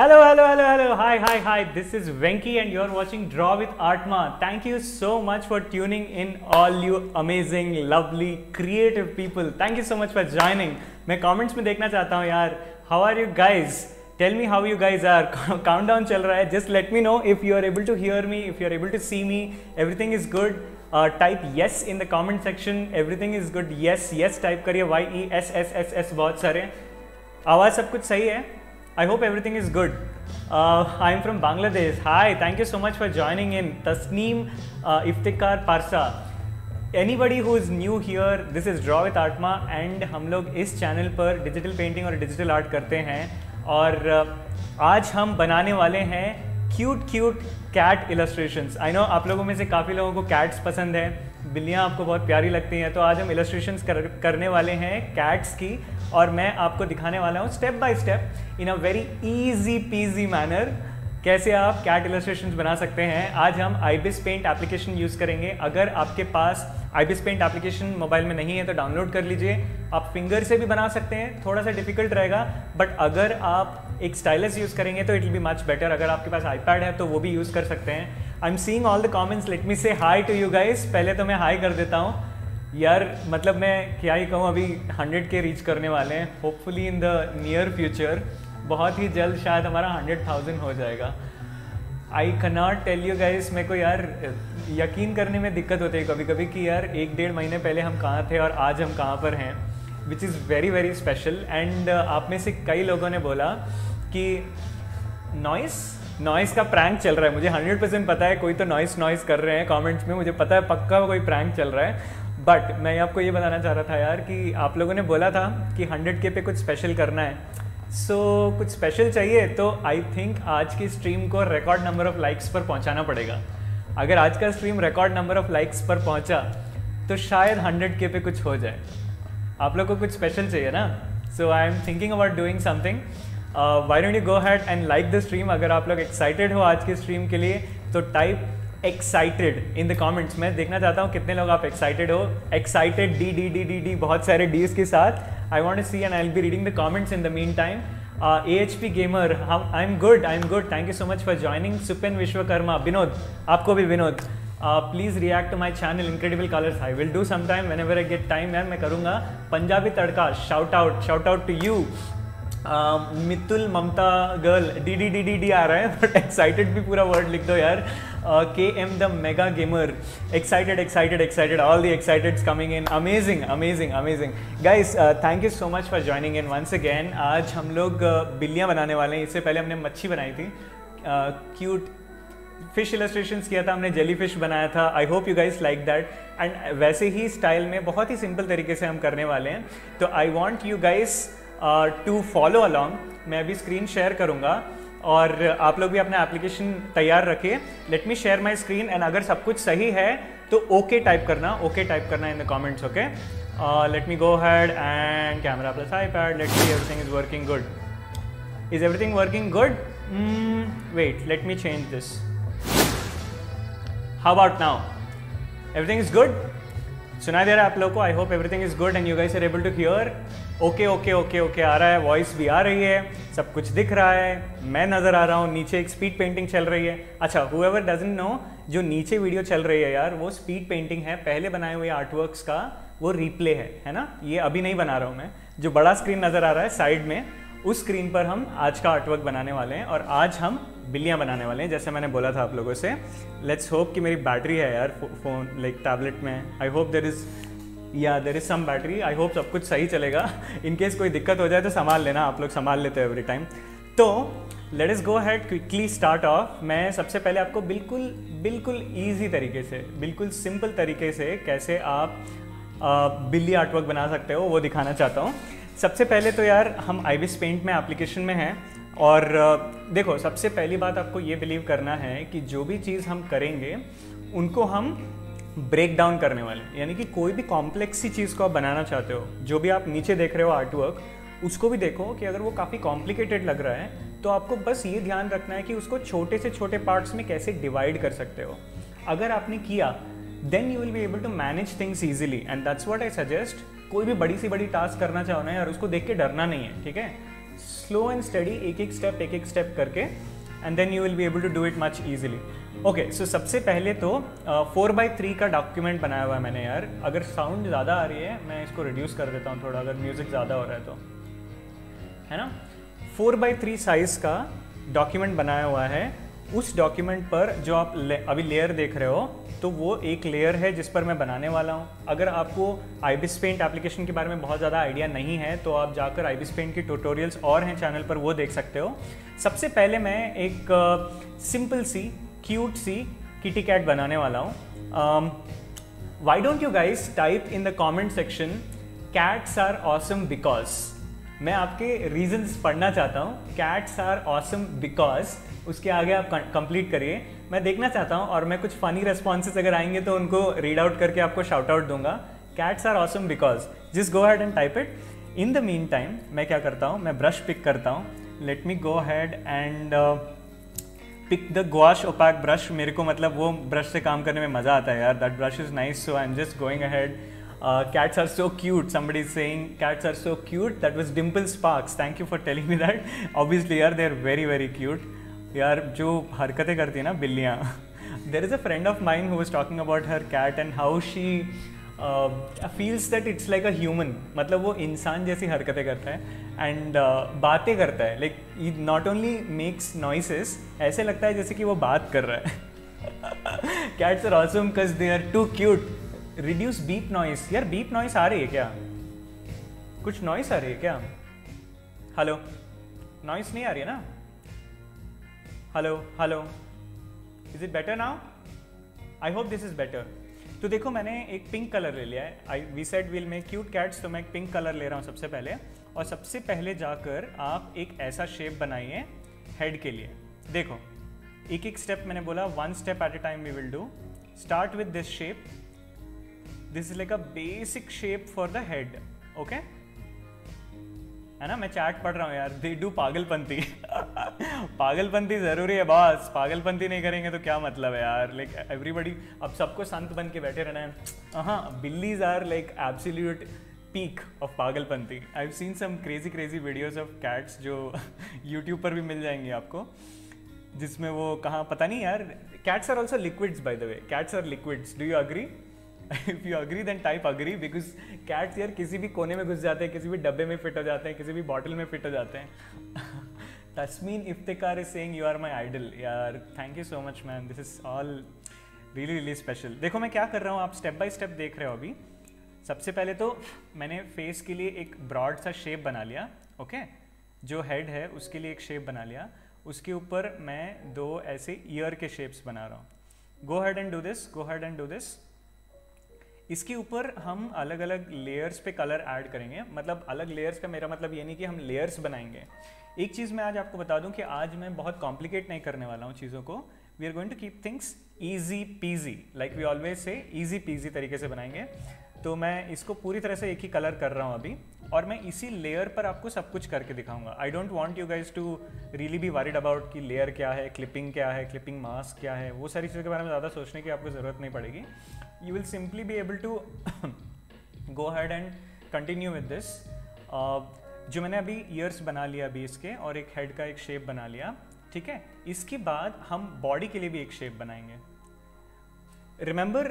Hello, hello, hello, hello. Hi, hi, hi. This is Venki and you're watching Draw with Atma. Thank you so much for tuning in, all you amazing, lovely, creative people. Thank you so much for joining. मैं comments में देखना चाहता हूँ यार. How are you guys? Tell me how you guys are. Countdown चल रहा है. Just let me know if you are able to hear me, if you are able to see me. Everything is good. Type yes in the comment section. Everything is good. Yes, yes. Type करिए YESSSS बहुत सारे. आवाज़ सब कुछ सही है. I hope everything is good. I am from Bangladesh. Hi, thank you so much for joining in. Tasneem, Iftikhar, Parsa. Anybody who is new here, this is Draw with Atma and हम लोग इस channel पर digital painting और digital art करते हैं और आज हम बनाने वाले हैं cute cute cat illustrations. I know आप लोगों में से काफ़ी लोगों को कैट्स पसंद है, बिल्लियाँ आपको बहुत प्यारी लगती हैं, तो आज हम इलस्ट्रेशंस करने वाले हैं कैट्स की और मैं आपको दिखाने वाला हूँ step by step in a very easy peasy manner कैसे आप कैट इलस्ट्रेशंस बना सकते हैं. आज हम आईबिस पेंट एप्लीकेशन यूज़ करेंगे. अगर आपके पास आईबिस पेंट एप्लीकेशन मोबाइल में नहीं है तो डाउनलोड कर लीजिए. आप फिंगर से भी बना सकते हैं, थोड़ा सा डिफिकल्ट रहेगा, बट अगर आप एक स्टाइलस यूज़ करेंगे तो it will be much better. अगर आपके पास आईपैड है तो वो भी यूज़ कर सकते हैं. I am seeing all the comments. Let me say hi to you guys. पहले तो मैं हाई कर देता हूँ यार, मतलब मैं क्या ही कहूँ, अभी 100K रीच करने वाले हैं hopefully in the near future. बहुत ही जल्द शायद हमारा 100,000 हो जाएगा. I cannot tell you guys, मेरे को यार यकीन करने में दिक्कत होती है कभी कभी कि यार एक डेढ़ महीने पहले हम कहाँ थे और आज हम कहाँ पर हैं, which is very very special. And आप में से कई लोगों ने बोला कि नॉइस का प्रैंक चल रहा है. मुझे 100% पता है कोई तो नॉइस कर रहे हैं कमेंट्स में. मुझे पता है पक्का कोई प्रैंक चल रहा है, बट मैं आपको ये बताना चाह रहा था यार कि आप लोगों ने बोला था कि 100K पे कुछ स्पेशल करना है, सो कुछ स्पेशल चाहिए. तो आई थिंक आज की स्ट्रीम को रिकॉर्ड नंबर ऑफ़ लाइक्स पर पहुँचाना पड़ेगा. अगर आज का stream record number of likes पर पहुँचा तो शायद 100K पे कुछ हो जाए. आप लोग को कुछ स्पेशल चाहिए ना, so I am thinking about doing something. Why don't you go ahead and like the stream? अगर आप लोग excited हो आज की stream के लिए तो type excited in the comments. मैं देखना चाहता हूँ कितने लोग आप excited हो. Excited D D D D D बहुत सारे D's के साथ. I want to see and I'll be reading the comments in the meantime. AHP gamer, I'm good. Thank you so much for joining. Supen Vishwakarma, Vinod, आपको भी Vinod. Please react to my channel Incredible Colors. I will do sometime whenever I get time. यार मैं करूँगा. Punjabi Tadka, shout out to you. Mitul Mamta girl D D D D D आ रहा है, but excited भी पूरा वर्ड लिख दो यार. K M the mega gamer, excited. All the exciteds coming in. Amazing guys, thank you so much for joining in once again. आज हम लोग बिल्लियाँ बनाने वाले हैं. इससे पहले हमने मच्छी बनाई थी, क्यूट फिश इलस्ट्रेशंस किया था, हमने जेली फिश बनाया था. I hope you guys like that. And वैसे ही स्टाइल में बहुत ही सिंपल तरीके से हम करने वाले हैं, तो I want you guys to follow along. मैं अभी स्क्रीन शेयर करूँगा और आप लोग भी अपना एप्लीकेशन तैयार रखिए. Let me share my screen and अगर सब कुछ सही है तो ओके टाइप करना in the comments. Okay, let me go head and camera plus iPad. Let see everything is working good. Is everything working good? Wait, let me change this. How about now? Everything is good? सुनाई दे रहा है आप लोग को? I hope everything is good and you guys are able to hear. Okay आ रहा है, वॉइस भी आ रही है, सब कुछ दिख रहा है, मैं नज़र आ रहा हूँ. नीचे एक स्पीड पेंटिंग चल रही है. अच्छा, हुएवर डजंट नो, जो नीचे वीडियो चल रही है यार वो स्पीड पेंटिंग है, पहले बनाए हुए आर्टवर्क्स का वो रिप्ले है ना. ये अभी नहीं बना रहा हूँ मैं. जो बड़ा स्क्रीन नज़र आ रहा है साइड में, उस स्क्रीन पर हम आज का आर्टवर्क बनाने वाले हैं और आज हम बिल्लियाँ बनाने वाले हैं जैसे मैंने बोला था आप लोगों से. लेट्स होप कि मेरी बैटरी है यार फोन लाइक टैबलेट में. I hope there is some battery. I hope सब कुछ सही चलेगा. इनकेस कोई दिक्कत हो जाए तो संभाल लेना, आप लोग संभाल लेते हो एवरी टाइम. तो let us go ahead quickly start off. मैं सबसे पहले आपको बिल्कुल ईजी तरीके से, बिल्कुल सिंपल तरीके से कैसे आप बिल्ली आर्टवर्क बना सकते हो वो दिखाना चाहता हूँ. सबसे पहले तो यार हम आईबिस पेंट में एप्लीकेशन में हैं और देखो सबसे पहली बात आपको ये बिलीव करना है कि जो भी चीज़ हम करेंगे उनको हम ब्रेक डाउन करने वाले हैं. यानी कि कोई भी कॉम्प्लेक्स सी चीज़ को आप बनाना चाहते हो, जो भी आप नीचे देख रहे हो आर्टवर्क, उसको भी देखो कि अगर वो काफ़ी कॉम्प्लिकेटेड लग रहा है तो आपको बस ये ध्यान रखना है कि उसको छोटे से छोटे पार्ट्स में कैसे डिवाइड कर सकते हो. अगर आपने किया then you will be able to manage things easily and that's what I suggest. कोई भी बड़ी सी बड़ी टास्क करना चाहो ना यार, उसको देख के डरना नहीं है, ठीक है. slow and steady, एक एक स्टेप करके, and then you will be able to do it much easily. Okay, so सबसे पहले तो 4x3 का डॉक्यूमेंट बनाया हुआ है मैंने यार. अगर साउंड ज़्यादा आ रही है मैं इसको रिड्यूस कर देता हूँ थोड़ा, अगर म्यूज़िक ज़्यादा हो रहा है तो, है ना. 4x3 साइज़ का डॉक्यूमेंट बनाया हुआ है. उस डॉक्यूमेंट पर जो आप अभी लेयर देख रहे हो तो वो एक लेयर है जिस पर मैं बनाने वाला हूँ. अगर आपको आईबिस पेंट एप्लीकेशन के बारे में बहुत ज़्यादा आइडिया नहीं है तो आप जाकर आईबिस पेंट के ट्यूटोरियल्स और हैं चैनल पर, वो देख सकते हो. सबसे पहले मैं एक सिंपल सी क्यूट सी किटी कैट बनाने वाला हूँ. Why don't you guys type in the comment section cats are awesome because. मैं आपके रीजन्स पढ़ना चाहता हूँ. कैट्स आर ऑसम बिकॉज उसके आगे आप कंप्लीट करिए, मैं देखना चाहता हूँ. और मैं कुछ फ़नी रेस्पॉन्सेस अगर आएंगे तो उनको रीड आउट करके आपको शाउट आउट दूंगा. Cats are awesome because, just go had and type it. In the mean time मैं क्या करता हूँ, मैं ब्रश पिक करता हूँ. Let me go had and pick the gouache opaque brush. मेरे को मतलब वो ब्रश से काम करने में मज़ा आता है यार. That brush is nice, so I am just going ahead. Cats are so cute. Somebody is saying cats are so cute. That was Dimple Sparks. Thank you for telling me that. Obviously, यार they are very very cute. यार जो हरकतें करती हैं ना बिल्लियाँ. There is a friend of mine who was talking about her cat and how she feels that it's like a human. मतलब वो इंसान जैसी हरकतें करता है and बातें करता है. Like he not only makes noises, ऐसे लगता है जैसे कि वो बात कर रहा है. Cats are awesome because they are too cute. Reduce beep noise. यार बीप नॉइस आ रही है क्या? कुछ नॉइस आ रही है क्या? हेलो, नॉइस नहीं आ रही है ना? Hello hello, is it better now? I hope this is better. तो देखो मैंने एक पिंक कलर ले लिया है. I we said will make cute cats, तो मैं एक पिंक कलर ले रहा हूँ सबसे पहले. और सबसे पहले जाकर आप एक ऐसा शेप बनाइए हेड के लिए. देखो एक एक स्टेप मैंने बोला, one step at a time we will do. Start with this shape. This is like a basic shape for the head, okay? है ना, मैं चैट पढ़ रहा हूँ यार. They do पागलपंती. पागलपंती ज़रूरी है बॉस. पागलपंती नहीं करेंगे तो क्या मतलब है यार. Like everybody, अब सबको संत बन के बैठे रहना है. हाँ, बिल्लीज are like absolute peak of पागलपंती. I have seen some crazy crazy videos of cats जो यूट्यूब पर भी मिल जाएंगी आपको, जिसमें वो कहाँ पता नहीं यार. Cats are also liquids by the way. Cats are liquids, do you agree? If you agree then type agree, because cats यार किसी भी कोने में घुस जाते हैं, किसी भी डब्बे में फिट हो जाते हैं, किसी भी बॉटल में फिट हो जाते हैं. Tasmeen Iftikhar is saying you are my idol. यार thank you so much man, this is all really really special. देखो मैं क्या कर रहा हूँ, आप स्टेप बाय स्टेप देख रहे हो अभी. सबसे पहले तो मैंने फेस के लिए एक ब्रॉड सा शेप बना लिया, ओके? जो हेड है उसके लिए एक शेप बना लिया. उसके ऊपर मैं दो ऐसे ईयर के शेप्स बना रहा हूँ. Go head and do this, go head and do this. इसके ऊपर हम अलग अलग लेयर्स पे कलर ऐड करेंगे. मतलब अलग लेयर्स का मेरा मतलब ये नहीं कि हम लेयर्स बनाएंगे. एक चीज़ मैं आज आपको बता दूं कि आज मैं बहुत कॉम्प्लिकेट नहीं करने वाला हूँ चीज़ों को. We are going to keep things easy peasy, like we always say easy peasy तरीके से बनाएंगे. तो मैं इसको पूरी तरह से एक ही कलर कर रहा हूँ अभी, और मैं इसी लेयर पर आपको सब कुछ करके दिखाऊंगा. I don't want you guys to really be worried about कि लेयर क्या है, क्लिपिंग क्या है, क्लिपिंग मास्क क्या है. वो सारी चीज़ों के बारे में ज़्यादा सोचने की आपको ज़रूरत नहीं पड़ेगी. You will simply be able to go ahead and continue with this. जो मैंने अभी ईयर्स बना लिया अभी इसके, और एक हेड का एक शेप बना लिया, ठीक है? इसके बाद हम बॉडी के लिए भी एक शेप बनाएंगे. Remember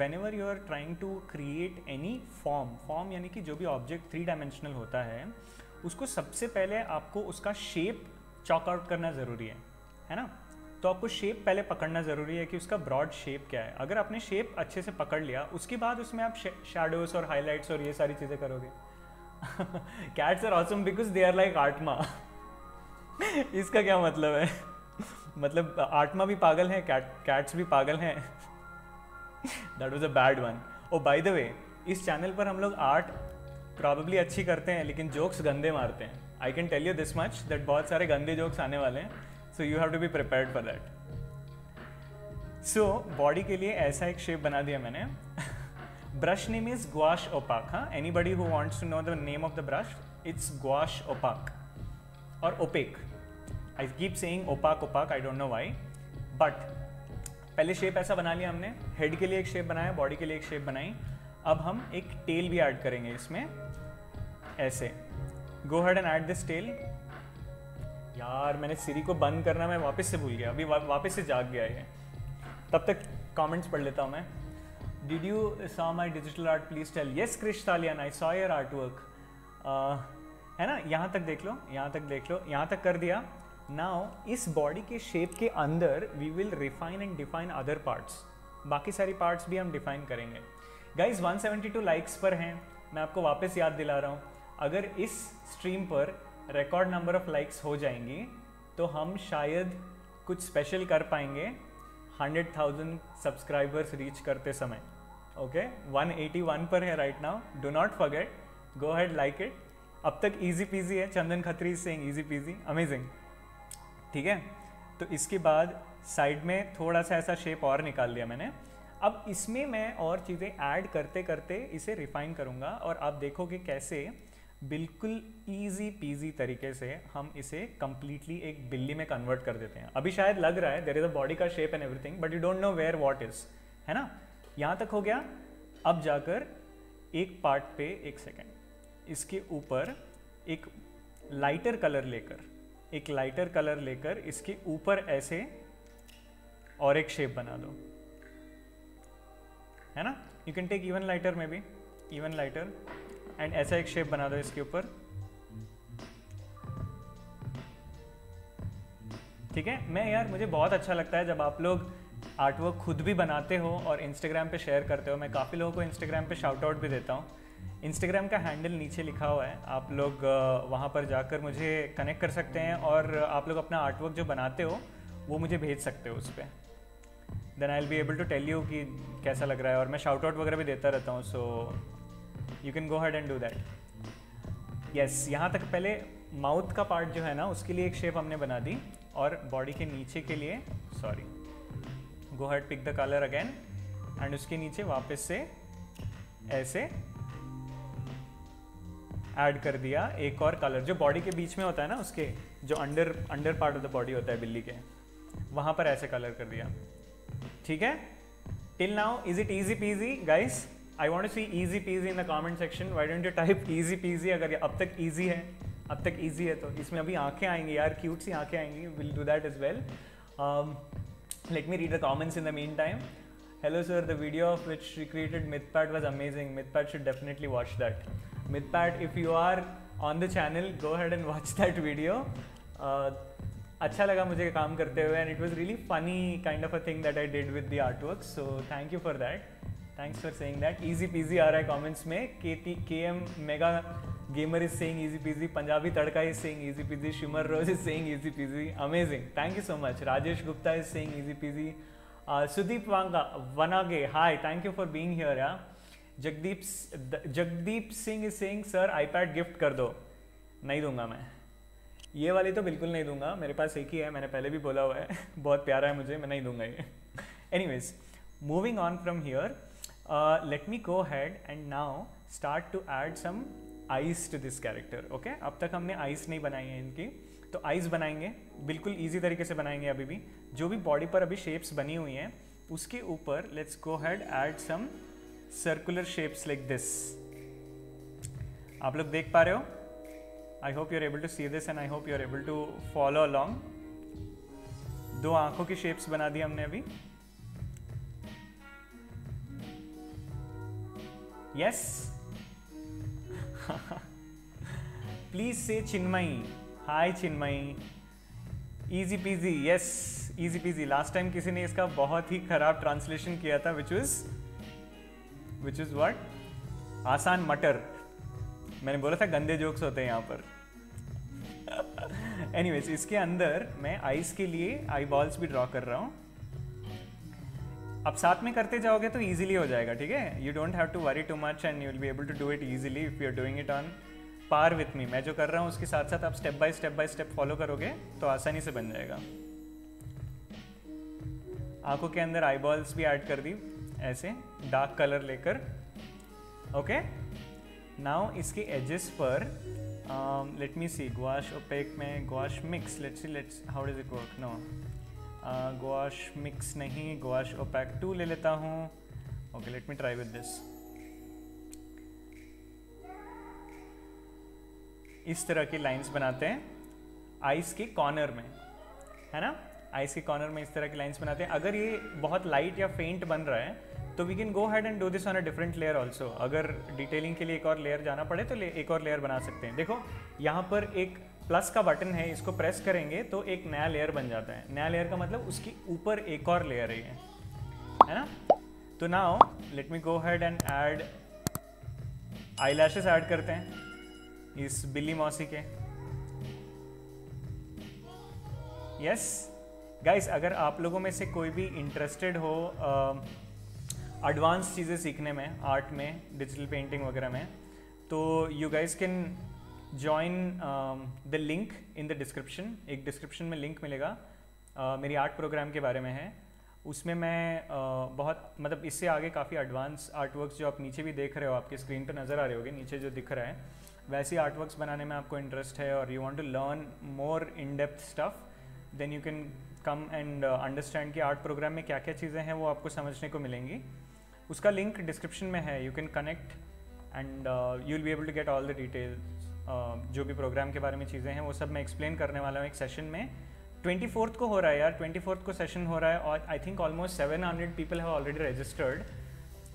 whenever you are trying to create any form, form यानी कि जो भी ऑब्जेक्ट 3 डायमेंशनल होता है, उसको सबसे पहले आपको उसका शेप चॉक आउट करना ज़रूरी है ना? तो आपको शेप पहले पकड़ना ज़रूरी है कि उसका ब्रॉड शेप क्या है. अगर आपने शेप अच्छे से पकड़ लिया उसके बाद उसमें आप शेडोज़ और हाईलाइट्स और ये सारी चीज़ें करोगे. Cats are awesome because they are like आत्मा. इसका क्या मतलब है? मतलब आत्मा भी पागल है, कैट्स भी पागल हैं. That was a bad one. Oh by the way, इस चैनल पर हम लोग आर्ट प्रॉबली अच्छी करते हैं लेकिन जोक्स गंदे मारते हैं. I can tell you this much that बहुत सारे गंदे जोक्स आने वाले हैं, so you have to be prepared for that. So body के लिए ऐसा एक शेप बना दिया मैंने. Brush name is gouache opaque. हाँ, anybody who wants to know the name of the brush, it's gouache opaque और opaque. I keep saying opaque opaque, I don't know why. But पहले शेप ऐसा बना लिया हमने, हेड के लिए एक शेप बनाया, बॉडी के लिए एक शेप बनाई. अब हम एक टेल भी ऐड करेंगे इसमें, ऐसे. Go head and add this tail. यार मैंने सीरी को बंद करना मैं वापस से भूल गया, अभी वापस से जाग गया है। तब तक कमेंट्स पढ़ लेता हूँ मैं। Did you saw my digital art please tell? Yes Krish Salian, I saw your art work. है ना, यहाँ तक देख लो, यहाँ तक देख लो, यहाँ तक कर दिया। नाउ इस बॉडी के शेप के अंदर we will refine and define other parts, बाकी सारी पार्ट्स भी हम डिफाइन करेंगे। गाइज 172 लाइक्स पर हैं, मैं आपको वापस याद दिला रहा हूँ, अगर इस स्ट्रीम पर रिकॉर्ड नंबर ऑफ लाइक्स हो जाएंगी तो हम शायद कुछ स्पेशल कर पाएंगे 100,000 सब्सक्राइबर्स रीच करते समय। ओके 181 पर है right now, do not forget, go ahead like it. अब तक इजी पीजी है, Chandan Khatri Singh easy peasy amazing. ठीक है, तो इसके बाद साइड में थोड़ा सा ऐसा शेप और निकाल लिया मैंने। अब इसमें मैं और चीज़ें ऐड करते करते इसे रिफाइन करूँगा और आप देखोगे कैसे बिल्कुल इजी पीजी तरीके से हम इसे कम्प्लीटली एक बिल्ली में कन्वर्ट कर देते हैं। अभी शायद लग रहा है देयर इज अ बॉडी का shape and everything but you don't know where what is, है ना। यहाँ तक हो गया, अब जाकर एक पार्ट पे, एक सेकेंड, इसके ऊपर एक लाइटर कलर लेकर, एक लाइटर कलर लेकर इसके ऊपर ऐसे और एक शेप बना दो, है ना। You can take even lighter में भी, इवन लाइटर, एंड ऐसा एक शेप बना दो इसके ऊपर। ठीक है, मैं यार मुझे बहुत अच्छा लगता है जब आप लोग आर्टवर्क खुद भी बनाते हो और इंस्टाग्राम पे शेयर करते हो। मैं काफ़ी लोगों को इंस्टाग्राम पे शाउट आउट भी देता हूँ। इंस्टाग्राम का हैंडल नीचे लिखा हुआ है, आप लोग वहाँ पर जाकर मुझे कनेक्ट कर सकते हैं और आप लोग अपना आर्टवर्क जो बनाते हो वो मुझे भेज सकते हो उस पर। Then I will be able to tell you कि कैसा लग रहा है और मैं शाउट आउट वगैरह भी देता रहता हूँ। So you can go ahead and do that. Yes, यहाँ तक पहले माउथ का पार्ट जो है ना उसके लिए एक शेप हमने बना दी और बॉडी के नीचे के लिए, sorry, go ahead pick the colour again and उसके नीचे वापस से ऐसे ऐड कर दिया एक और कलर जो बॉडी के बीच में होता है ना, उसके जो under part of the body होता है बिल्ली के, वहाँ पर ऐसे कलर कर दिया। ठीक है, till now is it easy peasy guys? I want to see easy peasy in the comment section. Why don't you type easy peasy? अगर अब तक ईजी है, अब तक ईजी है तो इसमें अभी आँखें आएंगी यार, क्यूट सी आँखें आएंगी। Will do that is well. Let me read the comments in the mean time. Hello sir, the video of which recreated Mythpat was amazing, Mythpat should definitely watch that. Mythpat if you are on the channel go ahead and watch that video. अच्छा लगा मुझे काम करते हुए and it was really funny kind of a thing that I did with the artwork, so thank you for that, thanks for saying that. Easy peasy आ रहा है comments में। KM mega gamer is saying easy peasy, Punjabi tadka is saying easy peasy, shimmer rose is saying easy peasy amazing, thank you so much. Rajesh Gupta is saying easy peasy. Sudeep वांगा वनागे, hi, thank you for being here. या Jagdeep Singh is saying sir iPad gift कर दो। नहीं दूंगा मैं, ये वाली तो बिल्कुल नहीं दूंगा, मेरे पास एक ही है, मैंने पहले भी बोला हुआ है बहुत प्यारा है मुझे, मैं नहीं दूंगा ये। Anyways moving on from here, let me go ahead and now start to add some eyes to this character, okay? अब तक हमने eyes नहीं बनाई हैं इनकी, तो eyes बनाएंगे बिल्कुल easy तरीके से बनाएंगे। अभी भी जो भी body पर अभी shapes बनी हुई हैं उसके ऊपर let's go ahead add some circular shapes like this। आप लोग देख पा रहे हो? I hope you're able to see this and I hope you're able to follow along। दो आँखों की shapes बना दी हमने अभी। Yes, please say Chinmay, hi Chinmay, easy peasy, yes, easy peasy। Last time किसी ने इसका बहुत ही खराब ट्रांसलेशन किया था, which is what? आसान मटर। मैंने बोला था गंदे जोक्स होते हैं यहाँ पर। Anyways, इसके अंदर मैं आइस के लिए आई बॉल्स भी ड्रॉ कर रहा हूँ। अब साथ में करते जाओगे तो ईजिली हो जाएगा, ठीक है। You don't have to worry too much and you will be able to do it easily if you are doing it on par with me. मैं जो कर रहा हूँ उसके साथ साथ आप स्टेप बाय स्टेप फॉलो करोगे तो आसानी से बन जाएगा। आंखों के अंदर आई बॉल्स भी ऐड कर दी ऐसे डार्क कलर लेकर। ओके, नाउ इसके एजेस पर let me see, gouache opaque में gouache mix, let's how does it work. No gouache mix नहीं, गुआश ओपैक 2 ले लेता हूँ। Okay, let me try with this. इस तरह की लाइंस बनाते हैं आइस के कॉर्नर में, है ना, आइस के कॉर्नर में इस तरह की लाइंस बनाते हैं। अगर ये बहुत लाइट या फेंट बन रहा है तो we can go had and do this on a different layer also. अगर डिटेलिंग के लिए एक और लेयर जाना पड़े तो एक और लेयर बना सकते हैं। देखो यहाँ पर एक प्लस का बटन है, इसको प्रेस करेंगे तो एक नया लेयर बन जाता है। नया लेयर का मतलब उसके ऊपर एक और लेयर है ना। तो now let me go had and add eyelashes add करते हैं इस बिली मौसी के। यस गाइस, अगर आप लोगों में से कोई भी इंटरेस्टेड हो एडवांस चीज़ें सीखने में, आर्ट में, डिजिटल पेंटिंग वगैरह में, तो you guys can join the link in the description. एक डिस्क्रिप्शन में लिंक मिलेगा, मेरी आर्ट प्रोग्राम के बारे में है। उसमें मैं बहुत मतलब इससे आगे काफ़ी एडवांस आर्टवर्क्स जो आप नीचे भी देख रहे हो, आपके स्क्रीन पर नज़र आ रहे होगे, नीचे जो दिख रहा है वैसे आर्टवर्क्स बनाने में आपको इंटरेस्ट है और you want to learn more in depth stuff, then you can come and understand कि आर्ट प्रोग्राम में क्या क्या चीज़ें हैं वो आपको समझने को मिलेंगी। उसका लिंक डिस्क्रिप्शन में है, you can connect and you will be able to get all the details. जो भी प्रोग्राम के बारे में चीज़ें हैं वो सब मैं एक्सप्लेन करने वाला हूँ एक सेशन में। 24th को हो रहा है यार, 24th को सेशन हो रहा है और I think almost 700 people have already registered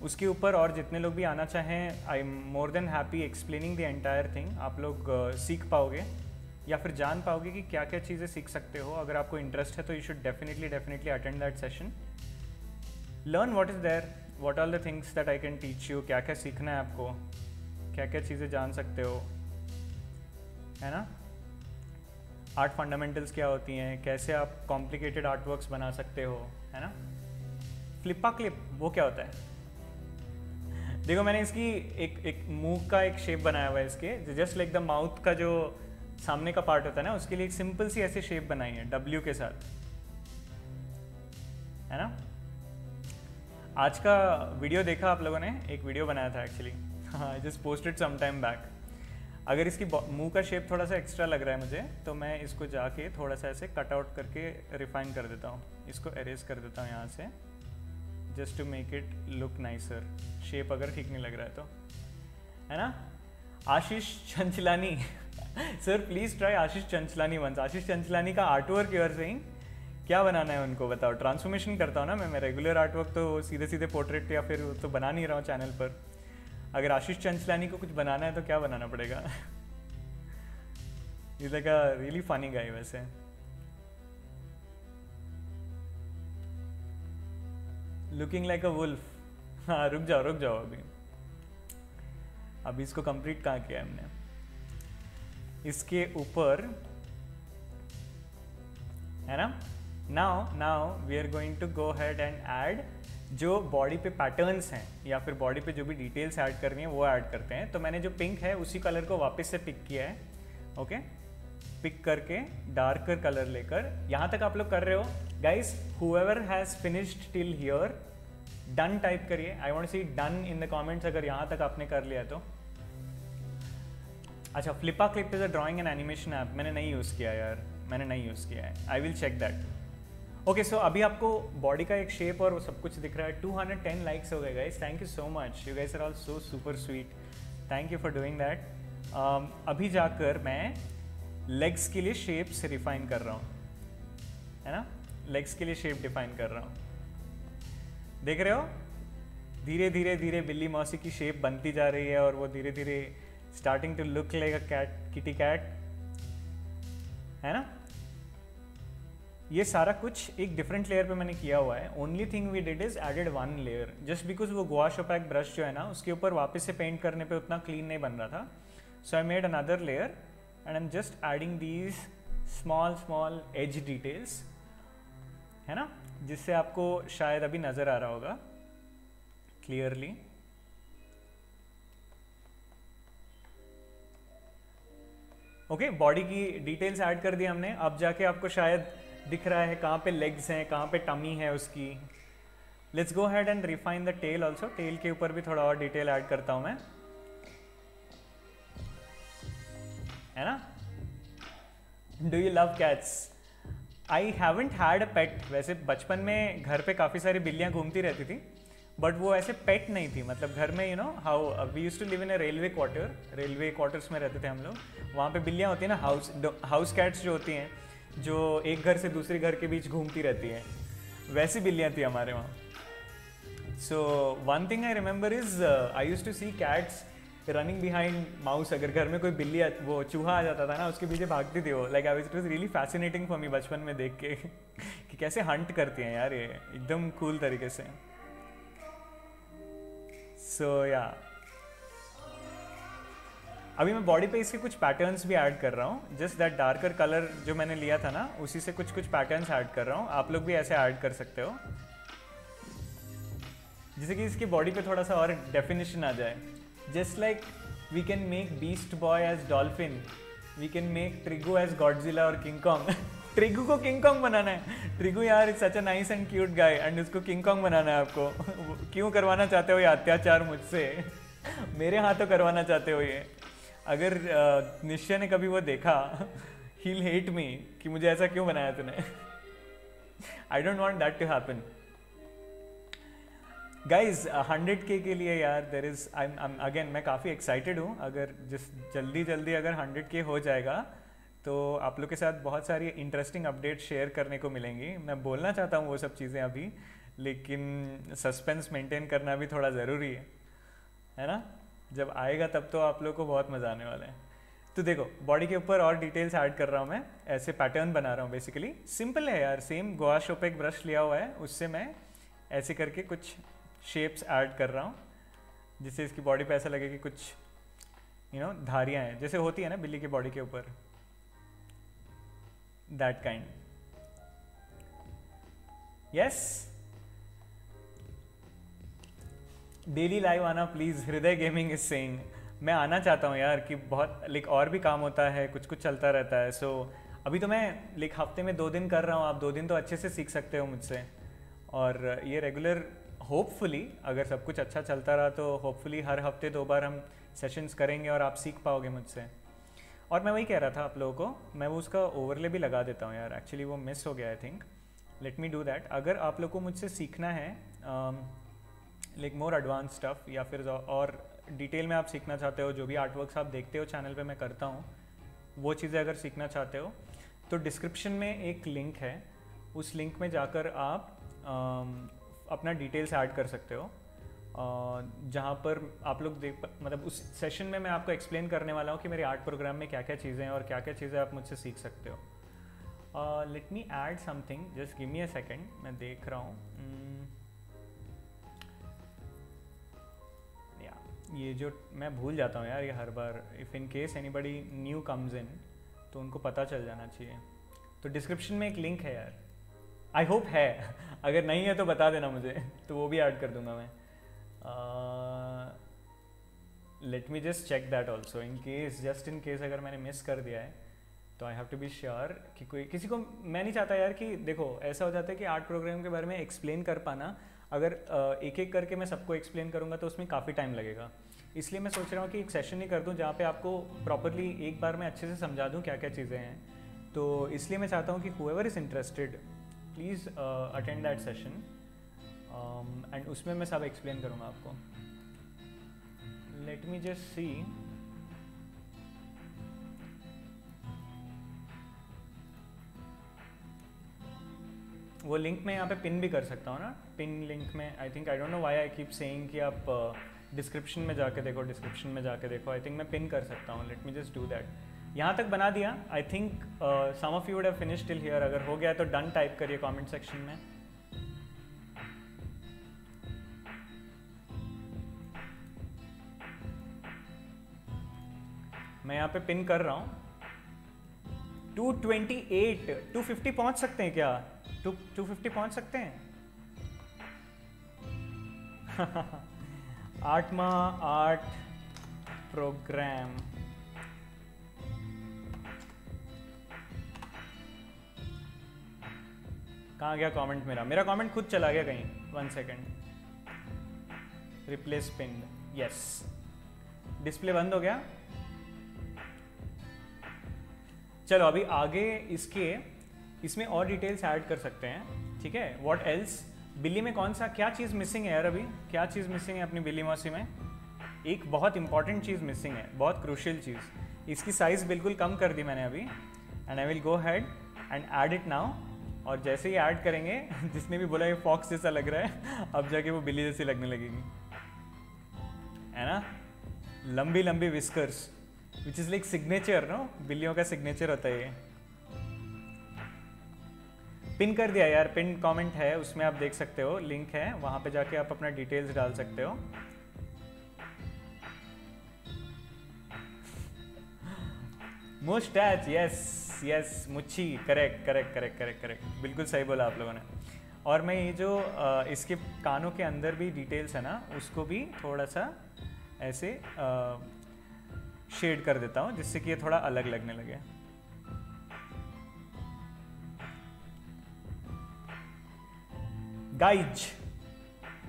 उसके ऊपर। और जितने लोग भी आना चाहें, I am more than happy explaining the entire thing. आप लोग सीख पाओगे या फिर जान पाओगे कि क्या क्या चीज़ें सीख सकते हो। अगर आपको इंटरेस्ट है तो you should definitely attend that session, learn what is there, what are the things that I can teach you, क्या क्या सीखना है आपको, क्या क्या चीज़ें जान सकते हो, है ना। आर्ट फंडामेंटल्स क्या होती हैं, कैसे आप कॉम्प्लिकेटेड आर्टवर्क्स बना सकते हो, है ना। फ्लिपा क्लिप वो क्या होता है? देखो मैंने इसकी एक मुंह का एक शेप बनाया हुआ है, इसके जस्ट लाइक द माउथ का जो सामने का पार्ट होता है ना, उसके लिए एक सिंपल सी ऐसे शेप बनाई है W के साथ, है ना। आज का वीडियो देखा आप लोगों ने, एक वीडियो बनाया था actually, I just posted some time back. अगर इसकी मुंह का शेप थोड़ा सा एक्स्ट्रा लग रहा है मुझे तो मैं इसको जाके थोड़ा सा ऐसे कट आउट करके रिफाइन कर देता हूँ, इसको एरेज कर देता हूँ यहाँ से, just to make it look nicer. Shape अगर ठीक नहीं लग रहा है तो, है ना। Ashish Chanchlani sir please try Ashish Chanchlani once. Ashish Chanchlani का आर्टवर्क यू आर सेइंग, क्या बनाना है उनको बताओ। ट्रांसफॉर्मेशन करता हूँ ना मैं रेगुलर आर्टवर्क तो सीधे सीधे पोर्ट्रेट या फिर तो बना नहीं रहा हूँ चैनल पर। अगर आशीष चंचलानी को कुछ बनाना है तो क्या बनाना पड़ेगा? ये लगा रियली फनी गाय वैसे। Looking like a wolf. हाँ रुक जाओ अभी इसको कंप्लीट कहाँ किया है हमने। इसके ऊपर है ना। Now we are going to go head and add जो बॉडी पे पैटर्न्स हैं या फिर बॉडी पे जो भी डिटेल्स ऐड करनी है वो ऐड करते हैं। तो मैंने जो पिंक है उसी कलर को वापस से पिक किया है, ओके। पिक करके डार्कर कलर लेकर, यहाँ तक आप लोग कर रहे हो guys. Whoever has finished till here done type करिए। I want to see done in the comments अगर यहाँ तक आपने कर लिया तो। अच्छा, FlipaClip is a drawing and animation app, मैंने नहीं यूज़ किया यार, मैंने नहीं यूज़ किया है। I will check that. Okay so अभी आपको बॉडी का एक शेप और वो सब कुछ दिख रहा है। 210 लाइक्स हो गए guys, thank you so much. You guys are all so super sweet, thank you for doing that. अभी जाकर मैं लेग्स के लिए शेप्स रिफाइन कर रहा हूँ, है ना। लेग्स के लिए शेप डिफाइन कर रहा हूँ, देख रहे हो धीरे धीरे धीरे बिल्ली मौसी की शेप बनती जा रही है और वो धीरे धीरे starting to look like a cat, kitty cat, है ना। ये सारा कुछ एक डिफरेंट लेयर पे मैंने किया हुआ है। Only thing we did is added one layer just because वो गवाश ओपैक ब्रश जो है ना उसके ऊपर वापस से पेंट करने पे उतना क्लीन नहीं बन रहा था। So I made another layer and I am just adding these small edge details, है ना, जिससे आपको शायद अभी नजर आ रहा होगा क्लियरली। ओके बॉडी की डिटेल्स ऐड कर दी हमने। अब जाके आपको शायद दिख रहा है कहाँ पे लेग्स हैं, कहाँ पे टमी है उसकी। Let's go head and refine the tail also. Tail के ऊपर भी थोड़ा और डिटेल ऐड करता हूँ मैं, है ना। Do you love cats? I haven't had a pet. वैसे बचपन में घर पे काफ़ी सारी बिल्लियाँ घूमती रहती थी, बट वो ऐसे पेट नहीं थी, मतलब घर में you know how we use to live in a railway quarter, railway quarters में रहते थे हम लोग, वहाँ पे बिल्लियाँ होती हैं ना, हाउस कैट्स जो होती हैं, जो एक घर से दूसरे घर के बीच घूमती रहती हैं, वैसी बिल्लियाँ थी हमारे वहाँ. So one thing I remember is I use to see cats running behind mouse. अगर घर में कोई बिल्ली वो चूहा आ जाता था ना, उसके पीछे भागती थी वो. Like it was really fascinating for me बचपन में देख के कि कैसे हंट करती हैं यार ये एकदम कूल तरीके से. सो या अभी मैं बॉडी पे इसके कुछ पैटर्न्स भी ऐड कर रहा हूँ. जस्ट दैट डार्कर कलर जो मैंने लिया था ना, उसी से कुछ कुछ पैटर्न्स ऐड कर रहा हूँ. आप लोग भी ऐसे ऐड कर सकते हो जैसे कि इसकी बॉडी पे थोड़ा सा और डेफिनेशन आ जाए. Just like we can make Beast Boy as Dolphin, we can make Trigu as Godzilla or King Kong. Trigu को King Kong बनाना है. Trigu यार it's such a nice and cute guy and उसको King Kong बनाना है आपको. क्यों करवाना चाहते हो ये अत्याचार मुझसे? मेरे हाथों करवाना चाहते हो ये. अगर निश्चय ने कभी वो देखा he'll hate me कि मुझे ऐसा क्यों बनाया तूने. I don't want that to happen. Guys 100K के लिए यार there is I'm again मैं काफ़ी excited हूँ. अगर जल्दी अगर 100K हो जाएगा तो आप लोग के साथ बहुत सारी interesting updates शेयर करने को मिलेंगी. मैं बोलना चाहता हूँ वो सब चीज़ें अभी, लेकिन सस्पेंस मेंटेन करना भी थोड़ा ज़रूरी है ना. जब आएगा तब तो आप लोग को बहुत मज़ा आने वाला है. तो देखो बॉडी के ऊपर और डिटेल्स ऐड कर रहा हूँ मैं, ऐसे पैटर्न बना रहा हूँ. बेसिकली सिंपल है यार, सेम गोवा शोपेक ब्रश लिया हुआ है, उससे मैं ऐसे करके कुछ शेप्स ऐड कर रहा हूँ जिससे इसकी बॉडी पे ऐसा लगे कि कुछ यू नो धारियाँ हैं जैसे होती है ना बिल्ली की बॉडी के ऊपर, that kind. Yes daily live आना please, Hriday gaming is saying. मैं आना चाहता हूँ यार कि बहुत लाइक और भी काम होता है, कुछ कुछ चलता रहता है. सो अभी तो मैं लाइक हफ्ते में 2 दिन कर रहा हूँ. आप 2 दिन तो अच्छे से सीख सकते हो मुझसे. और ये रेगुलर होपफुली अगर सब कुछ अच्छा चलता रहा तो होपफुली हर हफ्ते 2 बार हम सेशंस करेंगे और आप सीख पाओगे मुझसे. और मैं वही कह रहा था आप लोगों को, मैं वो उसका ओवरले भी लगा देता हूँ यार, एक्चुअली वो मिस हो गया I think. Let me do that. अगर आप लोगों को मुझसे सीखना है लाइक मोर एडवांस स्टफ या फिर और डिटेल में आप सीखना चाहते हो, जो भी आर्टवर्क्स आप देखते हो चैनल पर मैं करता हूँ वो चीज़ें अगर सीखना चाहते हो तो डिस्क्रिप्शन में एक लिंक है, उस लिंक में जाकर आप अपना डिटेल्स ऐड कर सकते हो. जहाँ पर आप लोग मतलब उस सेशन में मैं आपको एक्सप्लेन करने वाला हूँ कि मेरे आर्ट प्रोग्राम में क्या क्या चीज़ें हैं और क्या क्या चीज़ें आप मुझसे सीख सकते हो. Let me add something, just give me a second. मैं देख रहा हूँ ये जो मैं भूल जाता हूँ यार ये हर बार. If in case anybody new comes in तो उनको पता चल जाना चाहिए. तो डिस्क्रिप्शन में एक लिंक है यार, आई होप है. अगर नहीं है तो बता देना मुझे, तो वो भी ऐड कर दूंगा मैं. Let me just check that also in case, just in case अगर मैंने मिस कर दिया है तो I have to be sure कि कोई किसी को. मैं नहीं चाहता यार कि देखो ऐसा हो जाता है कि आर्ट प्रोग्राम के बारे में एक्सप्लेन कर पाना, अगर एक एक करके मैं सबको एक्सप्लेन करूँगा तो उसमें काफ़ी टाइम लगेगा. इसलिए मैं सोच रहा हूँ कि एक सेशन ही कर दूँ जहाँ पर आपको प्रॉपरली एक बार मैं अच्छे से समझा दूँ क्या क्या चीज़ें हैं. तो इसलिए मैं चाहता हूँ कि whoever is interested please attend that session and उसमें मैं सब एक्सप्लेन करूँगा आपको. Let me just see. वो लिंक मैं यहाँ पे पिन भी कर सकता हूँ ना, पिन लिंक में. I think I don't know why I keep saying कि आप डिस्क्रिप्शन में जाके देखो, डिस्क्रिप्शन में जाके देखो. आई थिंक मैं पिन कर सकता हूँ. Let me just do that. यहाँ तक बना दिया. I think some of you would have finished till here. अगर हो गया तो डन टाइप करिए कमेंट सेक्शन में. मैं यहाँ पे पिन कर रहा हूँ. 228 250 पहुँच सकते हैं क्या? 250 पहुँच सकते हैं? आठवां आर्ट प्रोग्राम. कहाँ गया कमेंट मेरा? मेरा कमेंट खुद चला गया कहीं. 1 second. Replace pin. Yes display बंद हो गया. चलो अभी आगे इसके इसमें और डिटेल्स ऐड कर सकते हैं. ठीक है. What else? बिल्ली में कौन सा क्या चीज़ मिसिंग है यार, अभी क्या चीज़ मिसिंग है अपनी बिल्ली मौसी में? एक बहुत इंपॉर्टेंट चीज़ मिसिंग है, बहुत क्रूशियल चीज़। इसकी साइज़ बिल्कुल कम कर दी मैंने अभी, and I will go had and add it now. और जैसे ही ऐड करेंगे, जिसने भी बोला ये फॉक्स जैसा लग रहा है, अब जाके वो बिल्ली जैसी लगने लगेगी, है ना? लंबी लंबी whiskers, which is like signature, no? बिल्लियों का सिग्नेचर होता है ये। पिन कर दिया यार, पिन कमेंट है उसमें आप देख सकते हो, लिंक है वहाँ पे जाके आप अपना डिटेल्स डाल सकते हो। मुस्टैच, यस यस, मुच्छी, correct correct correct correct correct, बिल्कुल सही बोला आप लोगों ने। और मैं ये जो इसके कानों के अंदर भी डिटेल्स है ना, उसको भी थोड़ा सा ऐसे शेड कर देता हूँ, जिससे कि ये थोड़ा अलग लगने लगे। गाइज,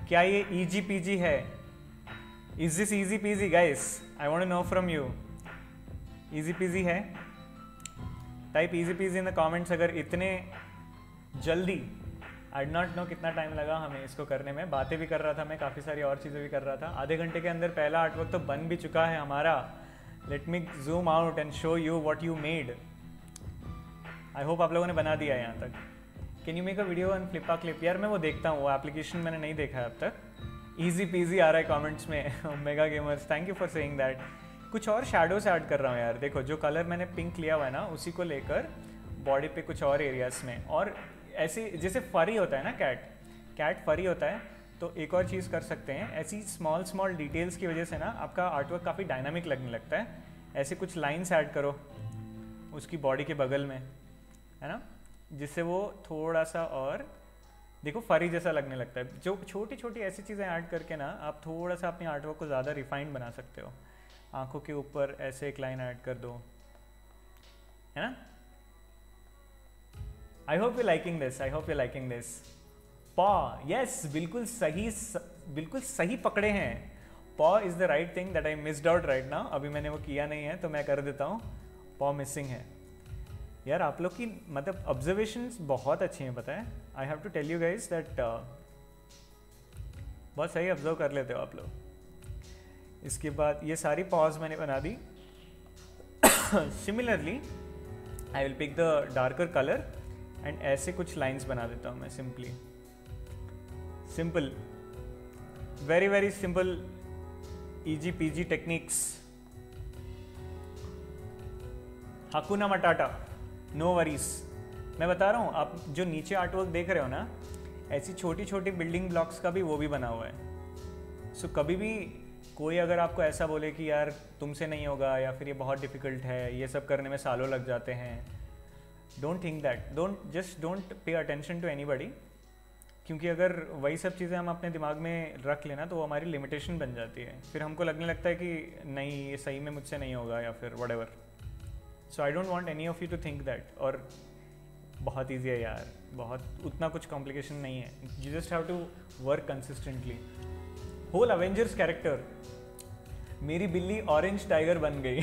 क्या ये ईजी पीजी है? Is this easy peasy guys? I want to know from you, easy peasy है? Type easy peasy in the comments अगर इतने जल्दी। आई डो नॉट नो कितना टाइम लगा हमें इसको करने में, बातें भी कर रहा था मैं, काफ़ी सारी और चीज़ें भी कर रहा था। आधे घंटे के अंदर पहला आर्टवर्क तो बन भी चुका है हमारा। Let me zoom out and show you what you made. I hope आप लोगों ने बना दिया है यहाँ तक। Can you make a video on FlipaClip? यार मैं वो देखता हूँ, वो एप्लीकेशन मैंने नहीं देखा है अब तक। ईजी पीजी आ रहा है कमेंट्स में। Mega gamers, thank you for saying that. कुछ और शैडोज ऐड कर रहा हूँ यार, देखो जो कलर मैंने पिंक लिया हुआ है ना, उसी को लेकर बॉडी पे कुछ और एरियाज में, और ऐसे जैसे फरी होता है ना, कैट कैट फरी होता है, तो एक और चीज़ कर सकते हैं। ऐसी स्मॉल स्मॉल डिटेल्स की वजह से ना आपका आर्टवर्क काफ़ी डायनामिक लगने लगता है। ऐसे कुछ लाइन्स ऐड करो उसकी बॉडी के बगल में, है ना, जिससे वो थोड़ा सा और देखो फरी जैसा लगने लगता है। जो छोटी छोटी ऐसी चीज़ें ऐड करके ना आप थोड़ा सा अपने आर्टवर्क को ज़्यादा रिफाइंड बना सकते हो। आंखों के ऊपर ऐसे एक लाइन ऐड कर दो, है ना? I hope you liking this, I hope you liking this. Paw, yes, बिल्कुल सही, बिल्कुल सही पकड़े हैं। Paw is the right thing that I missed out right now. अभी मैंने वो किया नहीं है तो मैं कर देता हूँ। पॉ मिसिंग है यार। आप लोग की मतलब ऑब्जर्वेशंस बहुत अच्छी हैं, पता है। I have to tell you guys that बहुत सही ऑब्जर्व कर लेते हो आप लोग। इसके बाद ये सारी पॉज मैंने बना दी। Similarly I will pick the darker colour and ऐसे कुछ लाइंस बना देता हूँ मैं, simply simple, very very simple easy peasy techniques. Hakuna matata, no worries. मैं बता रहा हूँ, आप जो नीचे आर्टवर्क देख रहे हो ना, ऐसी छोटी छोटी बिल्डिंग ब्लॉक्स का भी वो भी बना हुआ है। सो कभी भी कोई अगर आपको ऐसा बोले कि यार तुमसे नहीं होगा, या फिर ये बहुत डिफिकल्ट है, ये सब करने में सालों लग जाते हैं, don't think that, don't, just don't pay attention to anybody. क्योंकि अगर वही सब चीज़ें हम अपने दिमाग में रख लेना तो वो हमारी लिमिटेशन बन जाती है। फिर हमको लगने लगता है कि नहीं, ये सही में मुझसे नहीं होगा, या फिर whatever. So I don't want any of you to think that. और बहुत ईजी है यार, बहुत, उतना कुछ कॉम्प्लिकेशन नहीं है। You just have to work consistently. Whole Avengers character, मेरी बिल्ली ऑरेंज टाइगर बन गई।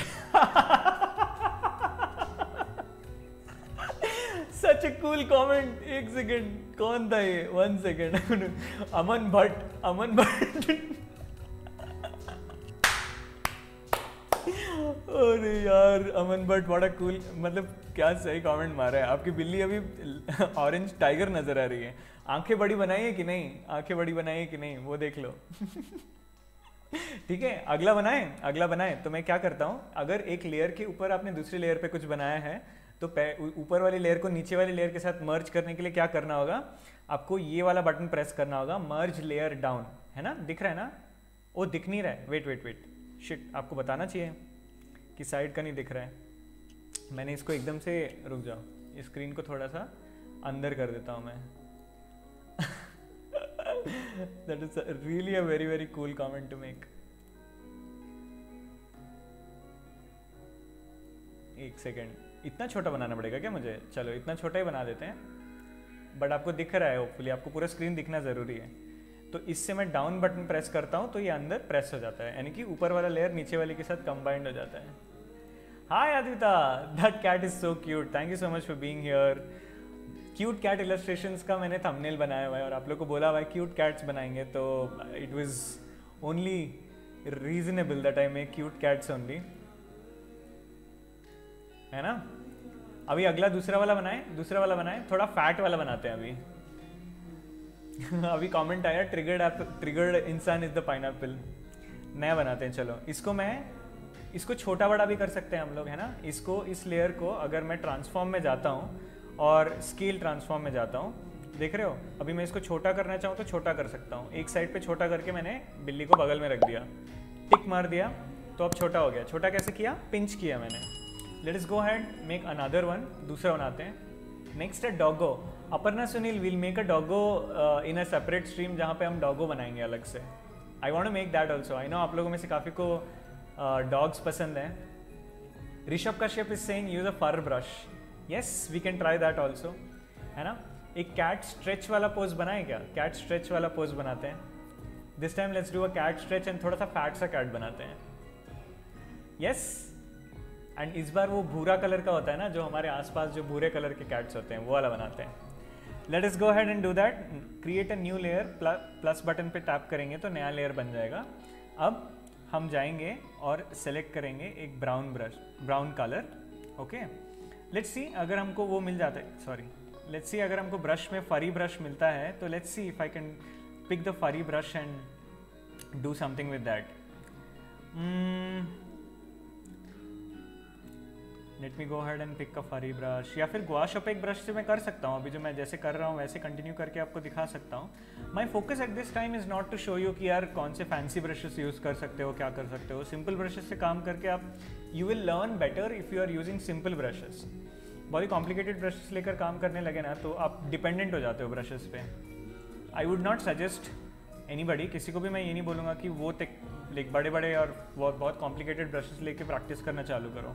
Such a cool comment. एक सेकेंड, कौन था ये? One second. अमन भट्ट, अमन भट्ट। अरे यार अमन भट्ट, बड़ा कूल, मतलब क्या सही कमेंट मारा है। आपकी बिल्ली अभी ऑरेंज टाइगर नजर आ रही है। आंखें बड़ी बनाई है कि नहीं, आंखें बड़ी बनाई है कि नहीं, वो देख लो। ठीक है, अगला बनाए, अगला बनाए। तो मैं क्या करता हूँ, अगर एक लेयर के ऊपर आपने दूसरी लेयर पे कुछ बनाया है, तो ऊपर वाली लेयर को नीचे वाली लेयर के साथ मर्ज करने के लिए क्या करना होगा, आपको ये वाला बटन प्रेस करना होगा, मर्ज लेयर डाउन, है ना? दिख रहा है ना? वो दिख नहीं रहा है, वेट वेट वेट, शिट, आपको बताना चाहिए कि साइड का नहीं दिख रहा है। मैंने इसको एकदम से, रुक जाओ, स्क्रीन को थोड़ा सा अंदर कर देता हूँ मैं। That is really a very very cool comment to make. एक सेकेंड, इतना छोटा बनाना पड़ेगा क्या मुझे? चलो इतना छोटा ही बना देते हैं, बट आपको दिख रहा है होपफुली। आपको पूरा स्क्रीन दिखना ज़रूरी है। तो इससे मैं डाउन बटन प्रेस करता हूँ तो ये अंदर प्रेस हो जाता है, यानी कि ऊपर वाला लेयर नीचे वाले के साथ कंबाइंड हो जाता है। Hi Adita, that cat is so cute, thank you so much for being here. Cute cat illustrations का मैंने थंबनेल बनाया हुआ है और आप लोग को बोला हुआ है क्यूट कैट्स बनाएंगे, तो it was only reasonable that I make cute cats only, है ना। अभी अगला दूसरा वाला बनाए, थोड़ा फैट वाला बनाते हैं अभी। अभी कमेंट आया ट्रिगर्ड इंसान इज द पाइनएप्पल, नया बनाते हैं। चलो इसको छोटा बड़ा भी कर सकते हैं हम लोग, है ना। इसको, इस लेयर को अगर मैं ट्रांसफॉर्म में जाता हूँ और स्केल ट्रांसफॉर्म में जाता हूँ, देख रहे हो, अभी मैं इसको छोटा करना चाहूँ तो छोटा कर सकता हूँ। एक साइड पे छोटा करके मैंने बिल्ली को बगल में रख दिया, टिक मार दिया, तो अब छोटा हो गया। छोटा कैसे किया? पिंच किया मैंने। Let's go ahead make another one, दूसरा बनाते हैं। नेक्स्ट है doggo. Aparna Sunil will make a doggo in a separate stream जहाँ पे हम डॉगो बनाएंगे अलग से। I want to make that also. I know आप लोगों में से काफ़ी को डॉग्स पसंद हैं। Rishabh Kashyap is saying use a fur brush, yes we can try that also, है ना। एक कैट स्ट्रेच वाला पोज बनाए क्या? कैट स्ट्रेच वाला पोज बनाते हैं this time. Let's do a cat stretch and थोड़ा सा फैट सा कैट बनाते हैं, येस। एंड इस बार वो भूरा कलर का होता है ना, जो हमारे आसपास जो भूरे कलर के कैट्स होते हैं, वो वाला बनाते हैं। Let us go ahead and do that. Create a new layer, plus button पे टैप करेंगे तो नया लेयर बन जाएगा। अब हम जाएंगे और सेलेक्ट करेंगे एक brown brush, brown colour, okay. Let's see अगर हमको वो मिल जाता है, सॉरी, लेट्स सी अगर हमको ब्रश में फरी ब्रश मिलता है, तो let's see if I can pick the furry brush and do something with that. Let me go ahead and pick a furry brush, या फिर गुआश ओपेक ब्रश से मैं कर सकता हूँ। अभी जो मैं जैसे कर रहा हूँ वैसे कंटिन्यू करके आपको दिखा सकता हूँ। My focus at this time is not to show you कि यार कौन से फैंसी ब्रशेस यूज़ कर सकते हो, क्या कर सकते हो। सिंपल ब्रशेस से काम करके आप, you will learn better if you are using simple brushes. बहुत ही कॉम्प्लिकेटेड ब्रशेस लेकर काम करने लगे ना तो आप डिपेंडेंट हो जाते हो ब्रशेस पे। I would not suggest anybody, किसी को भी मैं ये नहीं बोलूँगा कि वो लाइक बड़े बड़े और बहुत कॉम्प्लिकेटेड ब्रशेस लेके प्रैक्टिस करना चालू करो।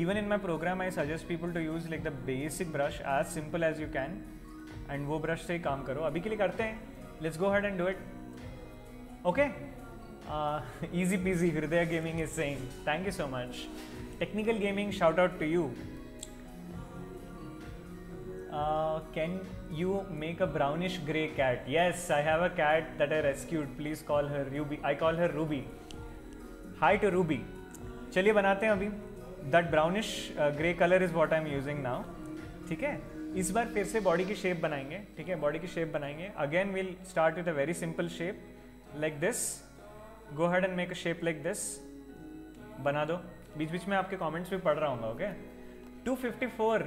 Even in my program I suggest people to use like the basic brush as simple as you can and वो brush से ही काम करो। अभी के लिए करते हैं, let's go ahead and do it, okay? Easy peasy, Hriday Gaming is saying thank you so much. Technical Gaming, shout out to you. Can you make a brownish grey cat? Yes, I have a cat that I rescued. Please call her Ruby. I call her Ruby. Hi to Ruby. चलिए बनाते हैं अभी। That brownish grey color is what I'm using now. ठीक है, इस बार फिर से body की शेप बनाएंगे, ठीक है, बॉडी की शेप बनाएंगे। Again we'll start with a very simple shape like this. Go ahead and make a shape like this. बना दो। बीच बीच में आपके comments भी पढ़ रहा हूँ मैं, okay? 254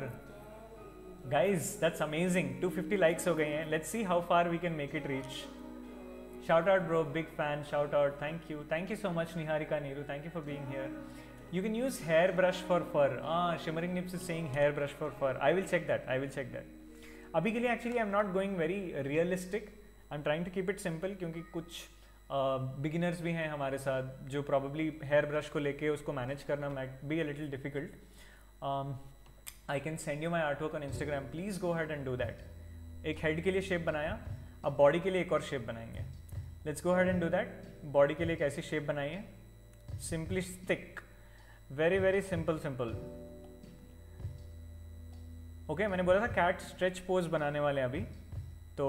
guys, that's amazing. 250 likes हो गए हैं। Let's see how far we can make it reach. Shout out bro, big fan. Shout out, thank you so much Niharika Neeru, thank you for being here. You can use hair brush for fur. Shimmering Nips is saying hair brush for fur. I will check that. अभी के लिए actually I'm not going very realistic. I'm trying to keep it simple क्योंकि कुछ beginners भी हैं हमारे साथ जो probably hair brush को लेके उसको manage करना might be a little difficult. I can send you my artwork on Instagram. Please go ahead and do that. एक head के लिए shape बनाया, अब body के लिए एक और shape बनाएंगे. Let's go ahead and do that. Body के लिए एक ऐसी shape बनाइए, simplistic. Very very simple, okay. मैंने बोला था कैट स्ट्रेच पोज बनाने वाले अभी, तो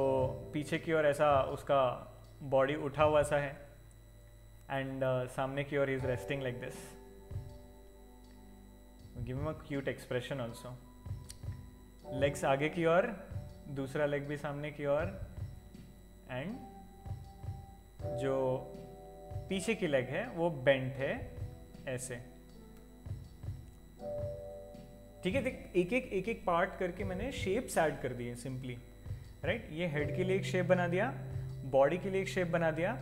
पीछे की ओर ऐसा उसका बॉडी उठा हुआ सा है एंड सामने की ओर is resting like this. Give him a cute expression also. Legs आगे की ओर, दूसरा लेग भी सामने की ओर, एंड जो पीछे की लेग है वो बेंट है ऐसे, ठीक है। एक एक पार्ट करके मैंने शेप्स ऐड कर दिए सिंपली, राइट। ये हेड के लिए एक शेप बना दिया, बॉडी के लिए एक शेप बना दिया,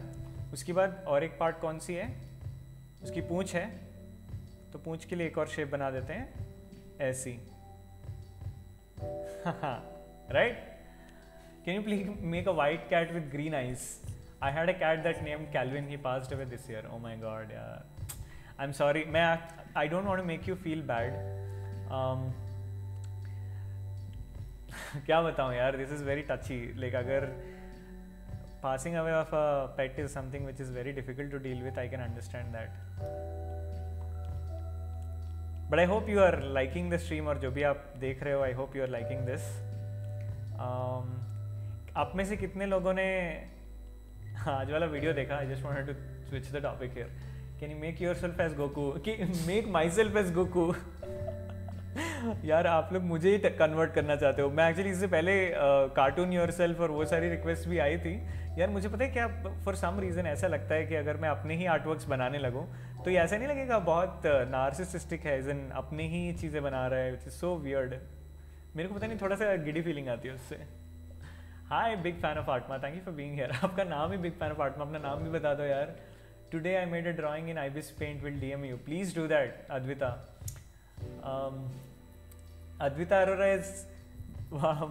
उसके बाद और एक पार्ट कौन सी है, उसकी पूंछ है, तो पूंछ के लिए एक और शेप बना देते हैं ऐसी। Right. Can you please make a white cat with green eyes? I had a cat that name Calvin, he passed away this year. Oh my God यार, आई एम सॉरी। मैं I don't want to make you feel bad. क्या बताऊँ यार, this is very touchy. Like अगर passing away of a pet is something which is very difficult to deal with, I can understand that. But I hope you are liking this stream, और जो भी आप देख रहे हो I hope you are liking this. आप में से कितने लोगों ने आज वाला वीडियो देखा? I just wanted to switch the topic here. Can you make yourself as Goku? कि मेक माईसेल्फ एज गोकू. यार आप लोग मुझे ही कन्वर्ट करना चाहते हो. मैं एक्चुअली इससे पहले कार्टून योरसेल्फ और वो सारी रिक्वेस्ट भी आई थी. यार मुझे पता है क्या, फॉर सम रीज़न ऐसा लगता है कि अगर मैं अपने ही आर्टवर्क्स बनाने लगूँ तो ये ऐसा नहीं लगेगा बहुत नार्सिसिस्टिक है, इज इन अपने ही चीज़ें बना रहा है, विच इज़ सो वियर्ड. मेरे को पता नहीं, थोड़ा सा गिडी फीलिंग आती है उससे. Hi big fan of Atma, thank you for being here. आपका नाम ही बिग फैन ऑफ आत्मा, अपना नाम भी बता दो यार. Today I made a drawing in ibis paint, will DM you. Please do that Advita. Advita Arora is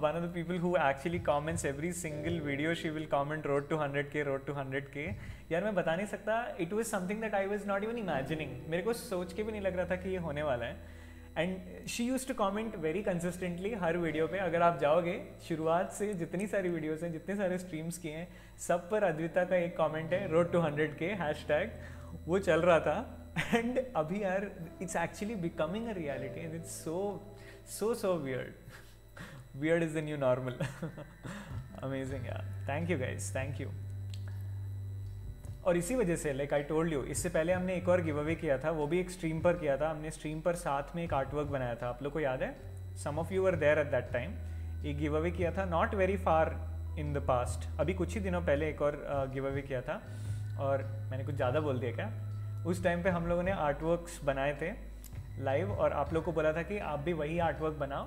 one of the people who actually comments every single video. She will comment road to 100k, road to 100k. यार मैं बता नहीं सकता, it was something that I was not even imagining. मेरे को सोच के भी नहीं लग रहा था कि ये होने वाला है. And she used to comment very consistently हर वीडियो पे. अगर आप जाओगे शुरुआत से जितनी सारी वीडियोस हैं, जितने सारे स्ट्रीम्स किए हैं, सब पर अद्विता का एक कॉमेंट है रोड टू 100k हैशटैग, वो चल रहा था. एंड अभी यार it's actually becoming a reality and it's so weird. Weird is the new normal. Amazing यार, thank you guys, thank you. और इसी वजह से like I told you, इससे पहले हमने एक और गिव अवे किया था, वो भी एक स्ट्रीम पर किया था. हमने स्ट्रीम पर साथ में एक आर्टवर्क बनाया था, आप लोग को याद है? Some of you were there at that time. एक गिव अवे किया था not very far in the past. अभी कुछ ही दिनों पहले एक और गिव अवे किया था, और मैंने कुछ ज़्यादा बोल दिया क्या? उस टाइम पे हम लोगों ने आर्टवर्क्स बनाए थे लाइव, और आप लोग को बोला था कि आप भी वही आर्टवर्क बनाओ.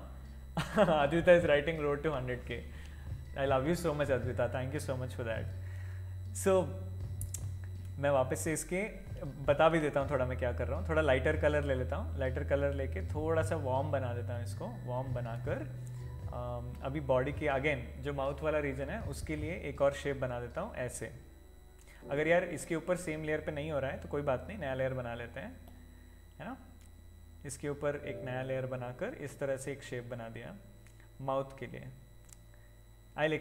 Advita is writing road to 100k. I love you so much Advita, thank you so much for that. So मैं वापस से इसके बता भी देता हूँ थोड़ा मैं क्या कर रहा हूँ. थोड़ा लाइटर कलर ले लेता हूँ, लाइटर कलर लेके थोड़ा सा वार्म बना देता हूँ इसको. वार्म बनाकर अभी बॉडी के अगेन जो माउथ वाला रीजन है उसके लिए एक और शेप बना देता हूँ ऐसे. अगर यार इसके ऊपर सेम लेयर पर नहीं हो रहा है तो कोई बात नहीं, नया लेयर बना लेते हैं, है ना. इसके ऊपर एक नया लेयर बनाकर इस तरह से एक शेप बना दिया माउथ के लिए. I will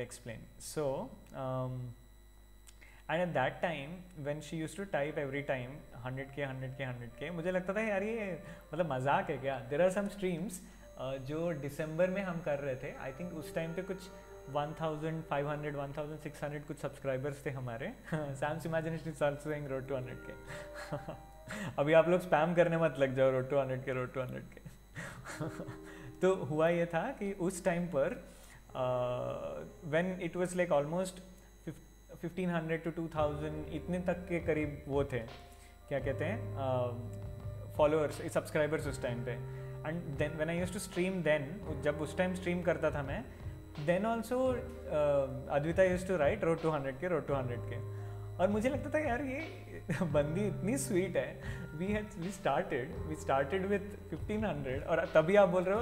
explain. So and at that time when she used to type every time 100k 100k 100k, मुझे लगता था यार ये मतलब मजाक है क्या. देयर आर सम स्ट्रीम्स जो दिसंबर में हम कर रहे थे, आई थिंक उस टाइम पे कुछ 1500 1600 कुछ सब्सक्राइबर्स थे हमारे. Sam's imagination is also going road to 100k. अभी आप लोग स्पैम करने मत लग जाओ रोड टू 100k. तो हुआ ये था कि उस टाइम पर when it was like almost 1500 to 2000 इतने तक के करीब वो थे, क्या कहते हैं, फॉलोअर्स सब्सक्राइबर्स उस टाइम पे. And then when I used to stream, then जब उस टाइम स्ट्रीम करता था मैं, then also Advita used to write road to 100k road to 100k. और मुझे लगता था यार ये बंदी इतनी स्वीट है. वी स्टार्टेड विथ 1500 और तभी आप बोल रहे हो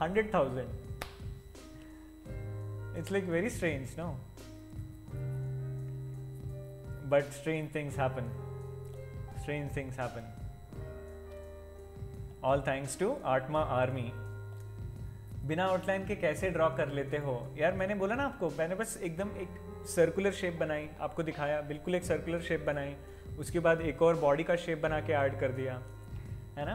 100,000. It's like very strange no, but strange things happen. All thanks to Atma army. बिना आउटलाइन के कैसे ड्रॉ कर लेते हो? यार मैंने बोला ना आपको, मैंने बस एकदम एक सर्कुलर शेप बनाई, आपको दिखाया, बिल्कुल एक सर्कुलर शेप बनाई, उसके बाद एक और बॉडी का शेप बना के ऐड कर दिया, है ना.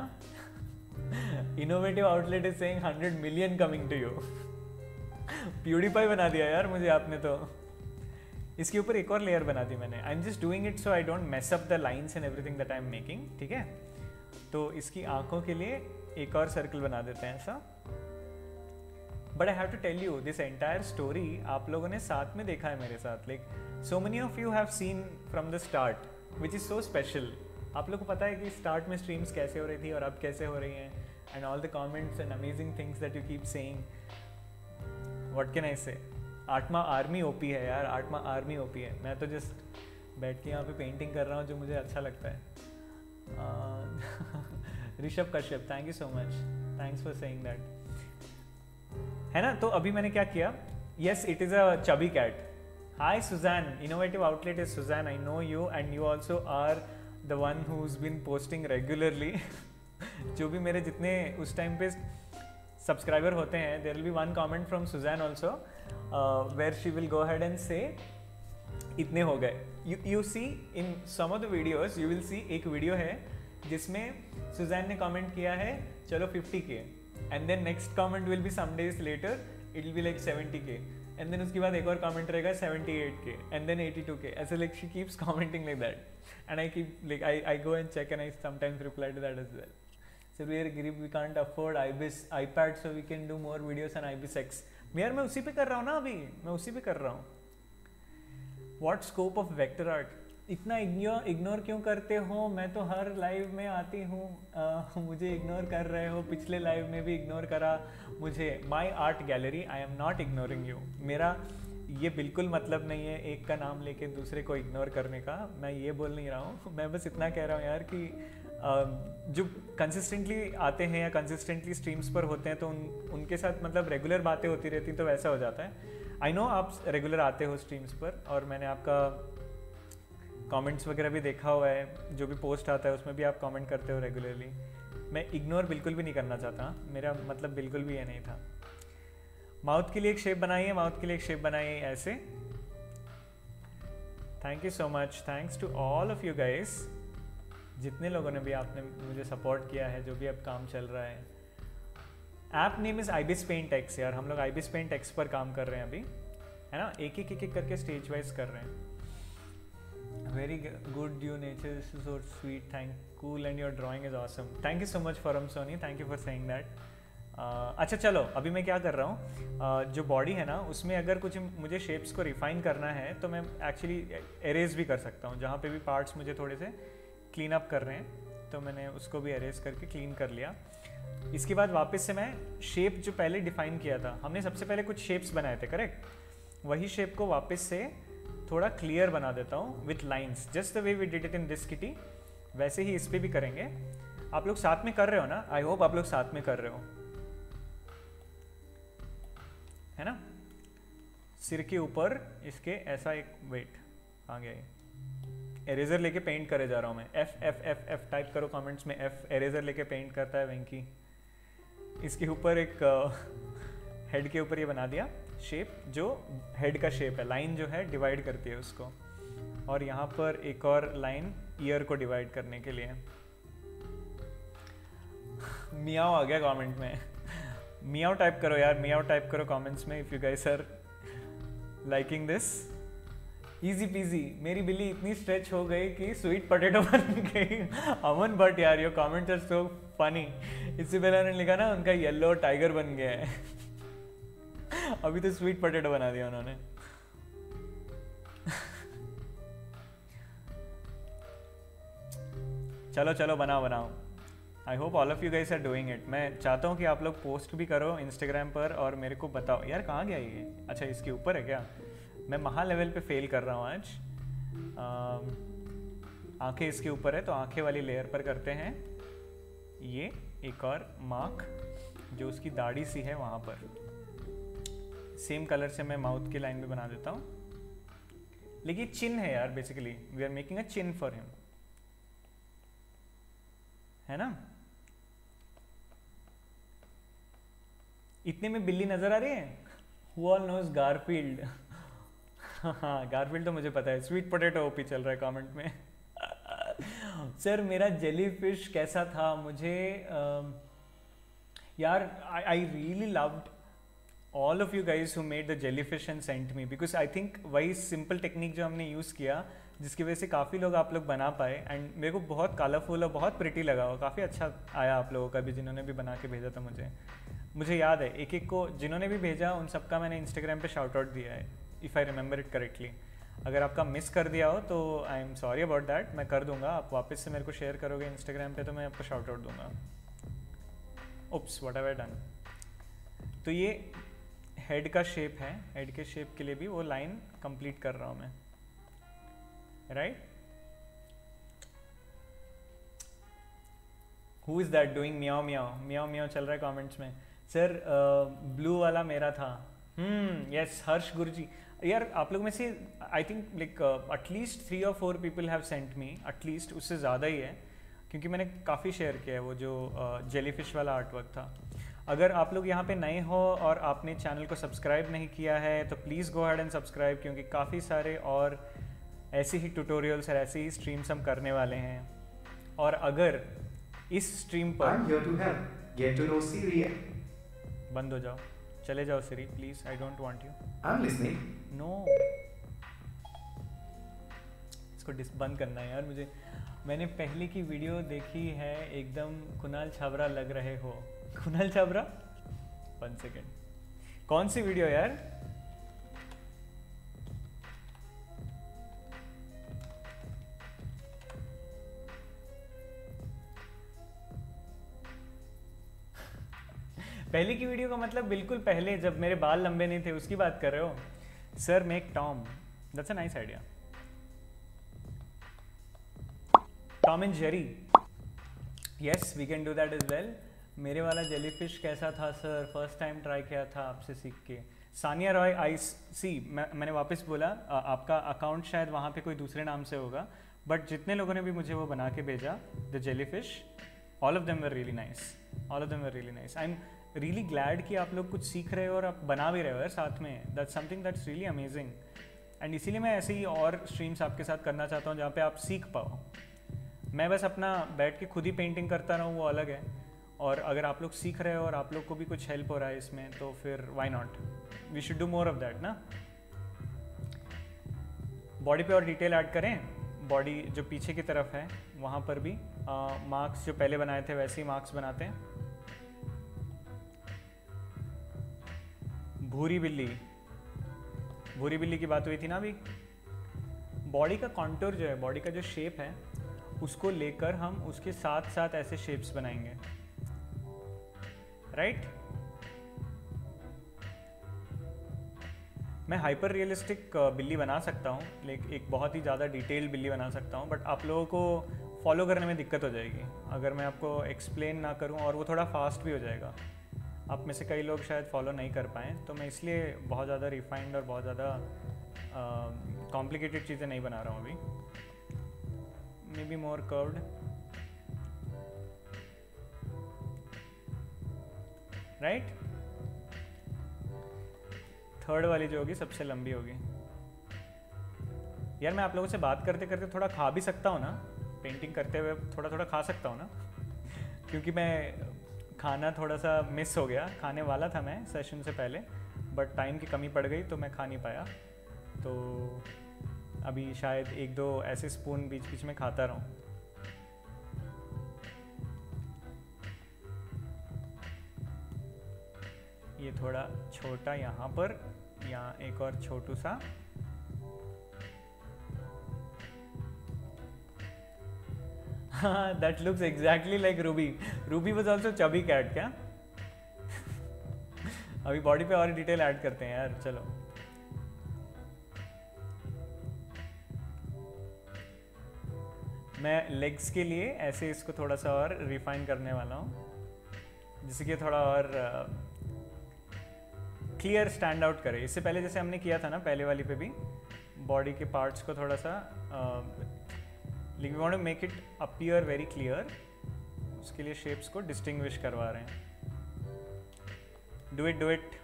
Innovative outlet is saying 100 million coming to you. PewDiePie बना दिया यार मुझे आपने तो. इसके ऊपर एक और लेयर बना दी मैंने. I am just doing it so I don't mess up the lines and everything that I am making. ठीक है, तो इसकी आंखों के लिए एक और सर्कल बना देते हैं ऐसा. But I have to tell you this entire story, आप लोगों ने साथ में देखा है मेरे साथ. Like so many of you have seen from the start which is so special. आप लोग को पता है कि स्टार्ट में स्ट्रीम्स कैसे हो रही थी और अब कैसे हो रही हैं, and all the comments and amazing things that you keep saying. What can I say. Atma army OP है यार, आत्मा आर्मी ओपी है. मैं तो जस्ट बैठ के यहाँ पे पेंटिंग कर रहा हूँ जो मुझे अच्छा लगता है. Rishabh Kashyap, thank you so much, thanks for saying that, है ना. तो अभी मैंने क्या किया, yes it is a chubby cat. Hi Suzanne, innovative outlet is Suzanne, I know you and you also are the one who is been posting regularly. जो भी मेरे जितने उस टाइम पे सब्सक्राइबर होते हैं, there will be one comment from Suzanne also where she will go had and say इतने हो गए. You see in some of the videos, you will see एक वीडियो है जिसमें सुजैन ने कमेंट किया है चलो 50K and then next comment will be some days later it will be like 70K and then उसके बाद एक और कमेंट रहेगा 78K एंड देन 82K ऐसे like she keeps commenting like that and I keep like I go and check and I sometimes reply to that as well. So we're गरीब, we can't afford iPad, so we can do more videos on IBISX. यार मैं उसी पे कर रहा हूँ ना, अभी मैं उसी पे कर रहा हूँ. What scope of vector art? इतना इग्नोर क्यों करते हो? मैं तो हर लाइव में आती हूँ, मुझे इग्नोर कर रहे हो. पिछले लाइव में भी इग्नोर करा मुझे. My art gallery, I am not ignoring you. मेरा ये बिल्कुल मतलब नहीं है एक का नाम लेके दूसरे को इग्नोर करने का. मैं ये बोल नहीं रहा हूँ, मैं बस इतना कह रहा हूँ यार कि जो कंसिस्टेंटली आते हैं या कंसिस्टेंटली स्ट्रीम्स पर होते हैं तो उनके साथ मतलब रेगुलर बातें होती रहती हैं तो वैसा हो जाता है. आई नो आप रेगुलर आते हो स्ट्रीम्स पर और मैंने आपका कमेंट्स वगैरह भी देखा हुआ है. जो भी पोस्ट आता है उसमें भी आप कमेंट करते हो रेगुलरली. मैं इग्नोर बिल्कुल भी नहीं करना चाहता, मेरा मतलब बिल्कुल भी ये नहीं था. माउथ के लिए एक शेप बनाइए, माउथ के लिए एक शेप बनाइए ऐसे. Thank you so much, thanks to all of you guys. जितने लोगों ने भी आपने मुझे सपोर्ट किया है, जो भी अब काम चल रहा है. App name is IBIS Paint X. यार हम लोग IBIS Paint X पर काम कर रहे हैं अभी, है ना. एक करके स्टेज वाइज कर रहे हैं. Very good, your nature is so sweet, thank cool and your drawing is awesome. Thank you so much forum Soni, thank you for saying that. अच्छा चलो अभी मैं क्या कर रहा हूँ, जो बॉडी है ना उसमें अगर कुछ मुझे शेप्स को रिफाइन करना है तो मैं एक्चुअली एरेज भी कर सकता हूँ. जहाँ पे भी पार्ट्स मुझे थोड़े से क्लीन अप कर रहे हैं तो मैंने उसको भी अरेज करके क्लीन कर लिया. इसके बाद वापस से मैं शेप जो पहले डिफाइन किया था, हमने सबसे पहले कुछ शेप्स बनाए थे करेक्ट, वही शेप को वापस से थोड़ा क्लियर बना देता हूँ with lines. Just the way we did it in this kitty, वैसे ही इस पर भी करेंगे. आप लोग साथ में कर रहे हो ना, आई होप आप लोग साथ में कर रहे हो, है ना. सिर के ऊपर इसके ऐसा एक वेट आ गया. एरेजर लेके पेंट करे जा रहा हूँ मैं. F F F F type करो कमेंट्स में. एफ एरेजर लेके पेंट करता है वेंकी. इसके ऊपर एक हेड के ऊपर ये बना दिया शेप जो हेड का शेप है, लाइन जो है डिवाइड करती है उसको. और यहाँ पर एक और लाइन ईयर को डिवाइड करने के लिए. मियाओ आ गया कमेंट में. मियाओ टाइप करो यार, मियाओ टाइप करो कमेंट्स में if you guys are liking this. Easy peasy, मेरी बिल्ली इतनी स्ट्रेच हो गई कि स्वीट पोटैटो बन गई. अमन बट यार your comments are so funny. इससे पहले उन्होंने लिखा ना उनका येलो टाइगर बन गया है. अभी तो स्वीट पोटैटो बना दिया उन्होंने. चलो चलो बनाओ बनाओ. I hope all of you guys are doing it. मैं चाहता हूँ कि आप लोग पोस्ट भी करो इंस्टाग्राम पर और मेरे को बताओ. यार कहाँ गया ये? अच्छा इसके ऊपर है क्या? मैं महा लेवल पे फेल कर रहा हूँ आज. आंखें इसके ऊपर है तो आंखें वाली लेयर पर करते हैं. ये एक और मार्क जो उसकी दाढ़ी सी है वहाँ पर. सेम कलर से मैं माउथ की लाइन भी बना देता हूँ. लेकिन चिन्ह है यार basically, we are making a चिन्ह फॉर हिम, है ना. इतने में बिल्ली नजर आ रही है. Who all knows Garfield? हाँ गारफील्ड तो मुझे पता है. स्वीट पोटैटो ओपी चल रहा है कमेंट में. सर मेरा जेली फिश कैसा था? मुझे यार I really loved all of you guys who made the jelly fish and sent me, because I think वही सिंपल टेक्निक जो हमने यूज़ किया जिसकी वजह से काफ़ी लोग आप लोग बना पाए एंड मेरे को बहुत कलरफुल और बहुत प्रिटी लगा हो. काफ़ी अच्छा आया आप लोगों का भी जिन्होंने भी बना के भेजा था मुझे. मुझे याद है एक एक को जिन्होंने भी भेजा उन सबका मैंने इंस्टाग्राम पर शाउट आउट दिया है if I remember it correctly. अगर आपका मिस कर दिया हो तो I am sorry about that. मैं कर दूंगा, आप वापस से मेरे को शेयर करोगे इंस्टाग्राम पे तो मैं आपको शाउट आउट दूंगा. Oops whatever done. तो ये हेड का शेप है, हेड के शेप के लिए भी वो लाइन कंप्लीट कर रहा हूँ मैं. Right, who is that doing meow meow? Meow meow चल रहा है कॉमेंट्स में. सर ब्लू वाला मेरा था. यस हर्ष गुरु जी. यार आप लोग में से आई थिंक लाइक एटलीस्ट 3 और 4 people have sent me, at least उससे ज़्यादा ही है क्योंकि मैंने काफ़ी शेयर किया है वो जो जेलीफिश वाला आर्टवर्क था. अगर आप लोग यहाँ पे नए हो और आपने चैनल को सब्सक्राइब नहीं किया है तो please go ahead and subscribe, क्योंकि काफ़ी सारे और ऐसे ही ट्यूटोरियल्स और ऐसे ही स्ट्रीम्स हम करने वाले हैं. और अगर इस स्ट्रीम पर Get to know Siri. बंद हो जाओ, चले जाओ Siri, please. I don't want you. I'm listening. No. इसको बंद करना है यार मुझे. मैंने पहले की वीडियो देखी है एकदम कुणाल छाबरा लग रहे हो. कुणाल छाबरा? 1 सेकेंड. कौन सी वीडियो यार? पहले की वीडियो का मतलब बिल्कुल पहले जब मेरे बाल लंबे नहीं थे उसकी बात कर रहे हो. Sir make Tom, that's a nice idea. Tom and Jerry, yes we can do that is well. मेरे वाला जेलीफिश कैसा था सर? फर्स्ट टाइम ट्राई किया था आपसे सीख के. सानिया रॉय आई सी, मैंने वापस बोला आपका अकाउंट शायद वहाँ पे कोई दूसरे नाम से होगा, बट जितने लोगों ने भी मुझे वो बना के भेजा the jellyfish, all of them were really nice. All of them were really nice. I am really glad कि आप लोग कुछ सीख रहे हो और आप बना भी रहे हो यार साथ में. That's something that's really amazing. And इसीलिए मैं ऐसे ही और स्ट्रीम्स आपके साथ करना चाहता हूँ जहाँ पे आप सीख पाओ. मैं बस अपना बैठ के खुद ही पेंटिंग करता रहूँ वो अलग है, और अगर आप लोग सीख रहे हो और आप लोग को भी कुछ हेल्प हो रहा है इसमें तो फिर why not, we should do more of that ना. बॉडी पे और डिटेल ऐड करें. बॉडी जो पीछे की तरफ है वहाँ पर भी मार्क्स जो पहले बनाए थे वैसे ही मार्क्स बनाते हैं. भूरी बिल्ली, भूरी बिल्ली की बात हुई थी ना अभी. बॉडी का कॉन्टूर जो है, बॉडी का जो शेप है उसको लेकर हम उसके साथ साथ ऐसे शेप्स बनाएंगे, राइट? मैं हाइपर रियलिस्टिक बिल्ली बना सकता हूँ, लाइक एक बहुत ही ज़्यादा डिटेल्ड बिल्ली बना सकता हूँ, बट आप लोगों को फॉलो करने में दिक्कत हो जाएगी अगर मैं आपको एक्सप्लेन ना करूँ, और वो थोड़ा फास्ट भी हो जाएगा. आप में से कई लोग शायद फॉलो नहीं कर पाएँ, तो मैं इसलिए बहुत ज़्यादा रिफाइंड और बहुत ज़्यादा कॉम्प्लिकेटेड चीज़ें नहीं बना रहा हूँ अभी. Maybe more curved, right? Third वाली जो होगी सबसे लंबी होगी. यार मैं आप लोगों से बात करते करते थोड़ा खा भी सकता हूँ ना, पेंटिंग करते हुए थोड़ा थोड़ा खा सकता हूँ ना क्योंकि मैं खाना थोड़ा सा मिस हो गया. खाने वाला था मैं सेशन से पहले, बट टाइम की कमी पड़ गई तो मैं खा नहीं पाया. तो अभी शायद 1-2 ऐसे स्पून बीच बीच में खाता रहूं. ये थोड़ा छोटा यहाँ पर, यहाँ एक और छोटू सा. हाँ, that looks exactly like Ruby. Ruby was also chubby cat, क्या? अभी बॉडी पे और डिटेल ऐड करते हैं यार, चलो. मैं लेग्स के लिए ऐसे इसको थोड़ा सा और रिफाइन करने वाला हूँ, जिससे कि थोड़ा और क्लियर स्टैंड आउट करे. इससे पहले जैसे हमने किया था ना पहले वाली पे भी, बॉडी के पार्ट्स को थोड़ा सा लेकिन we want to make it appear very clear. उसके लिए शेप्स को डिस्टिंग्विश करवा रहे हैं. Do it do it.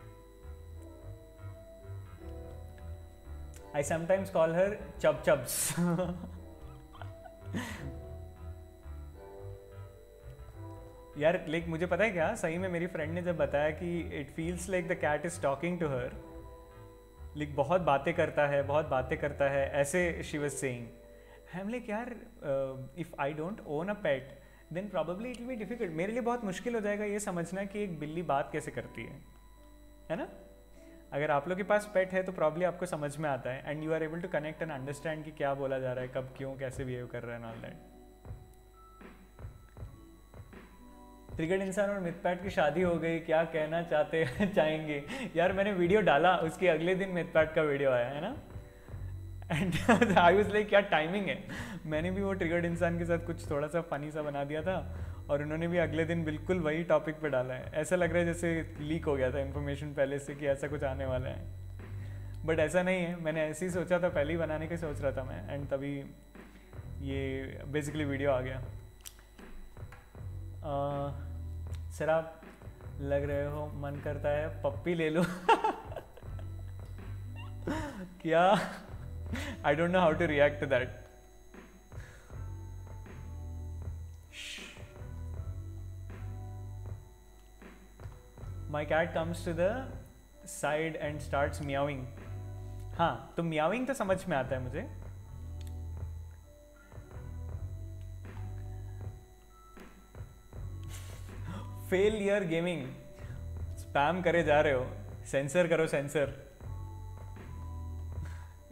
I sometimes call her chub chubs. यार लाइक मुझे पता है क्या, सही में मेरी फ्रेंड ने जब बताया कि it feels like the cat is talking to her, like बहुत बातें करता है, बहुत बातें करता है, ऐसे she was saying. I'm like यार if I don't own a pet then probably it will be difficult. मेरे लिए बहुत मुश्किल हो जाएगा ये समझना कि एक बिल्ली बात कैसे करती है ना. अगर आप लोग के पास पेट है तो प्रॉब्ली आपको समझ में आता है and you are able to connect and understand कि क्या बोला जा रहा है, कब, क्यों, कैसे बिहेव कर रहा है. All that. क्रिकेट इंसान और मितपैट की शादी हो गई, क्या कहना चाहेंगे? यार मैंने वीडियो डाला, उसके अगले दिन मितपैट का वीडियो आया है ना. एंड आई वाज लाइक क्या टाइमिंग है. मैंने भी वो ट्रिगर्ड इंसान के साथ कुछ थोड़ा सा फनी सा बना दिया था और उन्होंने भी अगले दिन बिल्कुल वही टॉपिक पे डाला है. ऐसा लग रहा है जैसे लीक हो गया था इन्फॉर्मेशन पहले से कि ऐसा कुछ आने वाला है, बट ऐसा नहीं है. मैंने ऐसे ही सोचा था, पहले ही बनाने के सोच रहा था मैं, एंड तभी ये बेसिकली वीडियो आ गया. सर आप लग रहे हो, मन करता है पप्पी ले लो. क्या I don't know how to react to that. my cat comes to the side and starts meowing. हाँ तो meowing तो समझ में आता है मुझे. फेलियर गेमिंग स्पैम करे जा रहे हो, सेंसर करो सेंसर.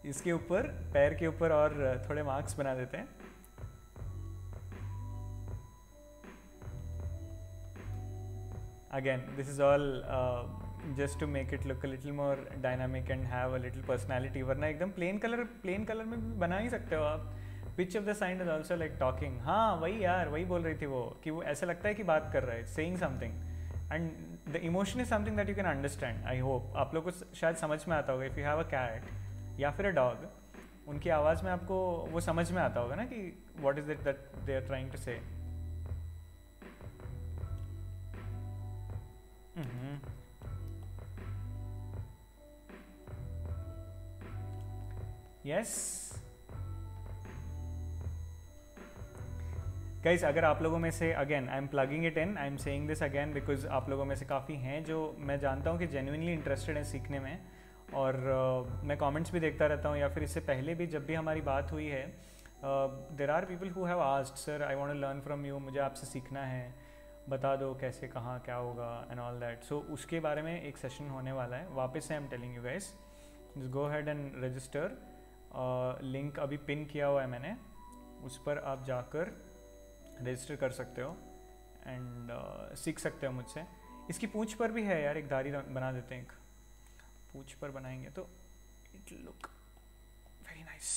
इसके ऊपर पैर के ऊपर और थोड़े मार्क्स बना देते हैं. Again, this is all just to make it look a little more dynamic and have a little personality. वरना एकदम plain color में भी बना ही सकते हो आप. Pitch of the sound is also like talking. हाँ वही यार, वही बोल रही थी वो कि वो ऐसा लगता है कि बात कर रहा है, saying something. And the emotion is something that you can understand. I hope आप लोगों को शायद समझ में आता होगा. If you have a cat या फिर a dog, उनकी आवाज़ में आपको वो समझ में आता होगा ना कि what is it that they are trying to say. Yes. Guys, अगर आप लोगों में से again I am plugging it in, I am saying this again because आप लोगों में से काफ़ी हैं जो मैं जानता हूँ कि genuinely interested हैं सीखने में, और मैं comments भी देखता रहता हूँ या फिर इससे पहले भी जब भी हमारी बात हुई है, there are people who have asked sir I want to learn from you, मुझे आपसे सीखना है, बता दो कैसे कहाँ क्या होगा and all that. So उसके बारे में एक सेशन होने वाला है वापस से. I am telling you guys, just go ahead and register. Link अभी पिन किया हुआ है मैंने, उस पर आप जाकर रजिस्टर कर सकते हो एंड सीख सकते हो मुझसे. इसकी पूँछ पर भी है यार, एक धारी बना देते हैं, एक पूँछ पर बनाएंगे तो it look very nice.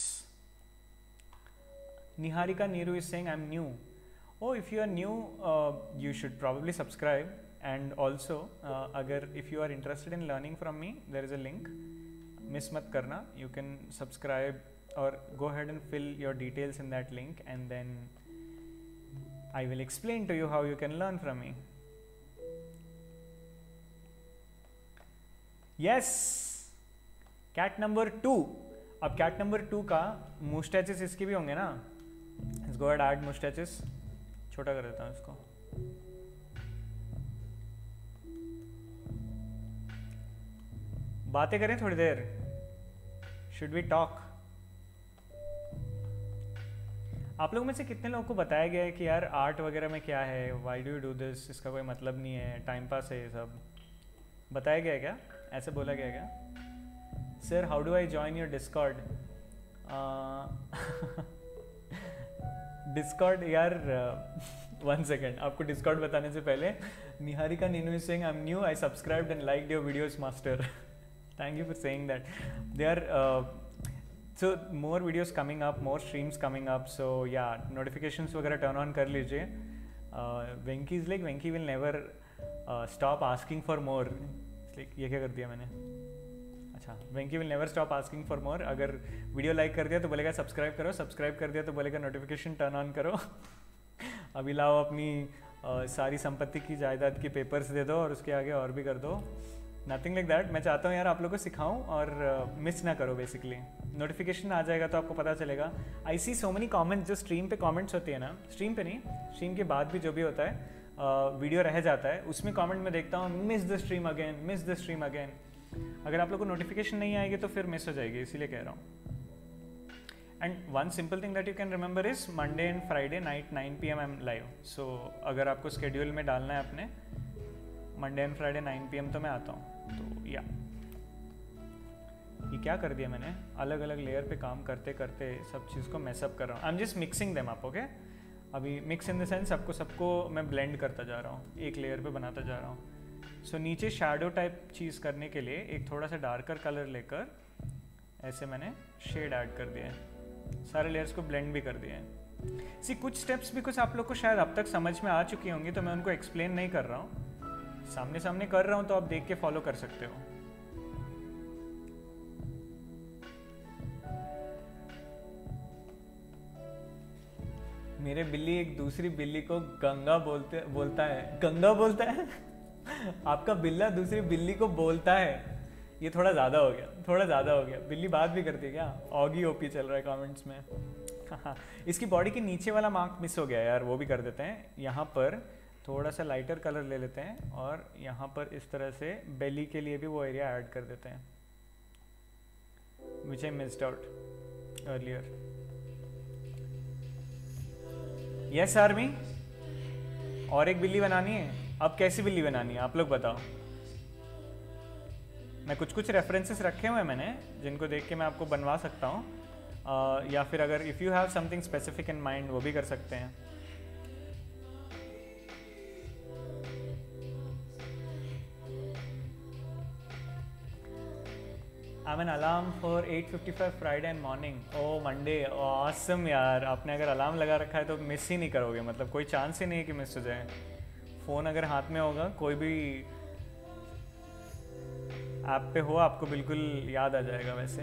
Niharika Neeru is saying I am new. Oh if you are new you should probably subscribe and also अगर if you are interested in learning from me there is a link, miss मत करना. You can subscribe और go head and fill your details in that link and then I will explain to you how you can learn from me. Yes, cat number 2. अब cat number 2 का mustaches इसके भी होंगे ना. Let's go ahead add mustaches. छोटा कर देता हूँ इसको. बातें करें थोड़ी देर. Should we talk. आप लोगों में से कितने लोगों को बताया गया है कि यार आर्ट वगैरह में क्या है, why do you do this, इसका कोई मतलब नहीं है, टाइम पास है ये सब. बताया गया है क्या, ऐसे बोला गया है क्या? Sir how do I join your Discord? Discord यार वन सेकेंड, आपको डिस्कॉर्ड बताने से पहले. Niharika Neenu Singh I am new, I subscribed and liked your videos master. Thank you for saying that. There are so more videos coming up, more streams coming up. So yeah, notifications वगैरह turn on कर लीजिए. Venky is like Venky will never stop asking for more. It's like ये क्या कर दिया मैंने? अच्छा, Venky will never stop asking for more. अगर video like कर दिया तो बोलेगा subscribe करो, subscribe कर दिया तो बोलेगा notification turn on करो. अभी लाओ अपनी सारी संपत्ति की जायदाद की papers दे दो और उसके आगे और भी कर दो. Nothing like that. मैं चाहता हूँ यार आप लोगों को सिखाऊं और मिस ना करो. बेसिकली नोटिफिकेशन आ जाएगा तो आपको पता चलेगा. I see so many comments, जो स्ट्रीम पे कॉमेंट्स होती है ना, स्ट्रीम पे नहीं, स्ट्रीम के बाद भी जो भी होता है, वीडियो रह जाता है उसमें कॉमेंट में देखता हूँ miss the stream again, miss the stream again. अगर आप लोग को नोटिफिकेशन नहीं आएगी तो फिर मिस हो जाएगी, इसीलिए कह रहा हूँ. And one simple thing that you can remember is Monday and Friday night 9 PM I am live. So अगर आपको स्केड्यूल में डालना है अपने, मंडे एंड फ्राइडे 9 PM तो मैं आता हूँ. तो या ये क्या कर दिया मैंने, अलग अलग लेयर पे काम करते करते सब चीज़ को मैसअप कर रहा हूँ. I am just mixing them up. Okay, अभी मिक्स इन द सेंस सबको सबको मैं ब्लेंड करता जा रहा हूँ, एक लेयर पे बनाता जा रहा हूँ. सो नीचे शैडो टाइप चीज़ करने के लिए एक थोड़ा सा डार्कर कलर लेकर ऐसे मैंने शेड ऐड कर दिया है, सारे लेयर्स को ब्लेंड भी कर दिया है. सी कुछ स्टेप्स भी कुछ आप लोग को शायद अब तक समझ में आ चुकी होंगी तो मैं उनको एक्सप्लेन नहीं कर रहा हूँ, सामने सामने कर रहा हूं तो आप देख के फॉलो कर सकते हो. मेरे बिल्ली एक दूसरी बिल्ली को गंगा बोलता है. गंगा बोलता है? आपका बिल्ला दूसरी बिल्ली को बोलता है? ये थोड़ा ज्यादा हो गया, थोड़ा ज्यादा हो गया. बिल्ली बात भी करती है क्या? ऑगी ओपी चल रहा है कमेंट्स में. इसकी बॉडी के नीचे वाला मार्क मिस हो गया यार, वो भी कर देते हैं. यहाँ पर थोड़ा सा लाइटर कलर ले लेते हैं और यहाँ पर इस तरह से बेली के लिए भी वो एरिया ऐड कर देते हैं which I missed out earlier. Yes army, और एक बिल्ली बनानी है। अब कैसी बिल्ली बनानी है आप लोग बताओ। मैं कुछ कुछ रेफरेंसेस रखे हुए हैं मैंने जिनको देख के मैं आपको बनवा सकता हूँ, या फिर अगर if you have something specific in mind वो भी कर सकते हैं। I an alarm for 8:55 Friday and morning. Oh Monday, awesome यार, आपने अगर अलार्म लगा रखा है तो मिस ही नहीं करोगे, मतलब कोई चांस ही नहीं है कि मिस हो जाए। फ़ोन अगर हाथ में होगा, कोई भी ऐप पे हो, आपको बिल्कुल याद आ जाएगा। वैसे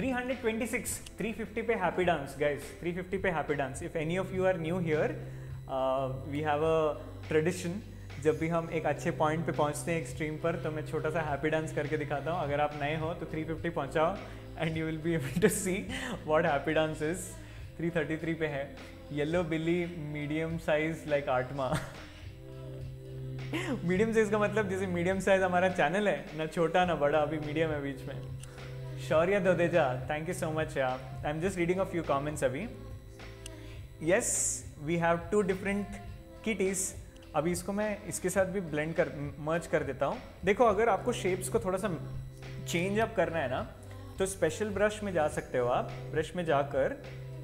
$326 पे हैप्पी डांस गाइस, 350 पे happy dance. If any of you are new here, we have a tradition, जब भी हम एक अच्छे पॉइंट पे पहुंचते हैं एक स्ट्रीम पर तो मैं छोटा सा हैप्पी डांस करके दिखाता हूँ। अगर आप नए हो तो 350 पहुँचाओ and you will be able to see what happy dance is. 333 पे है येलो बिल्ली मीडियम साइज लाइक आर्टमा। मीडियम साइज का मतलब जैसे मीडियम साइज हमारा चैनल है, ना छोटा ना बड़ा, अभी मीडियम है बीच में। Shaurya Dodeja, thank you so much यार। I am just reading a few comments अभी। Yes we have two different kitties. अभी इसको मैं इसके साथ भी ब्लेंड कर मर्ज कर देता हूँ। देखो अगर आपको शेप्स को थोड़ा सा चेंज अप करना है ना तो स्पेशल ब्रश में जा सकते हो आप। ब्रश में जाकर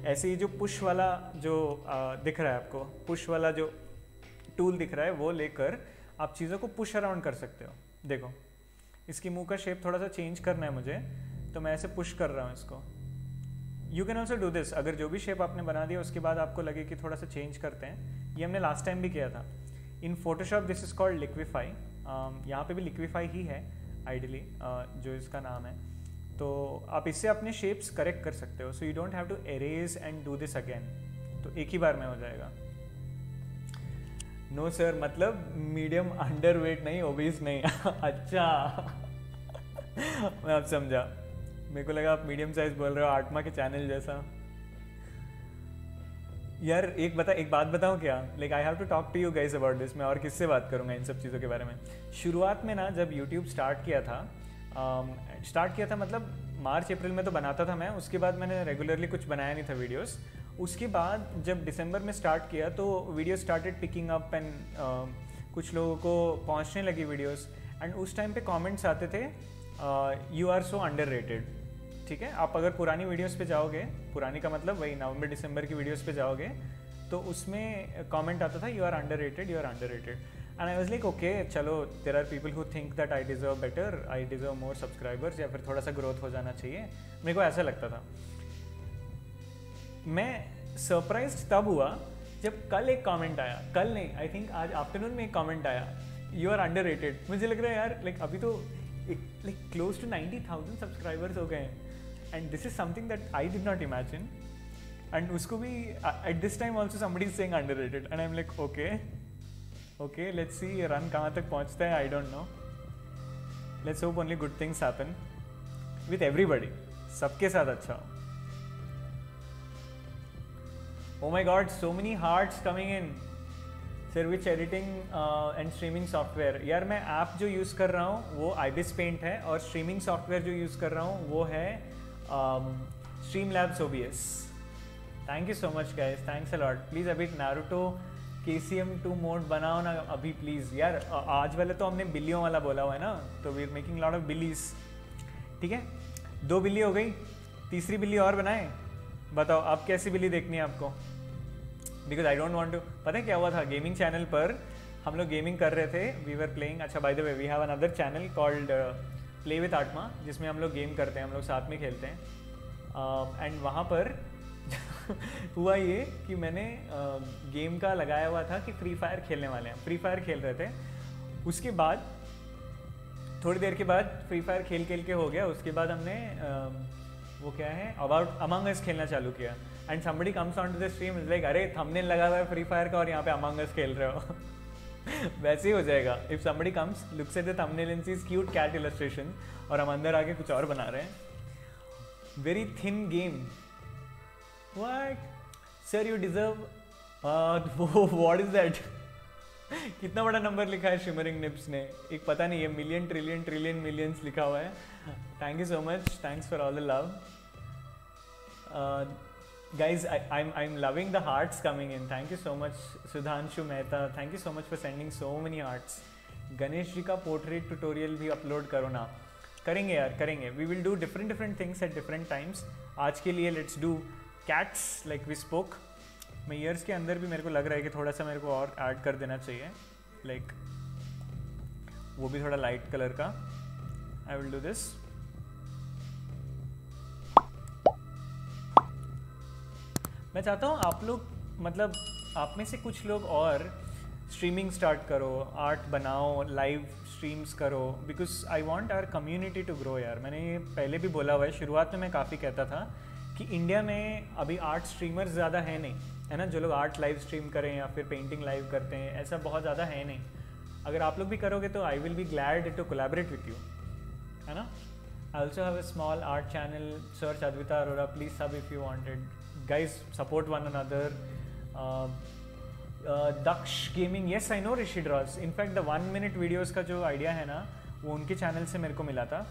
ऐसे ही जो पुश वाला जो दिख रहा है आपको, पुश वाला जो टूल दिख रहा है वो लेकर आप चीज़ों को पुश अराउंड कर सकते हो। देखो इसकी मुंह का शेप थोड़ा सा चेंज करना है मुझे तो मैं ऐसे पुश कर रहा हूँ इसको। You can also do this. अगर जो भी शेप आपने बना दिया उसके बाद आपको लगे कि थोड़ा सा चेंज करते हैं, ये हमने लास्ट टाइम भी किया था in Photoshop. This is called liquify. यहाँ पे भी लिक्विफाई ही है आइडियली जो इसका नाम है। तो आप इससे अपने शेप्स करेक्ट कर सकते हो। So you don't have to erase and do this again, तो एक ही बार में हो जाएगा। नो सर, मतलब मीडियम अंडर वेट नहीं, ओबीज नहीं। अच्छा मैं आप समझा, मेरे को लगा आप मीडियम साइज बोल रहे हो आत्मा के चैनल जैसा। यार एक बात बताऊं क्या, like I have to talk to you guys about this. मैं और किससे बात करूंगा इन सब चीज़ों के बारे में। शुरुआत में ना जब YouTube स्टार्ट किया था मतलब मार्च अप्रैल में तो बनाता था मैं, उसके बाद मैंने रेगुलरली कुछ बनाया नहीं था वीडियोस। उसके बाद जब दिसंबर में स्टार्ट किया तो video started picking up and कुछ लोगों को पहुँचने लगी वीडियोज़। एंड उस टाइम पर कॉमेंट्स आते थे यू आर सो अंडररेटेड। ठीक है, आप अगर पुरानी वीडियोस पे जाओगे, पुरानी का मतलब वही नवंबर दिसंबर की वीडियोस पे जाओगे तो उसमें कमेंट आता था you are underrated, you are underrated. And I was like okay चलो, there are people who think that I deserve better, I deserve more subscribers, या फिर थोड़ा सा ग्रोथ हो जाना चाहिए, मेरे को ऐसा लगता था। मैं सरप्राइज तब हुआ जब कल एक कॉमेंट आया, कल नहीं आई थिंक आज आफ्टरनून में एक कॉमेंट आया यू आर अंडररेटेड। मुझे लग रहा है यार लाइक अभी तो लाइक क्लोज टू 90,000 सब्सक्राइबर्स हो गए हैं and this is something that I did not imagine, and usko bhi at this time also somebody is saying underrated and I'm like okay let's see run kahan tak pahunchta hai, I don't know, let's hope only good things happen with everybody, sabke sath acha ho। Oh my god, so many hearts coming in sir, which editing and streaming software। yaar main app jo use kar raha hu wo ibis paint hai aur streaming software jo use kar raha hu wo hai Streamlabs OBS। Thank you so much guys, thanks a lot. Please अभी Naruto KCM2 mode बनाओ ना अभी please यार। आज वाले तो हमने बिल्लियों वाला बोला हुआ है ना, तो we are making lot of बिल्लीज। ठीक है, 2 बिल्ली हो गई, तीसरी बिल्ली और बनाए। बताओ आप कैसी बिल्ली देखनी है आपको, because I don't want to. पता है क्या हुआ था, गेमिंग चैनल पर हम लोग गेमिंग कर रहे थे, वी वर प्लेइंग। अच्छा by the way we have another channel called play with आत्मा, जिसमें हम लोग गेम करते हैं, हम लोग साथ में खेलते हैं। एंड वहाँ पर हुआ ये कि मैंने गेम का लगाया हुआ था कि फ्री फायर खेलने वाले हैं, फ्री फायर खेल रहे थे। उसके बाद थोड़ी देर के बाद फ्री फायर खेल के हो गया, उसके बाद हमने वो क्या है अबाउट अमंग अस खेलना चालू किया। And somebody comes on to the stream is like अरे थंबनेल लगा हुआ है फ्री फायर का और यहाँ पे अमंग अस खेल रहे हो। वैसे ही हो जाएगा। If somebody comes looks at the thumbnail and sees cute cat illustration और हम अंदर आके कुछ और बना रहे हैं। Very thin game, What? Sir, you deserve. What is that? कितना बड़ा नंबर लिखा है शिमरिंग निप्स ने, एक पता नहीं है, मिलियन ट्रिलियन ट्रिलियन मिलियंस लिखा हुआ है. Thank you so much, thanks for all the love. Guys, I'm loving the hearts coming in. Thank you so much, Sudhanshu Mehta. Thank you so much for sending so many hearts. Ganesh ji का portrait tutorial भी upload करो ना. करेंगे यार, करेंगे. We will do different things at different times. आज के लिए let's do cats like we spoke. मैं years के अंदर भी मेरे को लग रहा है कि थोड़ा सा मेरे को और add कर देना चाहिए. Like वो भी थोड़ा light color का. I will do this. मैं चाहता हूँ आप लोग, मतलब आप में से कुछ लोग और स्ट्रीमिंग स्टार्ट करो, आर्ट बनाओ, लाइव स्ट्रीम्स करो, because I want our community to grow. यार मैंने ये पहले भी बोला हुआ है, शुरुआत में मैं काफ़ी कहता था कि इंडिया में अभी आर्ट स्ट्रीमर्स ज़्यादा है नहीं, है ना, जो लोग आर्ट लाइव स्ट्रीम करें या फिर पेंटिंग लाइव करते हैं, ऐसा बहुत ज़्यादा है नहीं. अगर आप लोग भी करोगे तो I will be glad to collaborate with you, है ना. I also have a small art channel, search Advita Arora, please सब if you wanted. Guys, support one another. Daksh Gaming, yes I know Rishi Draws. In fact, the 1 minute videos का जो idea है ना, वो उनके channel से मेरे को मिला था.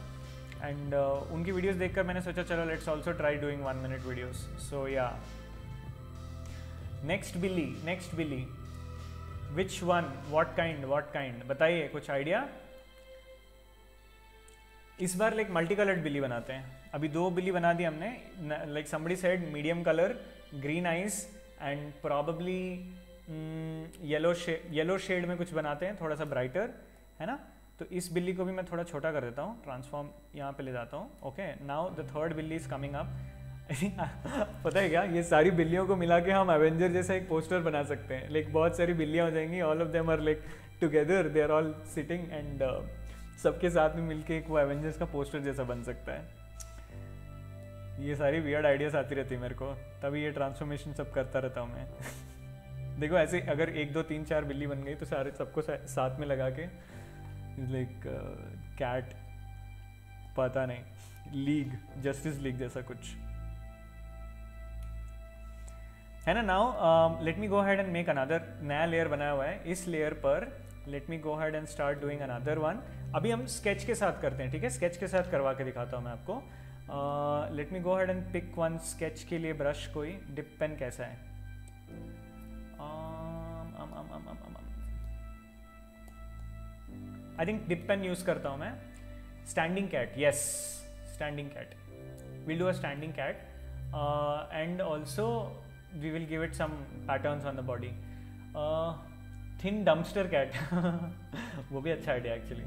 And उनकी videos देखकर मैंने सोचा चलो let's also try doing 1 minute videos. So yeah. Next Billy. Which one? What kind? बताइए कुछ idea. इस बार लाइक मल्टी कलर्ड बिल्ली बनाते हैं. अभी 2 बिल्ली बना दी हमने, like somebody said medium colour, green eyes and probably yellow shade में कुछ बनाते हैं, थोड़ा सा ब्राइटर, है ना. तो इस बिल्ली को भी मैं थोड़ा छोटा कर देता हूँ, ट्रांसफॉर्म यहाँ पे ले जाता हूँ. ओके, नाउ द थर्ड बिल्ली इज कमिंग अप. पता है क्या, ये सारी बिल्लियों को मिला के हम एवेंजर जैसा एक पोस्टर बना सकते हैं. लाइक बहुत सारी बिल्लियाँ हो जाएंगी, all of them are like together, they are all sitting and सबके साथ में मिलके एक वो एवेंजर्स का पोस्टर जैसा बन सकता है. ये सारी वियर्ड आइडियाज आती रहती है मेरे को, तभी ये ट्रांसफॉर्मेशन सब करता रहता हूँ मैं. देखो ऐसे अगर 1 2 3 4 बिल्ली बन गई तो सारे सबको साथ में लगा के लाइक कैट, पता नहीं, लीग, जस्टिस लीग जैसा कुछ, है ना. Now let me go head and make another. नया लेयर बनाया हुआ है, इस लेयर पर let me go head and start doing another one. अभी हम स्केच के साथ करते हैं, ठीक है, स्केच के साथ करवा के दिखाता हूँ मैं आपको. Let me go head and pick one sketch के लिए ब्रश. कोई डिप पेन कैसा है? I think dip pen use करता हूँ मैं. Standing cat, yes standing cat, will do a standing cat and also we will give it some patterns on the body. Thin dumpster cat, वो भी अच्छा idea actually.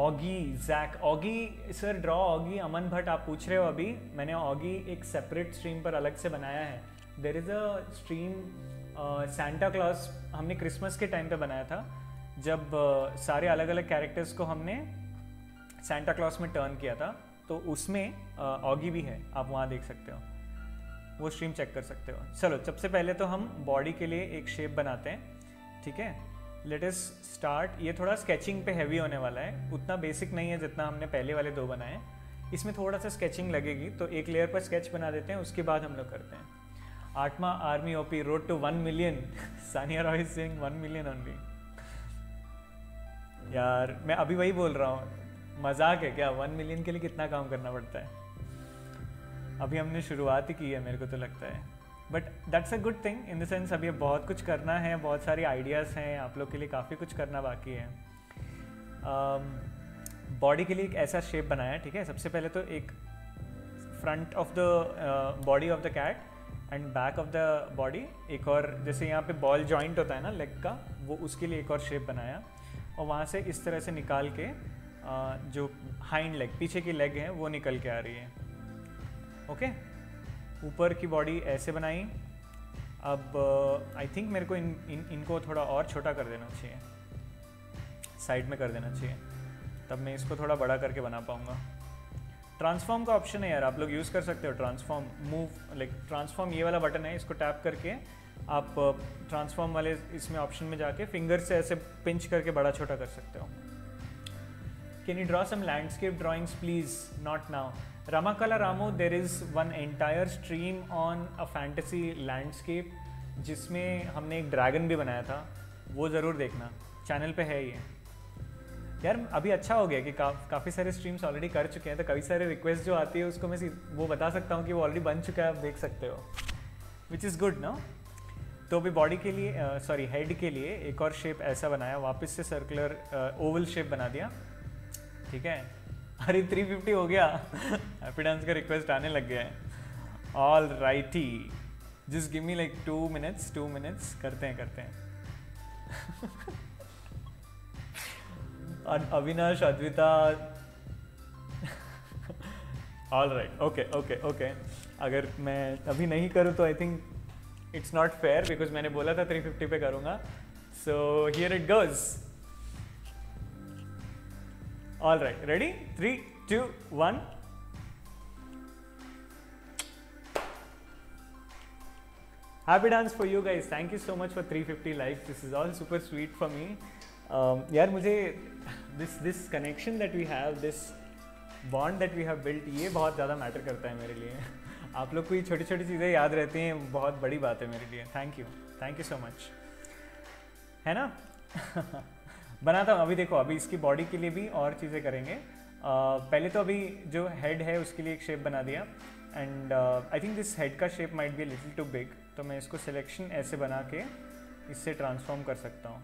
Oggy, Jack Oggy, sir draw Oggy. Aman Bhatt आप पूछ रहे हो, अभी मैंने Oggy एक सेपरेट स्ट्रीम पर अलग से बनाया है. There is a stream Santa Claus, हमने क्रिसमस के टाइम पे बनाया था, जब सारे अलग अलग कैरेक्टर्स को हमने सांता क्लॉज में टर्न किया था, तो उसमें ऑगी भी है, आप वहाँ देख सकते हो, वो स्ट्रीम चेक कर सकते हो. चलो सबसे पहले तो हम बॉडी के लिए एक शेप बनाते हैं, ठीक है. Let us start. ये थोड़ा स्केचिंग पे हैवी होने वाला है, उतना बेसिक नहीं है जितना हमने पहले वाले 2 बनाए हैं, इसमें थोड़ा सा स्केचिंग लगेगी. तो एक लेयर पर स्केच बना देते हैं, उसके बाद हम लोग करते हैं. Atma army OP, road to 1 million. Sania Roy Singh 1 million only. यार मैं अभी वही बोल रहा हूँ, मजाक है क्या? 1 मिलियन के लिए कितना काम करना पड़ता है? अभी हमने शुरुआत ही की है मेरे को तो लगता है, but that's a good thing in the sense अभी बहुत कुछ करना है, बहुत सारी आइडियाज़ हैं आप लोग के लिए, काफ़ी कुछ करना बाकी है. बॉडी के लिए एक ऐसा शेप बनाया है, ठीक है. सबसे पहले तो एक front of the body of the cat and back of the body, एक और जैसे यहाँ पे बॉल जॉइंट होता है ना लेग का, वो उसके लिए एक और शेप बनाया, और वहाँ से इस तरह से निकाल के जो हाइंड लेग, पीछे की लेग है, वो निकल के आ रही है. ओके, ऊपर की बॉडी ऐसे बनाई. अब आई थिंक मेरे को इनको थोड़ा और छोटा कर देना चाहिए, साइड में कर देना चाहिए, तब मैं इसको थोड़ा बड़ा करके बना पाऊँगा. ट्रांसफॉर्म का ऑप्शन है यार, आप लोग यूज़ कर सकते हो. ट्रांसफॉर्म मूव, लाइक ट्रांसफॉर्म ये वाला बटन है, इसको टैप करके आप ट्रांसफॉर्म वाले इसमें ऑप्शन में जाके फिंगर से ऐसे पिंच करके बड़ा छोटा कर सकते हो. Can you draw some landscape drawings please? Not now. Ramakala Ramo, there is one entire stream on a fantasy landscape जिसमें हमने एक ड्रैगन भी बनाया था, वो ज़रूर देखना, चैनल पे है ये। यार अभी अच्छा हो गया कि काफ़ी सारे स्ट्रीम्स ऑलरेडी कर चुके हैं, तो काफ़ी सारे रिक्वेस्ट जो आती है उसको मैं वो बता सकता हूँ कि वो ऑलरेडी बन चुका है, आप देख सकते हो, विच इज़ गुड ना। तो अभी बॉडी के लिए सॉरी हेड के लिए एक और शेप ऐसा बनाया, वापस से सर्कुलर ओवल शेप बना दिया, ठीक है। अरे 350 हो गया, हैप्पी डांस का रिक्वेस्ट आने लग गया है। All righty, just give me like 2 minutes, 2 minutes करते हैं। Avinash, Advita, all right, okay okay okay. अगर मैं अभी नहीं करूँ तो I think it's not fair, because मैंने बोला था 350 पे करूँगा, so here it goes. All right, ready, 3, 2, 1। Happy dance for you guys, thank you so much for 350 likes, this is all super sweet for मी। यार मुझे this connection that we have, this bond that we have built, ये बहुत ज़्यादा matter करता है मेरे लिए। आप लोग को ये छोटी छोटी चीज़ें याद रहती हैं, बहुत बड़ी बात है मेरे लिए। थैंक यू सो मच, है ना। बनाता हूँ अभी, देखो अभी इसकी बॉडी के लिए भी और चीज़ें करेंगे। पहले तो अभी जो हेड है उसके लिए एक शेप बना दिया, and I think this head का shape might be little too big, तो मैं इसको सिलेक्शन ऐसे बना के इससे ट्रांसफॉर्म कर सकता हूँ,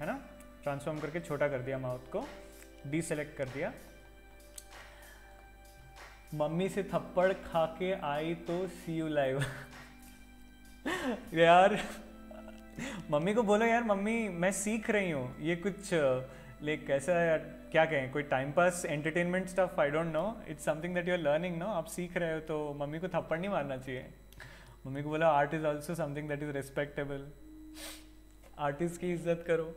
है ना। ट्रांसफॉर्म करके छोटा कर दिया, माउथ को डीसेलेक्ट कर दिया। मम्मी से थप्पड़ खा के आई तो सी यू लाइव। यार मम्मी को बोलो यार मम्मी मैं सीख रही हूँ, ये कुछ लाइक ऐसा क्या कहें, कोई time pass entertainment stuff, I don't know, it's something that you are learning no, आप सीख रहे हो, तो मम्मी को थप्पड़ नहीं मारना चाहिए। मम्मी को बोलो art is also something that is respectable, artist की इज्जत करो,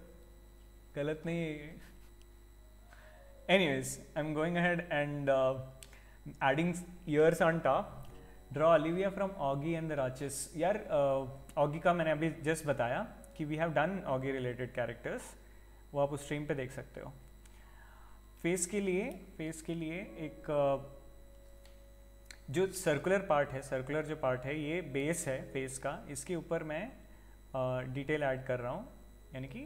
गलत नहीं है ये। Anyways, I'm going ahead and adding ears on top. Draw Olivia from Augie and the Roaches. यार Augie का मैंने अभी जस्ट बताया कि we have done Augie related characters, वो आप उस स्ट्रीम पे देख सकते हो। फेस के लिए एक जो सर्कुलर पार्ट है, ये बेस है फेस का, इसके ऊपर मैं डिटेल ऐड कर रहा हूँ, यानी कि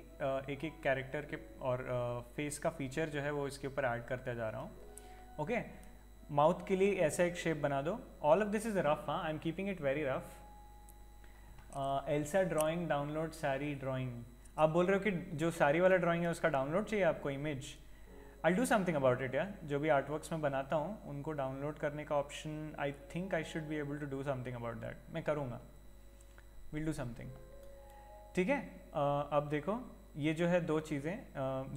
एक एक कैरेक्टर के और फेस का फीचर जो है वो इसके ऊपर ऐड करते जा रहा हूँ, ओके। माउथ के लिए ऐसा एक शेप बना दो। All of this is rough, I am keeping it very rough. Elsa drawing download सारी ड्राइंग, आप बोल रहे हो कि जो सारी वाला ड्राइंग है उसका डाउनलोड चाहिए आपको image. I do something about it यार, जो भी आर्टवर्क्स मैं बनाता हूँ उनको डाउनलोड करने का option, I think I should be able to do something about that, मैं करूँगा, विल डू समथिंग, ठीक है। अब देखो ये जो है दो चीज़ें,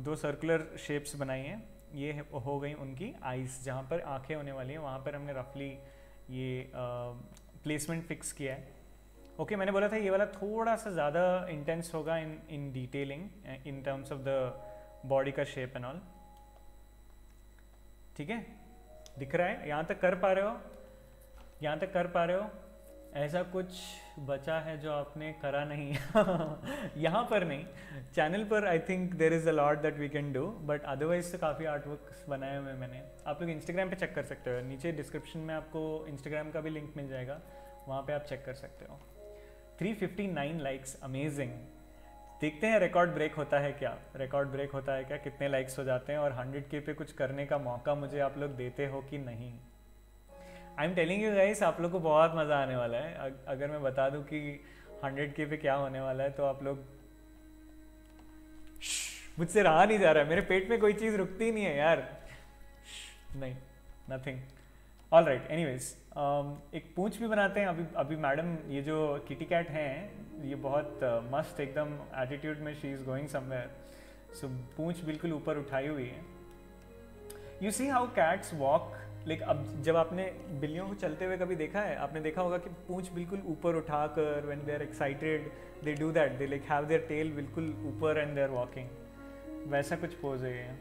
दो सर्कुलर शेप्स बनाई हैं, ये हो गई उनकी आइज़, जहाँ पर आंखें होने वाली हैं वहाँ पर हमने रफली ये प्लेसमेंट फिक्स किया है, ओके। मैंने बोला था ये वाला थोड़ा सा ज़्यादा इंटेंस होगा in detailing in terms of the body का शेप एंड ऑल, ठीक है। दिख रहा है, यहाँ तक कर पा रहे हो? ऐसा कुछ बचा है जो आपने करा नहीं? यहाँ पर नहीं, चैनल पर I think there is a lot that we can do, but otherwise तो काफ़ी आर्टवर्क्स बनाए हुए मैंने। आप लोग इंस्टाग्राम पे चेक कर सकते हो, नीचे डिस्क्रिप्शन में आपको इंस्टाग्राम का भी लिंक मिल जाएगा, वहाँ पे आप चेक कर सकते हो। 359 लाइक्स, अमेजिंग। देखते हैं रिकॉर्ड ब्रेक होता है क्या, कितने लाइक्स हो जाते हैं, और 100K पे कुछ करने का मौका मुझे आप लोग देते हो कि नहीं। I am telling you guys, आप लोग को बहुत मज़ा आने वाला है। अगर मैं बता दूं कि 100K पे क्या होने वाला है तो आप लोग, मुझसे रहा नहीं जा रहा है, मेरे पेट में कोई चीज़ रुकती नहीं है यार। नहीं, नथिंग। ऑल राइट, एनीवेज एक पूंछ भी बनाते हैं। अभी मैडम ये जो किटी कैट हैं ये बहुत मस्त एकदम एटीट्यूड में, she is going somewhere, so पूंछ बिल्कुल ऊपर उठाई हुई है। You see how cats walk, like अब जब आपने बिल्लियों को चलते हुए कभी देखा है, आपने देखा होगा कि पूंछ बिल्कुल ऊपर उठा कर, when they are excited they do that, they like have their tail बिल्कुल ऊपर एंड दे आर वॉकिंग, वैसा कुछ पोज है।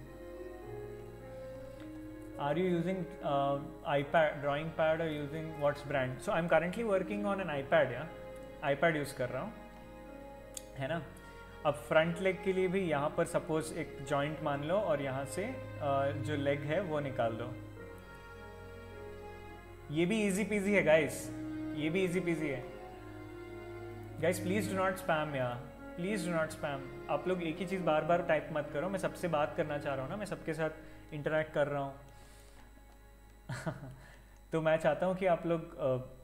Are you using iPad, drawing pad, और using what's brand? So I am currently working on an iPad, या iPad use कर रहा हूँ, है ना। अब फ्रंट लेग के लिए भी यहाँ पर सपोज एक जॉइंट मान लो, और यहाँ से जो लेग है वो निकाल दो, ये भी इजी पीजी है गाइस, ये भी इजी पीजी है guys. Please do not spam यार, प्लीज़ डू नॉट स्पैम। आप लोग एक ही चीज़ बार बार टाइप मत करो। मैं सबसे बात करना चाह रहा हूँ ना, मैं सबके साथ इंटरेक्ट कर रहा हूँ। तो मैं चाहता हूँ कि आप लोग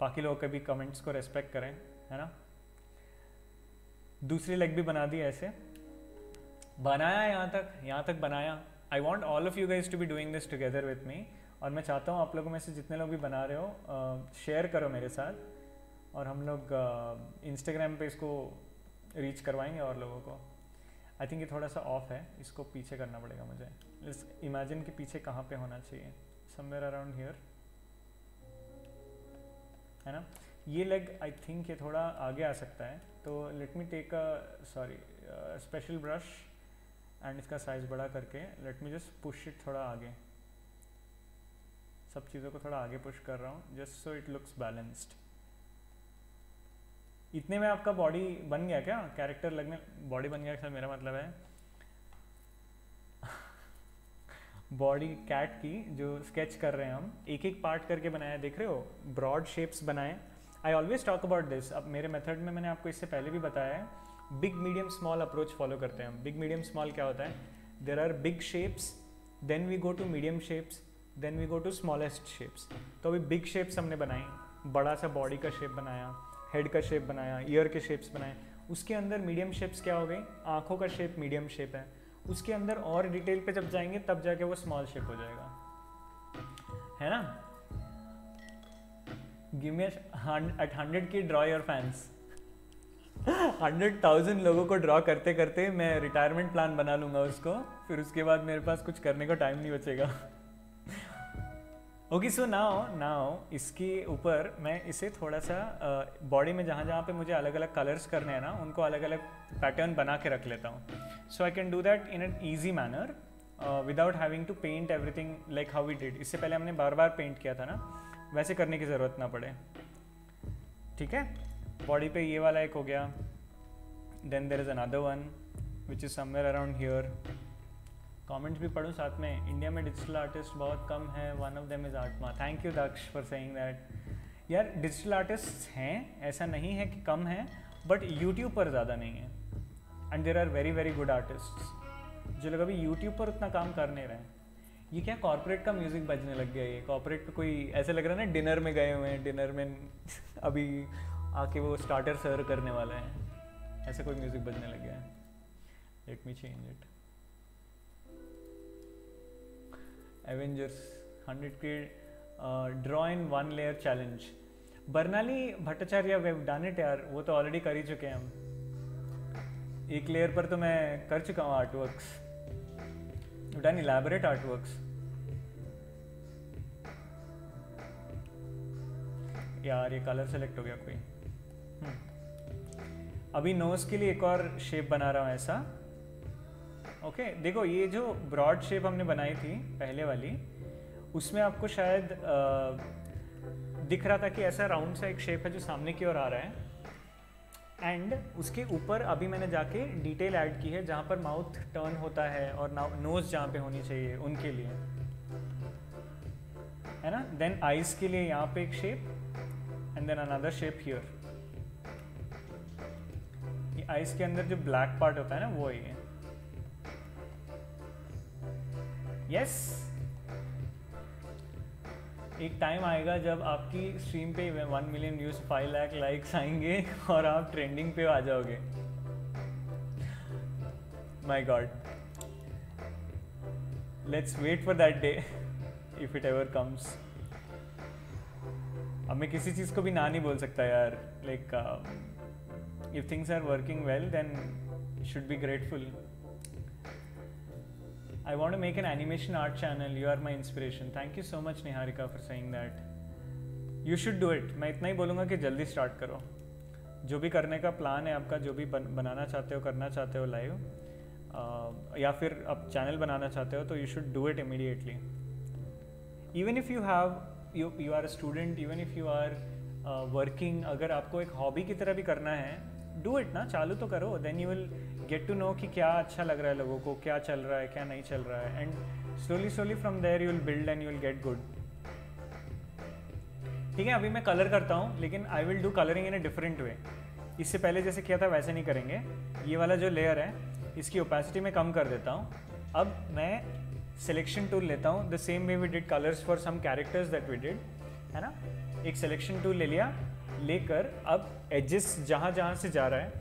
बाकी लोगों के भी कमेंट्स को रेस्पेक्ट करें, है ना। दूसरी लेग भी बना दी, ऐसे बनाया यहाँ तक बनाया। I want all of you guys to be doing this together with me. और मैं चाहता हूँ आप लोगों में से जितने लोग भी बना रहे हो शेयर करो मेरे साथ, और हम लोग इंस्टाग्राम पे इसको रीच करवाएंगे और लोगों को। आई थिंक ये थोड़ा सा ऑफ है, इसको पीछे करना पड़ेगा मुझे। लेट्स इमेजिन कि पीछे कहाँ पे होना चाहिए, समवेयर अराउंड हियर, है ना। ये लेग आई थिंक ये थोड़ा आगे आ सकता है, तो let me take a sorry special brush and इसका साइज़ बड़ा करके let me just push it थोड़ा आगे। सब चीज़ों को थोड़ा आगे पुश कर रहा हूँ just so it looks balanced. इतने में आपका बॉडी बन गया क्या, कैरेक्टर लगने बॉडी बन गया क्या, मेरा मतलब है। बॉडी कैट की जो स्केच कर रहे हैं हम, एक एक पार्ट करके बनाया, देख रहे हो, ब्रॉड शेप्स बनाए। I always talk about this. अब मेरे मेथड में मैंने आपको इससे पहले भी बताया है, big medium small approach follow करते हैं हम। बिग मीडियम स्मॉल क्या होता है, there are big shapes, then we go to medium shapes, then we go to smallest shapes. तो अभी बिग शेप्स हमने बनाई, बड़ा सा बॉडी का शेप बनाया, हेड का शेप बनाया, ईयर के शेप्स बनाए। उसके अंदर मीडियम शेप्स क्या हो गई, आँखों का शेप मीडियम शेप है। उसके अंदर और डिटेल पे जब जाएंगे तब जाके वो स्मॉल शेप हो जाएगा, है ना। गिव मी एट 100 की ड्रॉ योर फैंस। 100,000 लोगों को ड्रॉ करते करते मैं रिटायरमेंट प्लान बना लूँगा उसको, फिर उसके बाद मेरे पास कुछ करने का टाइम नहीं बचेगा। ओके सो नाउ इसके ऊपर मैं इसे थोड़ा सा बॉडी में जहाँ जहाँ पे मुझे अलग अलग कलर्स करने हैं ना, उनको अलग अलग पैटर्न बना के रख लेता हूँ। So I can do that in an easy manner without having to paint everything like how we did. इससे पहले हमने बार बार पेंट किया था ना, वैसे करने की ज़रूरत ना पड़े, ठीक है। बॉडी पे ये वाला एक हो गया, then there is another one which is somewhere around here. Comments भी पढ़ूँ साथ में। इंडिया में डिजिटल आर्टिस्ट बहुत कम है, one of them is Atma. Thank you Daksh for saying that. यार डिजिटल आर्टिस्ट हैं, ऐसा नहीं है कि कम है, बट यूट्यूब पर ज़्यादा नहीं है। And there are very very good artist जो लोग अभी यूट्यूब पर उतना काम कर नहीं रहे हैं। ये क्या कॉर्पोरेट का म्यूज़िक बजने लग गया, ये कॉर्पोरेट पे कोई ऐसा लग रहा है ना, डिनर में गए हुए हैं, डिनर में अभी आके वो स्टार्टर सर्व करने वाला है, ऐसे कोई म्यूज़िक बजने लग गया है। Let me change it. Avengers 100 के draw in one layer challenge. Barnali Bhattacharya we've done it यार, वो तो ऑलरेडी कर ही चुके हैं हम। एक लेयर पर तो मैं कर चुका हूँ आर्टवर्क्स, डन इलैबोरेट आर्टवर्क्स। यार ये कलर सेलेक्ट हो गया कोई। अभी नोज के लिए एक और शेप बना रहा हूँ ऐसा। ओके देखो ये जो ब्रॉड शेप हमने बनाई थी पहले वाली, उसमें आपको शायद दिख रहा था कि ऐसा राउंड सा एक शेप है जो सामने की ओर आ रहा है। एंड उसके ऊपर अभी मैंने जाके डिटेल ऐड की है, जहाँ पर माउथ टर्न होता है और नोज़ जहाँ पे होनी चाहिए उनके लिए, है ना। देन आइज़ के लिए यहाँ पे एक shape and then another shape here. ये आइज़ के अंदर जो ब्लैक पार्ट होता है ना, वो ही है। यस एक टाइम आएगा जब आपकी स्ट्रीम पे 1 मिलियन व्यूज 5 लाख लाइक्स आएंगे और आप ट्रेंडिंग पे आ जाओगे। My god, let's wait for that day if it ever comes. अब मैं किसी चीज़ को भी ना नहीं बोल सकता यार, like if things are working well then should be grateful. I want to make an animation art channel. You are my inspiration. Thank you so much Niharika for saying that. You should do it. मैं इतना ही बोलूँगा कि जल्दी start करो। जो भी करने का प्लान है आपका, जो भी बनाना चाहते हो, करना चाहते हो लाइव, या फिर आप चैनल बनाना चाहते हो, तो you should do it immediately. Even if you have, you are a student, even if you are working, अगर आपको एक हॉबी की तरह भी करना है, do it ना, चालू तो करो। Then you will get to know कि क्या अच्छा लग रहा है लोगों को, क्या चल रहा है, क्या नहीं चल रहा है। And slowly slowly from there you will build and you will get good. ठीक है। अभी मैं कलर करता हूँ, लेकिन I will do colouring in a different way. इससे पहले जैसे किया था वैसे नहीं करेंगे। ये वाला जो लेयर है इसकी ओपेसिटी मैं कम कर देता हूँ। अब मैं सिलेक्शन टूल लेता हूँ, the same way we did colours for some characters that we did, है ना। एक सिलेक्शन टूल ले लिया, लेकर अब एजेस जहाँ जहाँ से जा रहा है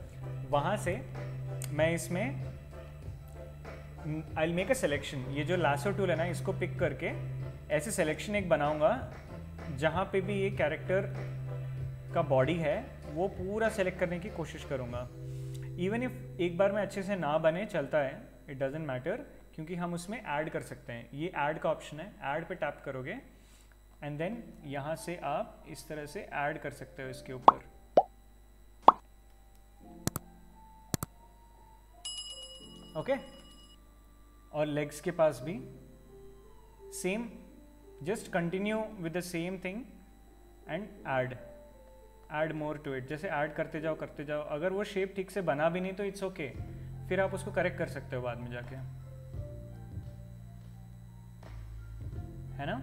वहाँ से मैं इसमें I will make a selection. ये जो लासो टूल है ना, इसको पिक करके ऐसे सिलेक्शन एक बनाऊँगा जहाँ पे भी ये कैरेक्टर का बॉडी है वो पूरा सेलेक्ट करने की कोशिश करूँगा। इवन इफ एक बार में अच्छे से ना बने चलता है, इट डजेंट मैटर, क्योंकि हम उसमें ऐड कर सकते हैं। ये ऐड का ऑप्शन है, ऐड पे टैप करोगे एंड देन यहाँ से आप इस तरह से ऐड कर सकते हो इसके ऊपर। ओके और लेग्स के पास भी same, just continue with the same thing and add more to it. जैसे ऐड करते जाओ करते जाओ, अगर वो शेप ठीक से बना भी नहीं तो इट्स ओके, फिर आप उसको करेक्ट कर सकते हो बाद में जाके, है ना।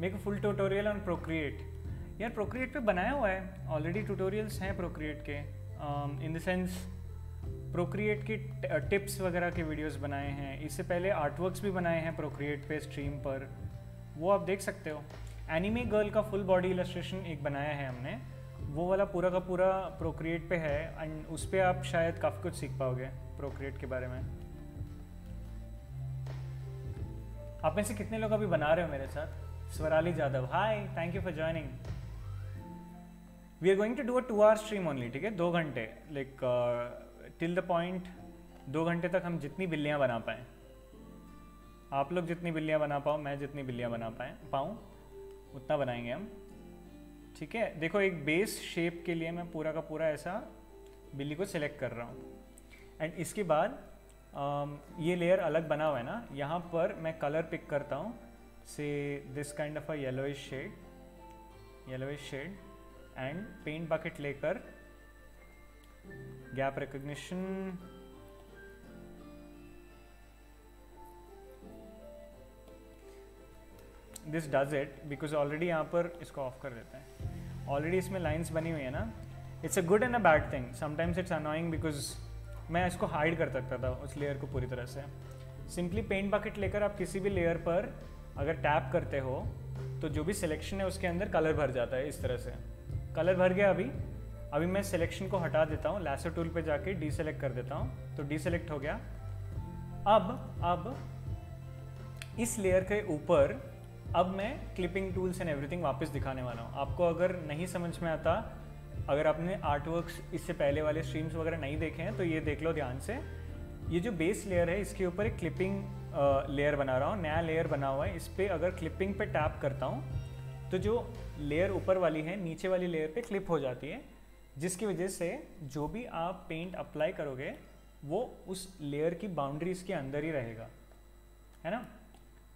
Make a full tutorial on Procreate. यार प्रोक्रिएट पे बनाया हुआ है ऑलरेडी, ट्यूटोरियल्स हैं प्रोक्रिएट के, इन द सेंस प्रोक्रिएट की टिप्स वगैरह के वीडियोस बनाए हैं। इससे पहले आर्टवर्क्स भी बनाए हैं प्रोक्रिएट पे स्ट्रीम पर, वो आप देख सकते हो। एनिमे गर्ल का फुल बॉडी इलस्ट्रेशन एक बनाया है हमने, वो वाला पूरा का पूरा प्रोक्रिएट पे है एंड उस पर आप शायद काफ़ी कुछ सीख पाओगे प्रोक्रिएट के बारे में। आप में से कितने लोग अभी बना रहे हो मेरे साथ? Swarali Jadhav, hi, thank you for joining. We are going to do a 2 hour stream only, ठीक है, 2 घंटे, लाइक टिल द पॉइंट। 2 घंटे तक हम जितनी बिल्लियाँ बना पाएँ, आप लोग जितनी बिल्लियाँ बना पाओ, मैं जितनी बिल्लियाँ बना पाऊँ उतना बनाएंगे हम, ठीक है। देखो एक बेस शेप के लिए मैं पूरा का पूरा ऐसा बिल्ली को सिलेक्ट कर रहा हूँ एंड इसके बाद ये लेयर अलग बना हुआ है ना, यहाँ पर मैं कलर पिक करता हूँ, से this kind of a yellowish shade and paint bucket लेकर gap recognition, this does it because already यहाँ पर इसको ऑफ कर देते हैं। ऑलरेडी इसमें लाइन्स बनी हुई है ना, it's a good and a bad thing. Sometimes it's annoying because मैं इसको हाइड कर सकता था उस लेयर को पूरी तरह से। सिंपली पेंट बकेट लेकर आप किसी भी लेयर पर अगर टैप करते हो तो जो भी सिलेक्शन है उसके अंदर कलर भर जाता है। इस तरह से कलर भर गया। अभी मैं सिलेक्शन को हटा देता हूँ, लैसो टूल पे जाके डीसेलेक्ट कर देता हूँ, तो डीसेलेक्ट हो गया। अब इस लेयर के ऊपर अब मैं क्लिपिंग टूल्स एंड एवरीथिंग वापस दिखाने वाला हूँ आपको। अगर नहीं समझ में आता, अगर आपने आर्टवर्क्स इससे पहले वाले स्ट्रीम्स वगैरह नहीं देखे हैं तो ये देख लो ध्यान से। ये जो बेस लेयर है इसके ऊपर एक क्लिपिंग लेयर बना रहा हूँ, नया लेयर बना हुआ है। इस पर अगर क्लिपिंग पे टैप करता हूँ तो जो लेयर ऊपर वाली है नीचे वाली लेयर पे क्लिप हो जाती है, जिसकी वजह से जो भी आप पेंट अप्लाई करोगे वो उस लेयर की बाउंड्रीज के अंदर ही रहेगा, है ना।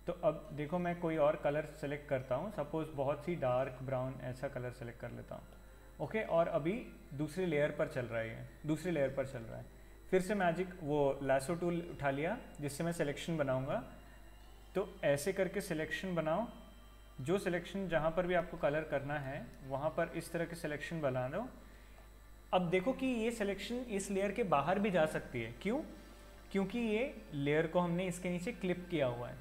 तो अब देखो मैं कोई और कलर सेलेक्ट करता हूँ, सपोज बहुत सी डार्क ब्राउन ऐसा कलर सेलेक्ट कर लेता हूँ, ओके। और अभी दूसरी लेयर पर चल रहा है, दूसरी लेयर पर चल रहा है। फिर से मैजिक वो लैसो टूल उठा लिया जिससे मैं सिलेक्शन बनाऊँगा, तो ऐसे करके सिलेक्शन बनाओ, जो सिलेक्शन जहाँ पर भी आपको कलर करना है वहाँ पर इस तरह के सिलेक्शन बना दो। अब देखो कि ये सिलेक्शन इस लेयर के बाहर भी जा सकती है, क्यों? क्योंकि ये लेयर को हमने इसके नीचे क्लिप किया हुआ है।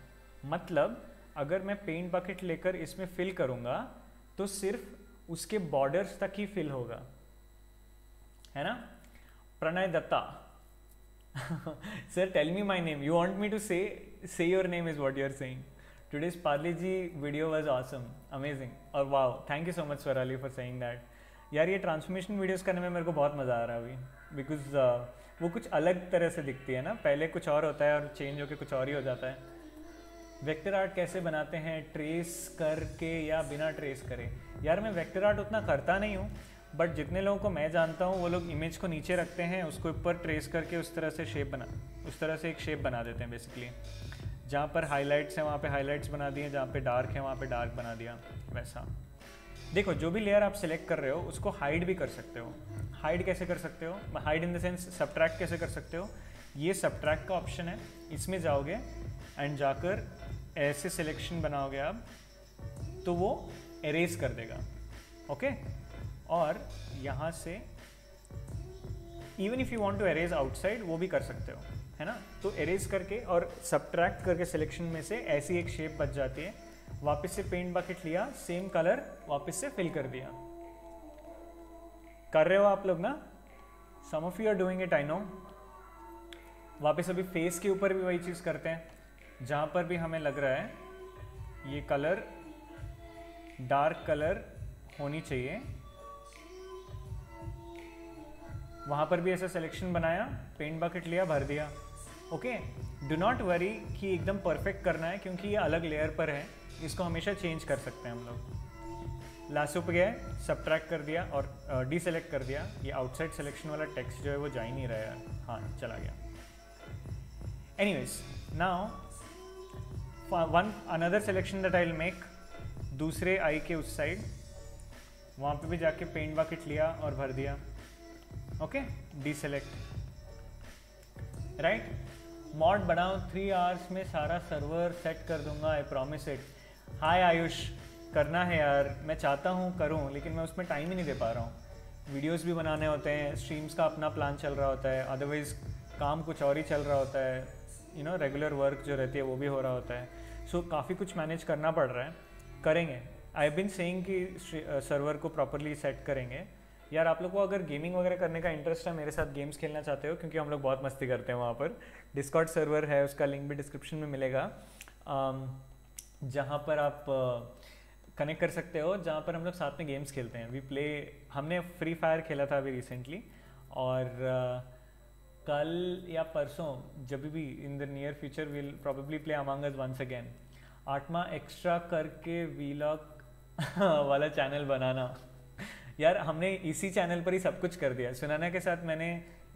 मतलब अगर मैं पेंट बकेट लेकर इसमें फिल करूँगा तो सिर्फ उसके बॉर्डर्स तक ही फिल होगा, है ना। Pranay Datta sir tell me my name, you want me to say your name is what you are saying. Today's Parle ji video was awesome, amazing, और wow, thank you so much Swarali for saying that. यार ये transformation videos करने में मेरे को बहुत मज़ा आ रहा है अभी, बिकॉज वो कुछ अलग तरह से दिखती है ना, पहले कुछ और होता है और चेंज होकर कुछ और ही हो जाता है। वेक्टर आर्ट कैसे बनाते हैं, ट्रेस करके या बिना ट्रेस करे? यार मैं वेक्टर आर्ट उतना करता नहीं हूँ, बट जितने लोगों को मैं जानता हूँ वो लोग इमेज को नीचे रखते हैं, उसको ऊपर ट्रेस करके उस तरह से एक शेप बना देते हैं बेसिकली। जहाँ पर हाईलाइट्स हैं वहाँ पे हाईलाइट्स बना दिए, जहाँ पे डार्क है वहाँ पे डार्क बना दिया, वैसा। देखो जो भी लेयर आप सेलेक्ट कर रहे हो उसको हाइड भी कर सकते हो। हाइड कैसे कर सकते हो? Hide in the sense subtract कैसे कर सकते हो? ये सब्ट्रैक्ट का ऑप्शन है, इसमें जाओगे एंड जाकर ऐसे सिलेक्शन बनाओगे आप तो वो एरेज कर देगा, ओके okay? और यहाँ से even if you want to erase outside वो भी कर सकते हो, है ना। तो एरेज करके और सब्ट्रैक्ट करके सिलेक्शन में से ऐसी एक शेप बच जाती है। वापस से पेंट बकेट लिया, सेम कलर वापस से फिल कर दिया। कर रहे हो आप लोग ना, some of you are doing it I know. वापस अभी फेस के ऊपर भी वही चीज़ करते हैं, जहाँ पर भी हमें लग रहा है ये कलर डार्क कलर होनी चाहिए, वहाँ पर भी ऐसा सिलेक्शन बनाया, पेंट बकेट लिया, भर दिया, ओके। डू नॉट वरी कि एकदम परफेक्ट करना है क्योंकि ये अलग लेयर पर है, इसको हमेशा चेंज कर सकते हैं हम लोग। लास्ट पे गया, सब्ट्रैक्ट कर दिया और डीसेलेक्ट कर दिया। ये आउटसाइड सिलेक्शन वाला टेक्स्ट जो है वो जा ही नहीं रहा यार, हाँ चला गया। Anyways now one another selection that I will make, दूसरे आई के उस साइड, वहाँ पे भी जाके पेंट बकेट लिया और भर दिया, ओके, डीसेलेक्ट, राइट। मॉड बनाओ, 3 आवर्स में सारा सर्वर सेट कर दूंगा, I promise it. Hi Ayush, करना है यार, मैं चाहता हूँ करूँ लेकिन मैं उसमें टाइम ही नहीं दे पा रहा हूँ। वीडियोस भी बनाने होते हैं, स्ट्रीम्स का अपना प्लान चल रहा होता है, अदरवाइज काम कुछ और ही चल रहा होता है, यू नो, रेगुलर वर्क जो रहती है वो भी हो रहा होता है। सो काफ़ी कुछ मैनेज करना पड़ रहा है, करेंगे। आई हैव बीन सेइंग कि सर्वर को प्रॉपरली सेट करेंगे। यार आप लोग को अगर गेमिंग वगैरह करने का इंटरेस्ट है, मेरे साथ गेम्स खेलना चाहते हो, क्योंकि हम लोग बहुत मस्ती करते हैं वहाँ पर, डिस्कॉर्ड सर्वर है, उसका लिंक भी डिस्क्रिप्शन में मिलेगा, जहाँ पर आप कनेक्ट कर सकते हो, जहाँ पर हम लोग साथ में गेम्स खेलते हैं। वी प्ले, हमने फ्री फायर खेला था अभी रिसेंटली, और कल या परसों जब भी in the near future we'll probably play Among Us once again. Atma extra करके वीलॉग वाला चैनल बनाना, यार हमने इसी चैनल पर ही सब कुछ कर दिया। सुनाना के साथ मैंने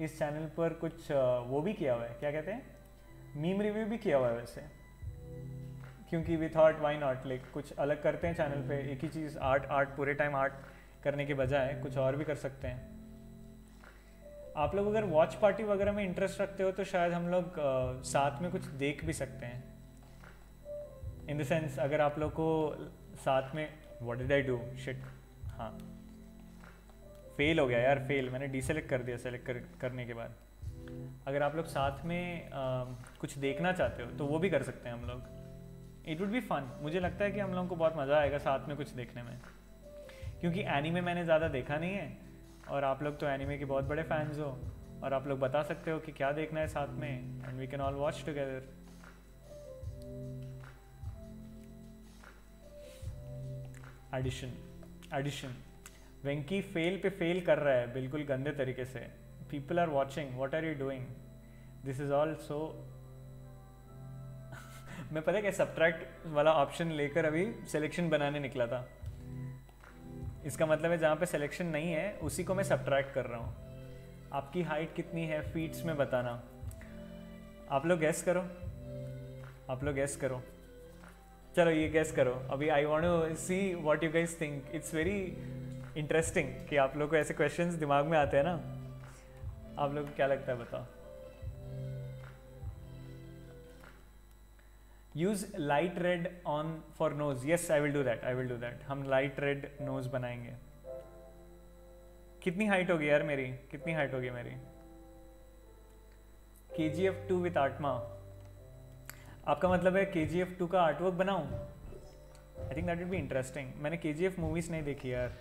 इस चैनल पर कुछ वो भी किया हुआ है, क्या कहते हैं, मीम रिव्यू भी किया हुआ है वैसे, क्योंकि we thought why not, like कुछ अलग करते हैं चैनल पे, एक ही चीज़ आर्ट पूरे टाइम आर्ट करने के बजाय कुछ और भी कर सकते हैं। आप लोग अगर वॉच पार्टी वगैरह में इंटरेस्ट रखते हो तो शायद हम लोग साथ में कुछ देख भी सकते हैं, इन द सेंस अगर आप लोग को साथ में, what did I do shit, हाँ फेल हो गया यार, फेल, मैंने डीसेलेक्ट कर दिया सेलेक्ट करने के बाद। अगर आप लोग साथ में कुछ देखना चाहते हो तो वो भी कर सकते हैं हम लोग, इट वुड बी फन। मुझे लगता है कि हम लोगों को बहुत मज़ा आएगा साथ में कुछ देखने में, क्योंकि एनीमे मैंने ज़्यादा देखा नहीं है और आप लोग तो एनीमे के बहुत बड़े फैंस हो, और आप लोग बता सकते हो कि क्या देखना है साथ में, and we can all watch together. एडिशन वेंकी फेल पे फेल कर रहा है बिल्कुल गंदे तरीके से। People are watching, what are you doing, this is also. मैं पता है क्या, सब्ट्रैक्ट वाला ऑप्शन लेकर अभी सिलेक्शन बनाने निकला था, इसका मतलब है जहाँ पे सिलेक्शन नहीं है उसी को मैं सब्ट्रैक्ट कर रहा हूँ। आपकी हाइट कितनी है फीट्स में बताना, आप लोग गैस करो, आप लोग गैस करो, चलो ये गैस करो अभी, I want to see what you guys think, it's very interesting कि आप लोग को ऐसे क्वेश्चंस दिमाग में आते हैं ना, आप लोग को क्या लगता है बताओ। Use light red on for nose, yes I will do that, I will do that, हम लाइट रेड नोज बनाएंगे। कितनी हाइट होगी यार मेरी, कितनी हाइट होगी मेरी, KGF 2 विथ आत्मा, आपका मतलब है KGF 2 का आर्टवर्क बनाऊं, I think that will be interesting. मैंने KGF मूवीज नहीं देखी यार,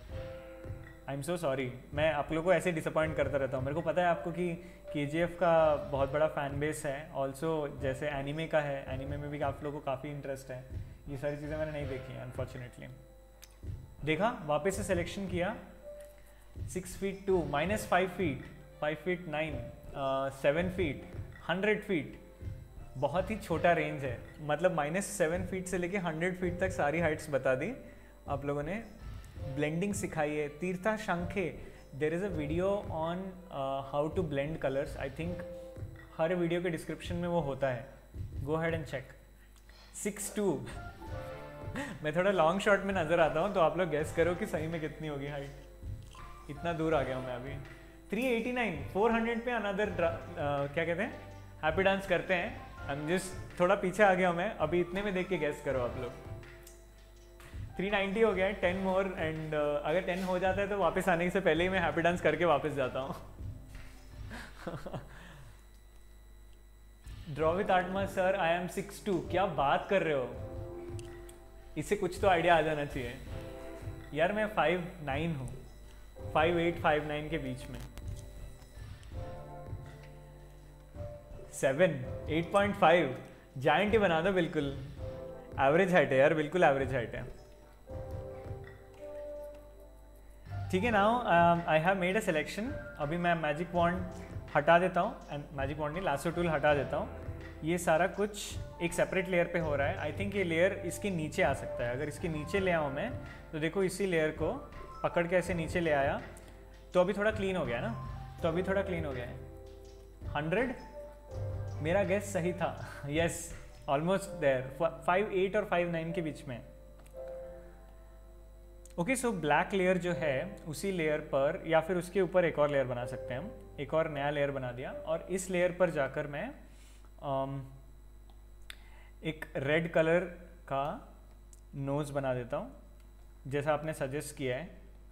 आई एम सो सॉरी, मैं आप लोगों को ऐसे डिसअपॉइंट करता रहता हूँ। मेरे को पता है आपको कि KGF का बहुत बड़ा फैन बेस है, ऑल्सो जैसे एनीमे का है, एनीमे में भी आप लोगों को काफ़ी इंटरेस्ट है, ये सारी चीज़ें मैंने नहीं देखी हैं अनफॉर्चुनेटली। देखा, वापस से सिलेक्शन किया, 6 feet 2, -5 feet, 5 feet 9, 7 feet, 100 feet, बहुत ही छोटा रेंज है, मतलब -7 feet से लेके 100 feet तक सारी हाइट्स बता दी आप लोगों ने। ब्लेंडिंग सिखाई है, तीर्था Shankhe, there is a video on how to blend colours, I think हर वीडियो के डिस्क्रिप्शन में वो होता है, गो हैड एंड चेक। 6'2" मैं थोड़ा लॉन्ग शॉट में नज़र आता हूँ, तो आप लोग गैस करो कि सही में कितनी होगी हाइट, इतना दूर आ गया हूँ मैं अभी। 389, 400 पे अनदर क्या कहते हैं हैप्पी डांस करते हैं, I'm just थोड़ा पीछे आ गया मैं अभी, इतने में देख के गैस करो आप लोग। 390 हो गया है, 10 मोर एंड अगर 10 हो जाता है तो वापस आने से पहले ही मैं हैप्पी डांस करके वापस जाता हूँ। Draw with Atma sir I am 6'2", क्या बात कर रहे हो, इससे कुछ तो आइडिया आ जाना चाहिए। यार मैं 5'9" हूँ, 5'8" 5'9" के बीच में। 7 8.5 जायंट ही बना दो, बिल्कुल एवरेज हाइट है यार, बिल्कुल एवरेज हाइट है। ठीक है, now I have made a selection. अभी मैं मैजिक वॉन्ड हटा देता हूँ एंड मैजिक वॉन्ड नहीं, लासो टूल हटा देता हूँ। ये सारा कुछ एक सेपरेट लेयर पे हो रहा है। आई थिंक ये लेयर इसके नीचे आ सकता है। अगर इसके नीचे ले आऊँ मैं तो देखो इसी लेयर को पकड़ के ऐसे नीचे ले आया तो अभी थोड़ा क्लीन हो गया ना, तो अभी थोड़ा क्लीन हो गया है। 100 मेरा गेस सही था। यस, ऑलमोस्ट देयर, 5'8" और 5'9" के बीच में। ओके, सो ब्लैक लेयर जो है उसी लेयर पर या फिर उसके ऊपर एक और लेयर बना सकते हैं हम। एक और नया लेयर बना दिया और इस लेयर पर जाकर मैं एक रेड कलर का नोज़ बना देता हूँ जैसा आपने सजेस्ट किया है।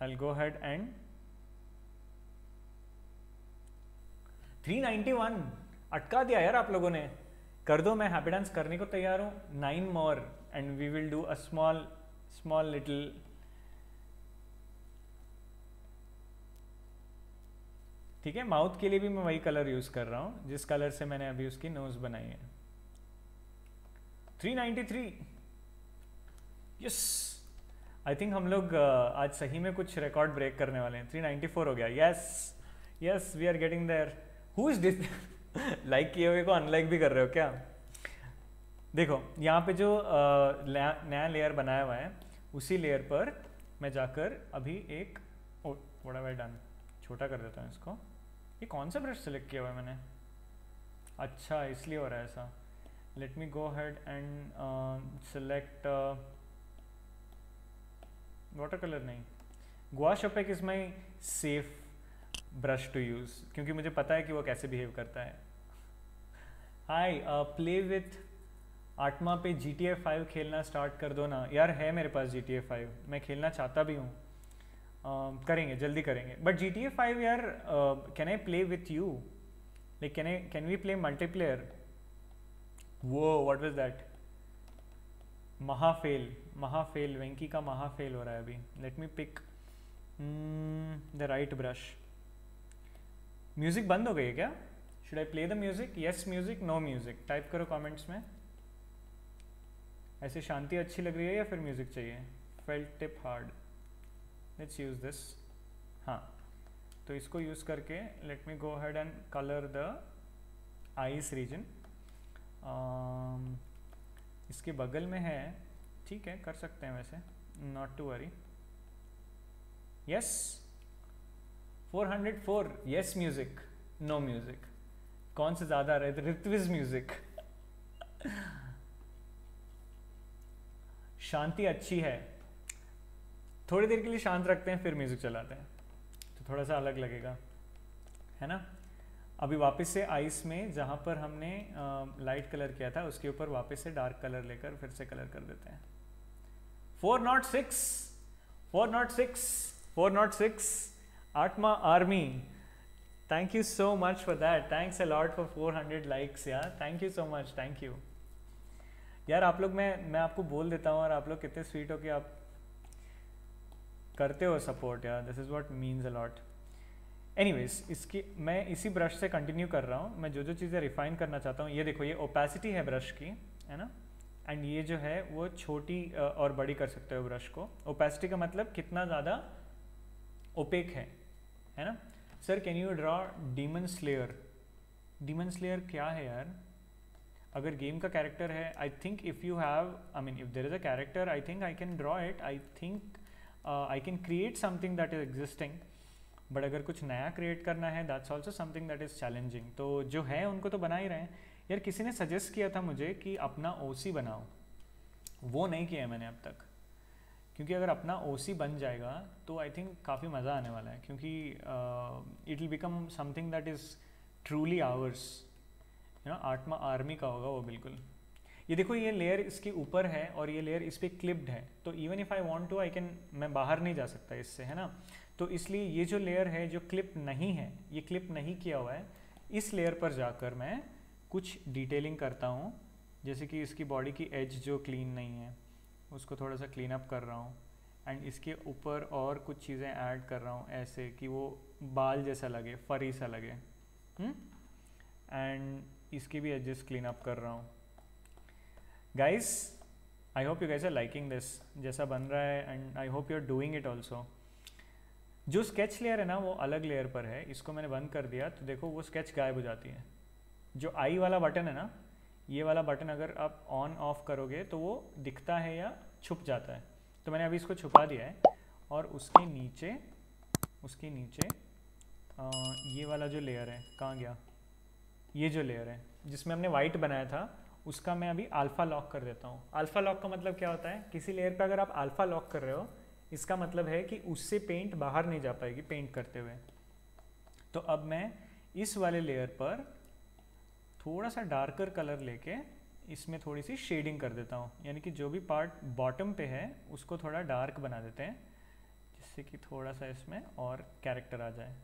I will go ahead and 391 अटका दिया यार आप लोगों ने, कर दो, मैं हैप्पी डांस करने को तैयार हूँ। 9 more and we will do a small little ठीक है। माउथ के लिए भी मैं वही कलर यूज कर रहा हूँ जिस कलर से मैंने अभी उसकी नोज बनाई है। 393, यस, आई थिंक हम लोग आज सही में कुछ रिकॉर्ड ब्रेक करने वाले हैं। 394 हो गया, yes yes, we are getting there. Who is this, like किए हुए को अनलाइक भी कर रहे हो क्या? देखो यहाँ पे जो नया लेयर बनाया हुआ है उसी लेयर पर मैं जाकर अभी एक व्हाट हैव आई डन, छोटा कर देता हूँ इसको। ये कौन सा ब्रश सेलेक्ट किया हुआ है मैंने? अच्छा, इसलिए हो रहा है ऐसा। Let me go head and select water colour, नहीं, gouache opaque is my safe brush to use क्योंकि मुझे पता है कि वो कैसे बिहेव करता है। हाय, प्ले विथ आत्मा पे GTA 5 खेलना स्टार्ट कर दो ना यार। है मेरे पास GTA 5, मैं खेलना चाहता भी हूँ। करेंगे, जल्दी करेंगे। बट GTA 5 यार, can I play with you, like can we play multiplayer? वो व्हाट वाज दैट? महा फेल वेंकी का महा फेल हो रहा है अभी। Let me pick the right brush. Music बंद हो गई है क्या? Should I play the music? Yes music, no music, type करो कमेंट्स में। ऐसे शांति अच्छी लग रही है या फिर म्यूजिक चाहिए? Felt tip hard, let's use this. हाँ, तो इसको यूज़ करके let me go ahead and colour the eyes region. इसके बगल में है, ठीक है, कर सकते हैं वैसे, not to worry. Yes 404, yes music, no music, कौन से ज़्यादा आ रहे थे? ऋत्विज म्यूजिक। शांति अच्छी है, थोड़ी देर के लिए शांत रखते हैं फिर म्यूज़िक चलाते हैं तो थोड़ा सा अलग लगेगा, है ना? अभी वापस से आइस में जहाँ पर हमने लाइट कलर किया था उसके ऊपर वापस से डार्क कलर लेकर फिर से कलर कर देते हैं। 406 Atma army, thank you so much for that, thanks a lot for 400 likes यार, thank you so much, thank you यार। आप लोग, मैं आपको बोल देता हूँ और आप लोग कितने स्वीट हो कि आप करते हो सपोर्ट यार, this is what means a lot. Anyways, इसकी मैं इसी ब्रश से कंटिन्यू कर रहा हूँ। मैं जो चीज़ें रिफाइन करना चाहता हूँ, ये देखो, ये ओपेसिटी है ब्रश की, है ना, एंड ये जो है वो छोटी और बड़ी कर सकते हो ब्रश को। ओपेसिटी का मतलब कितना ज़्यादा ओपेक है ना? Sir can you draw Demon Slayer? Demon Slayer क्या है यार? अगर गेम का कैरेक्टर है, I think if you have, I mean if there is a character, I think I can draw it, I think I can create something that is existing. But अगर कुछ नया create करना है, that's also something that is challenging. तो जो है उनको तो बना ही रहे हैं यार। किसी ने सजेस्ट किया था मुझे कि अपना OC बनाओ, वो नहीं किया है मैंने अब तक, क्योंकि अगर अपना OC बन जाएगा तो आई थिंक काफ़ी मज़ा आने वाला है, क्योंकि it will become something that is truly ours, you know आठवां आर्मी का होगा वो बिल्कुल। ये देखो ये लेयर इसके ऊपर है और ये लेयर इस पर क्लिप्ड है, तो even if I want to I can, मैं बाहर नहीं जा सकता इससे, है ना। तो इसलिए ये जो लेयर है जो क्लिप नहीं है, ये क्लिप नहीं किया हुआ है, इस लेयर पर जाकर मैं कुछ डिटेलिंग करता हूँ। जैसे कि इसकी बॉडी की एज जो क्लीन नहीं है उसको थोड़ा सा क्लीन अप कर रहा हूँ, एंड इसके ऊपर और कुछ चीज़ें ऐड कर रहा हूँ ऐसे कि वो बाल जैसा लगे, फरी सा लगे। एंड इसकी भी एजेस क्लीन अप कर रहा हूँ। Guys I hope you guys are liking this जैसा बन रहा है, and I hope you are doing it also. जो स्केच लेयर है ना वो अलग लेयर पर है, इसको मैंने बंद कर दिया तो देखो वो स्केच गायब हो जाती है। जो आई वाला बटन है ना, ये वाला बटन अगर आप ऑन ऑफ करोगे तो वो दिखता है या छुप जाता है, तो मैंने अभी इसको छुपा दिया है। और उसके नीचे ये वाला जो लेयर है, कहाँ गया ये जो लेयर है जिसमें हमने वाइट बनाया था, उसका मैं अभी अल्फा लॉक कर देता हूँ। अल्फा लॉक का मतलब क्या होता है, किसी लेयर पे अगर आप अल्फा लॉक कर रहे हो इसका मतलब है कि उससे पेंट बाहर नहीं जा पाएगी पेंट करते हुए। तो अब मैं इस वाले लेयर पर थोड़ा सा डार्कर कलर लेके इसमें थोड़ी सी शेडिंग कर देता हूँ, यानी कि जो भी पार्ट बॉटम पे है उसको थोड़ा डार्क बना देते हैं, जिससे कि थोड़ा सा इसमें और कैरेक्टर आ जाए,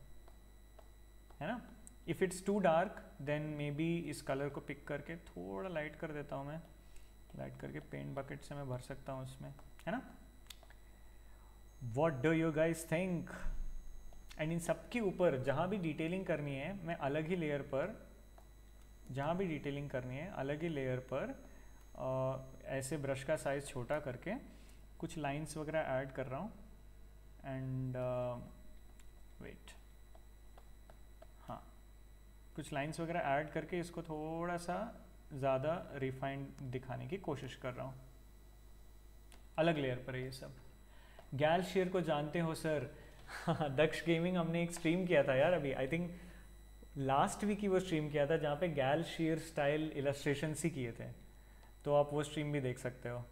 है ना। If it's too dark then may be इस कलर को पिक करके थोड़ा लाइट कर देता हूँ मैं, लाइट करके पेंट बकेट से मैं भर सकता हूँ उसमें, है ना। What do you guys think? And इन सब के ऊपर जहाँ भी डिटेलिंग करनी है मैं अलग ही लेयर पर, जहाँ भी डिटेलिंग करनी है अलग ही लेयर पर ऐसे ब्रश का साइज़ छोटा करके कुछ लाइंस वगैरह ऐड कर रहा हूँ। एंड वेट, हाँ, कुछ लाइंस वगैरह ऐड करके इसको थोड़ा सा ज़्यादा रिफाइंड दिखाने की कोशिश कर रहा हूँ। अलग लेयर पर है ये सब। गैल शेर को जानते हो सर? दक्ष गेमिंग हमने एक स्ट्रीम किया था यार अभी, आई थिंक लास्ट वीक ही वो स्ट्रीम किया था जहाँ पे गैल शेर स्टाइल इलस्ट्रेशंस ही किए थे, तो आप वो स्ट्रीम भी देख सकते हो।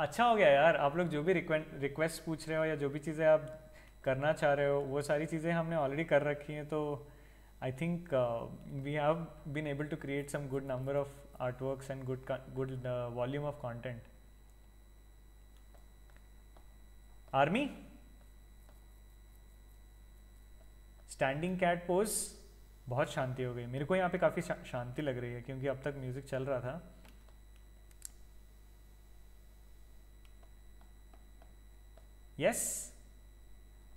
अच्छा हो गया यार, आप लोग जो भी रिक्वेस्ट पूछ रहे हो या जो भी चीज़ें आप करना चाह रहे हो वो सारी चीज़ें हमने ऑलरेडी कर रखी हैं, तो I think we have been able to create some good number of artworks and good volume of content. Army standing cat pose, बहुत शांति हो गई मेरे को यहाँ पे, काफ़ी शांति लग रही है क्योंकि अब तक म्यूजिक चल रहा था। यस,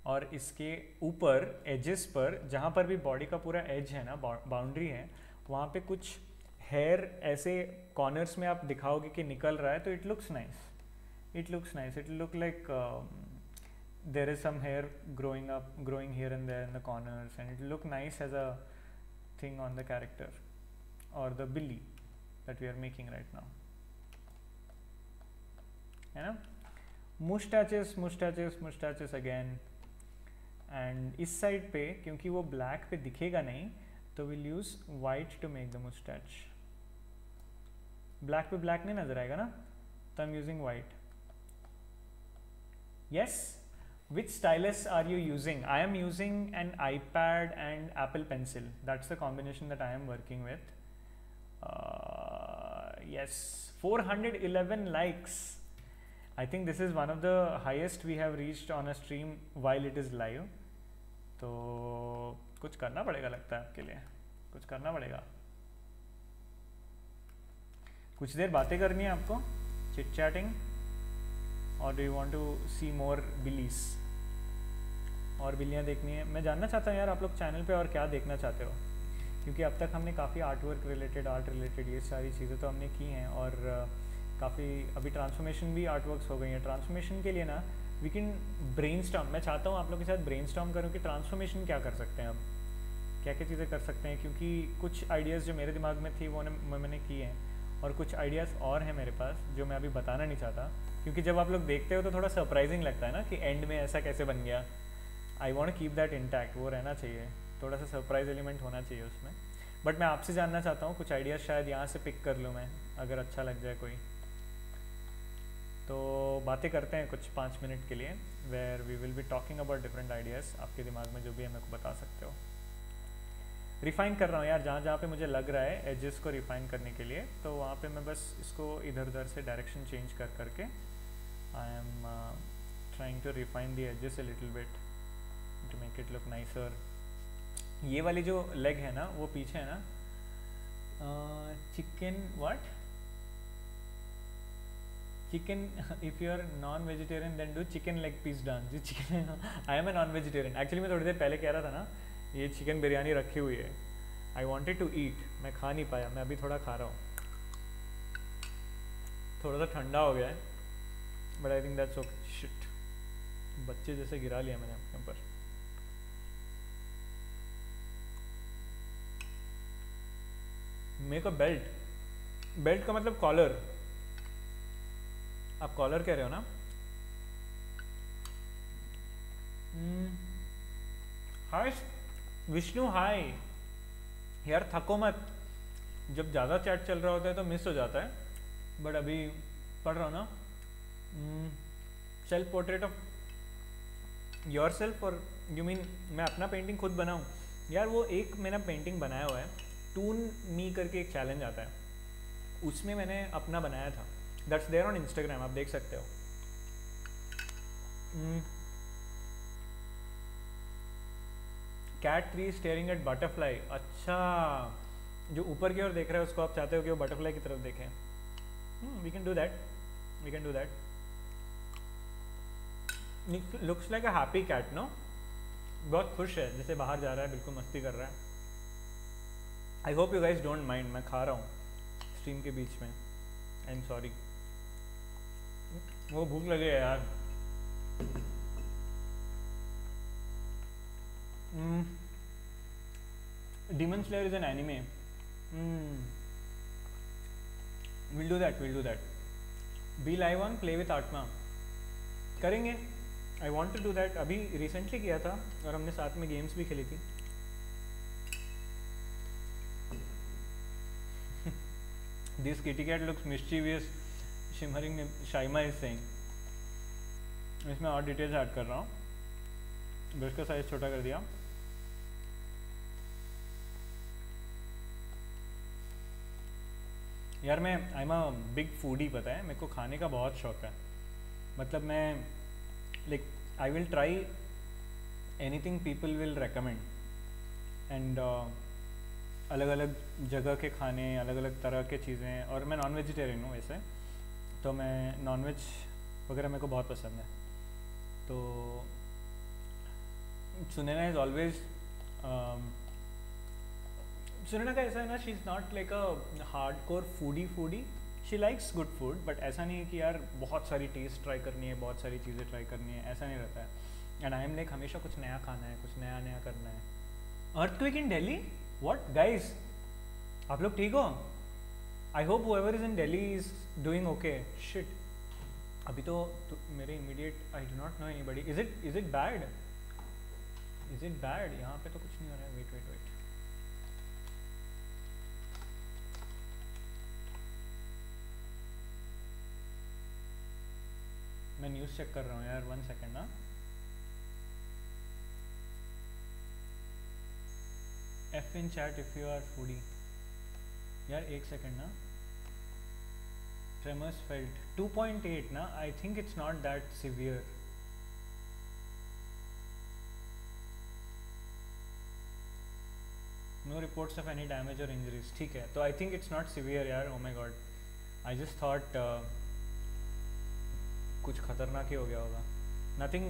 और इसके ऊपर एजेस पर जहाँ पर भी बॉडी का पूरा एज है ना, बाउंड्री है, वहाँ पे कुछ हेयर ऐसे कॉर्नर्स में आप दिखाओगे कि निकल रहा है, तो it looks nice, it looks nice, it look like there is some hair growing here and there in the corners, and it look nice as a thing on the character or the Billy that we are making right now, you know. Mustaches again, and इस side पे क्योंकि वो black पे दिखेगा नहीं तो we'll use white to make the mustache. Black पे black नहीं नजर आएगा ना, तो I'm using white. Yes, which stylus are you using? I am using an iPad and Apple Pencil. That's the combination that I am working with. Yes, 411 likes. I think this is one of the highest we have reached on a stream while it is live. तो कुछ करना पड़ेगा लगता है आपके लिए, कुछ करना पड़ेगा। कुछ देर बातें करनी है आपको, चिट चैटिंग। और do you want to see more बिलीज, और बिल्लियाँ देखनी है? मैं जानना चाहता हूँ यार आप लोग चैनल पे और क्या देखना चाहते हो, क्योंकि अब तक हमने काफ़ी आर्टवर्क रिलेटेड, आर्ट रिलेटेड ये सारी चीज़ें तो हमने की हैं, और काफ़ी अभी ट्रांसफॉर्मेशन भी आर्टवर्क्स हो गई हैं। ट्रांसफॉर्मेशन के लिए ना वी कैन ब्रेनस्टॉर्म, मैं चाहता हूँ आप लोग के साथ ब्रेनस्टॉर्म करूँ कि ट्रांसफॉर्मेशन क्या कर सकते हैं, हम क्या क्या चीज़ें कर सकते हैं, क्योंकि कुछ आइडियाज़ जो मेरे दिमाग में थी वो मैंने किए हैं, और कुछ आइडियाज़ और हैं मेरे पास जो मैं अभी बताना नहीं चाहता, क्योंकि जब आप लोग देखते हो तो थोड़ा सरप्राइजिंग लगता है ना कि एंड में ऐसा कैसे बन गया। I want keep that intact, वो रहना चाहिए, थोड़ा सा सरप्राइज एलिमेंट होना चाहिए उसमें। बट मैं आपसे जानना चाहता हूँ कुछ आइडियाज़, शायद यहाँ से पिक कर लूँ मैं अगर अच्छा लग जाए कोई। तो बातें करते हैं कुछ 5 मिनट के लिए, where we will be talking about different ideas. आपके दिमाग में जो भी है मेरे को बता सकते हो। रिफाइन कर रहा हूँ यार, जहाँ जहाँ पे मुझे लग रहा है एजेस को रिफाइन करने के लिए, तो वहाँ पे मैं बस इसको इधर उधर से डायरेक्शन चेंज कर करके I am trying to refine the edges a little bit to make it look nicer. ये वाली जो लेग है ना वो पीछे है ना, chicken what chicken, if you are non vegetarian then do chicken leg piece dance। जो chicken I am a non vegetarian actually, मैं थोड़ी देर पहले कह रहा था ना ये चिकन बिरयानी रखी हुई है, I wanted to eat, मैं खा नहीं पाया, मैं अभी थोड़ा खा रहा हूँ, थोड़ा सा ठंडा हो गया है but I think that's okay. Shit बच्चे जैसे गिरा लिया मैंने अपने ऊपर। मेरे को बेल्ट, बेल्ट का मतलब कॉलर, आप कॉलर कह रहे हो ना। हाय विष्णु हाय यार, थको मत, जब ज़्यादा चैट चल रहा होता है तो मिस हो जाता है, बट अभी पढ़ रहा हूँ ना। Self portrait of your self, और यू मीन मैं अपना पेंटिंग खुद बनाऊँ? यार वो एक मैंने पेंटिंग बनाया हुआ है, टून मी करके एक चैलेंज आता है, उसमें मैंने अपना बनाया था। That's there on Instagram, आप देख सकते हो। Cat tree staring at butterfly, अच्छा जो ऊपर की ओर देख रहा है उसको आप चाहते हो कि वो बटरफ्लाई की तरफ देखें। We can do that, we can do that। Looks like a happy cat, no? बहुत खुश है, जैसे बाहर जा रहा है, बिल्कुल मस्ती कर रहा है। I hope you guys don't mind, मैं खा रहा हूँ स्ट्रीम के बीच में, आई एम सॉरी, वो भूख लगे यार। Demon Slayer is an anime. We'll do that, we'll do that. Be live on Play with Atma, करेंगे। I want to do that, अभी रिसेंटली किया था और हमने साथ में गेम्स भी खेली थी। This kitty cat looks mischievous, shimmering Shaima is saying। इसमें और डिटेल्स ऐड कर रहा हूँ, ब्रश का साइज छोटा कर दिया। यार मैं I am a big foodie, पता है मेरे को खाने का बहुत शौक है, मतलब मैं like I will try anything people will recommend, and अलग अलग जगह के खाने, अलग अलग तरह के चीज़ें, और मैं नॉन वेजिटेरियन हूँ वैसे तो, मैं नॉन वेज वगैरह मेरे को बहुत पसंद है। तो सुनैना इज़ ऑलवेज, सुनैना का ऐसा है ना, she is not like a hard core foodie foodie, she likes good food, but ऐसा नहीं है कि यार बहुत सारी टेस्ट ट्राई करनी है, बहुत सारी चीज़ें ट्राई करनी है, ऐसा नहीं रहता है। एंड आई एम लाइक हमेशा कुछ नया खाना है, कुछ नया नया करना है। Earthquake in Delhi, what guys आप लोग ठीक हो? I hope whoever is in Delhi is doing okay. Shit अभी तो मेरे immediate I do not know anybody. Is it bad, is it bad? यहाँ पे तो कुछ नहीं हो रहा है। वेट वेट वेट, मैं न्यूज़ चेक कर रहा हूँ यार, 1 सेकेंड ना। F in chat if you are foodie। यार 1 सेकेंड ना। Tremors felt 2.8 ना, I think it's not that severe। No reports of any damage or injuries, ठीक है, तो I think it's not severe यार। Oh my god, I just thought कुछ खतरनाक ही हो गया होगा। Nothing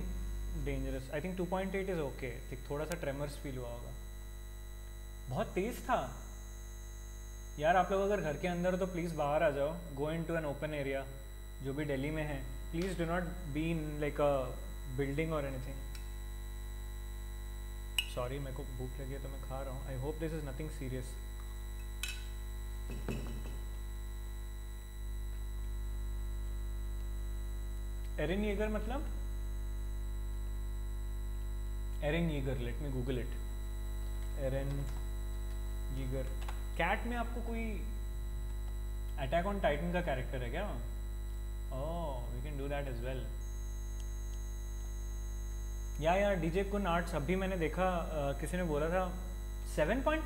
dangerous, I think 2.8 is okay। ठीक, थोड़ा सा tremors feel हुआ होगा, बहुत तेज था यार। आप लोग अगर घर के अंदर हो तो प्लीज़ बाहर आ जाओ, go into an open area, जो भी दिल्ली में है। Please do not be in like a building और एनीथिंग। सॉरी मेरे को भूख लगी है तो मैं खा रहा हूँ। I hope this is nothing serious. Eren Yeager मतलब, Eren Yeager, let me Google it. Eren Jaeger, cat में आपको कोई अटैक ऑन टाइटन का कैरेक्टर है क्या? Oh we can do that as well. या डीजे कुन आर्ट्स, अभी मैंने देखा किसी ने बोला था 7.5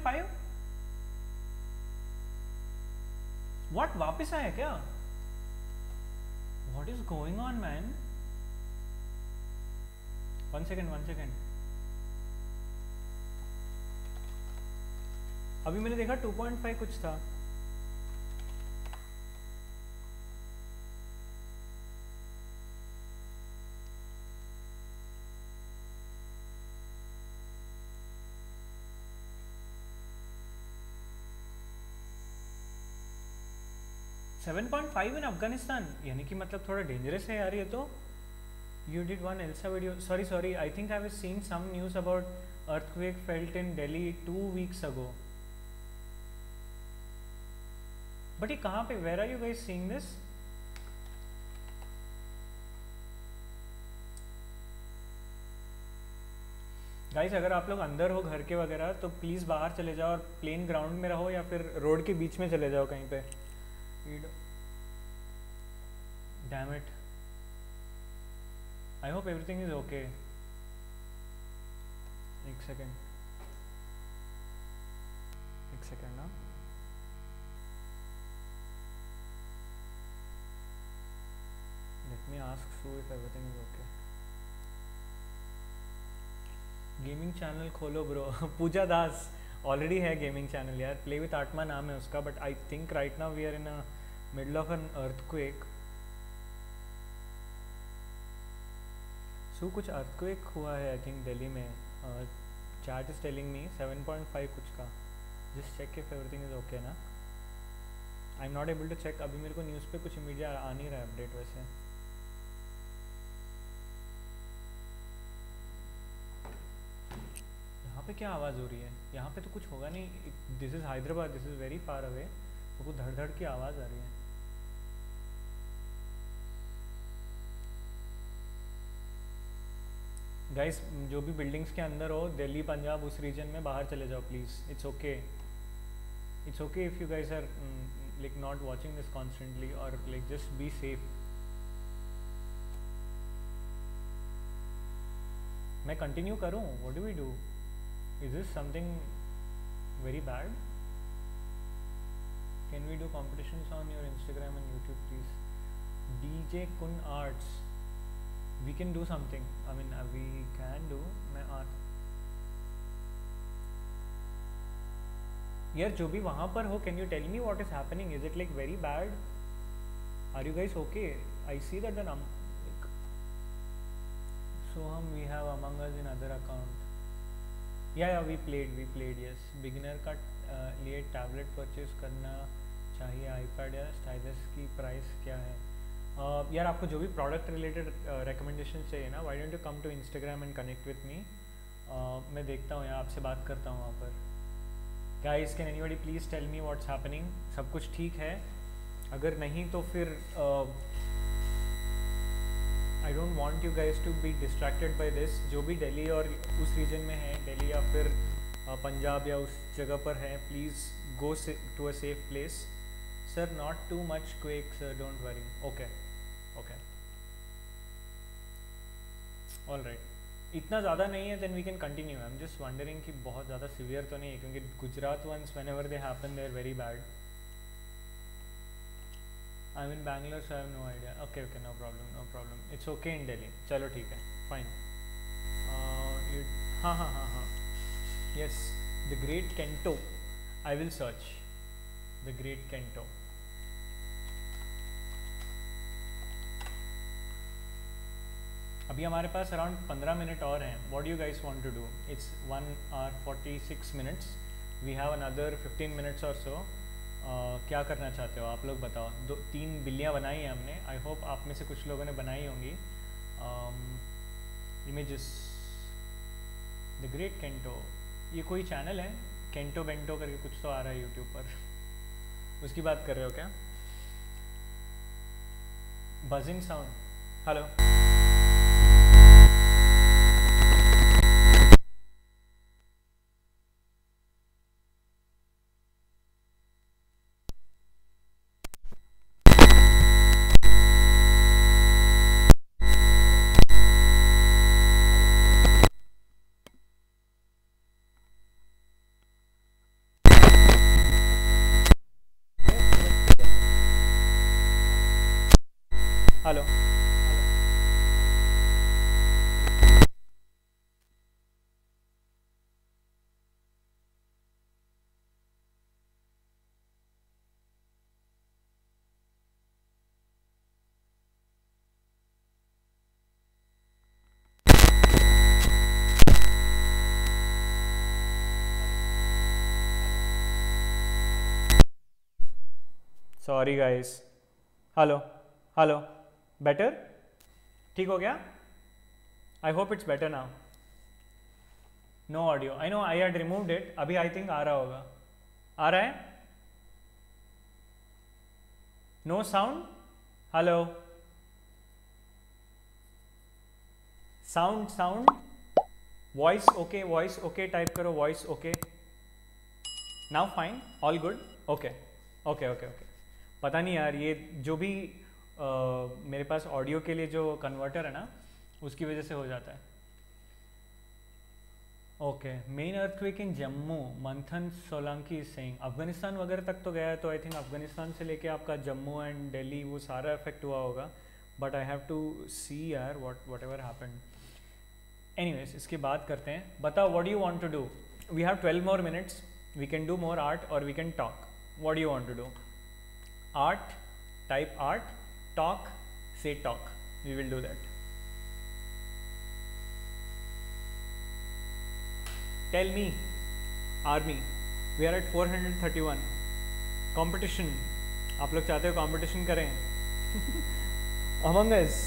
व्हाट वापस आया क्या? What is going on man? 1 second अभी मैंने देखा 2.5 कुछ था, इन अफगानिस्तान, यानी कि मतलब थोड़ा डेंजरस है यार ये तो। You did one Elsa video, sorry I think I have seen some news about earthquake felt in Delhi 2 weeks ago, but ये कहाँ पे, where are you guys seeing this? Guys अगर आप लोग अंदर हो घर के वगैरह तो प्लीज बाहर चले जाओ और प्लेन ग्राउंड में रहो या फिर रोड के बीच में चले जाओ कहीं पे। Damn it! I hope everything is okay. 1 second. Now. Let me ask Sue if everything is okay. Gaming channel खोलो bro. Pooja Das already है gaming channel यार. Play with Atma नाम है उसका, but I think right now we are in a middle of an earthquake. कुछ earthquake हुआ है I think Delhi में, चार्ट इज टेलिंग मी 7.5 कुछ का, just check if everything is okay ना। I am not able to check, अभी मेरे को न्यूज़ पे कुछ मीडिया आ नहीं रहा है अपडेट वैसे। यहाँ पे क्या आवाज़ हो रही है? यहाँ पे तो कुछ होगा नहीं, this is Hyderabad, this is very far away, वो धड़ धड़ की आवाज़ आ रही है। गाइस जो भी बिल्डिंग्स के अंदर हो दिल्ली पंजाब उस रीजन में, बाहर चले जाओ please, it's okay if you guys are like not watching this constantly और लाइक जस्ट बी सेफ। मैं कंटिन्यू करूँ? What do we do? Is this something very bad? Can we do competitions on your Instagram and YouTube please? DJ कुन arts, we can do something, I mean we can do। मैं यार जो भी वहाँ पर हो, can you tell me what is happening? Is it like very bad? Are you guys okay? I see that the Soham we have among us in other account। Yeah we played yes। Beginner का लिए tablet purchase करना चाहिए, iPad या stylus की price क्या है? यार आपको जो भी प्रोडक्ट रिलेटेड रिकमेंडेशन चाहिए ना, why don't you come to Instagram and connect with me, मैं देखता हूँ या आपसे बात करता हूँ वहाँ पर। Guys can anybody please tell me what's happening? सब कुछ ठीक है? अगर नहीं तो फिर I don't want you guys to be distracted by this. जो भी दिल्ली और उस रीजन में है, दिल्ली या फिर पंजाब या उस जगह पर है, please go to a safe place. Sir, not too much quake, sir. Don't worry. Okay. All right. इतना ज़्यादा नहीं है, then we can continue. I'm just wondering कि बहुत ज़्यादा severe तो नहीं है, क्योंकि Gujarat ones whenever they happen they're very bad. I'm in Bangalore, so I have no idea. Okay, no problem. It's okay in Delhi. चलो ठीक है, fine. हाँ. Yes, the Great Kento. I will search. The Great Kento. अभी हमारे पास around 15 minute और हैं। What do you guys want to do? It's 1 hour 46 minutes. We have another 15 minutes or so. क्या करना चाहते हो आप लोग बताओ। 2-3 बिल्लियाँ बनाई हैं हमने। I hope आप में से कुछ लोगों ने बनाई होंगी। Images. The Great Kento. ये कोई चैनल है? Kento Bento करके कुछ तो आ रहा है YouTube पर। उसकी बात कर रहे हो क्या? Buzzing sound, hello sorry guys. Hello hello, better? ठीक हो गया? I hope it's better now. No audio, I know I had removed it. अभी आई थिंक आ रहा होगा। आ रहा है? No sound? Hello, sound sound, voice okay type करो, voice okay. Now fine, all good, okay okay okay okay. पता नहीं यार, ये जो भी मेरे पास ऑडियो के लिए जो कन्वर्टर है ना, उसकी वजह से हो जाता है। Okay, main earthquake in Jammu, Manthan Solanki is saying. Afghanistan वगैरह तक तो गया है, तो आई थिंक अफगानिस्तान से लेके आपका जम्मू एंड दिल्ली वो सारा इफेक्ट हुआ होगा। But I have to see यार व्हाट एवर हैपेंड। एनीवेज, इसकी बात करते हैं। बताओ, what do you want to do? We have 12 more minutes, we can do more art और we can talk. What do you want to do? Art, type art, talk, say talk, we will do that. Tell me, army, we are at 431. Competition, आप लोग चाहते हो competition करें? Among us.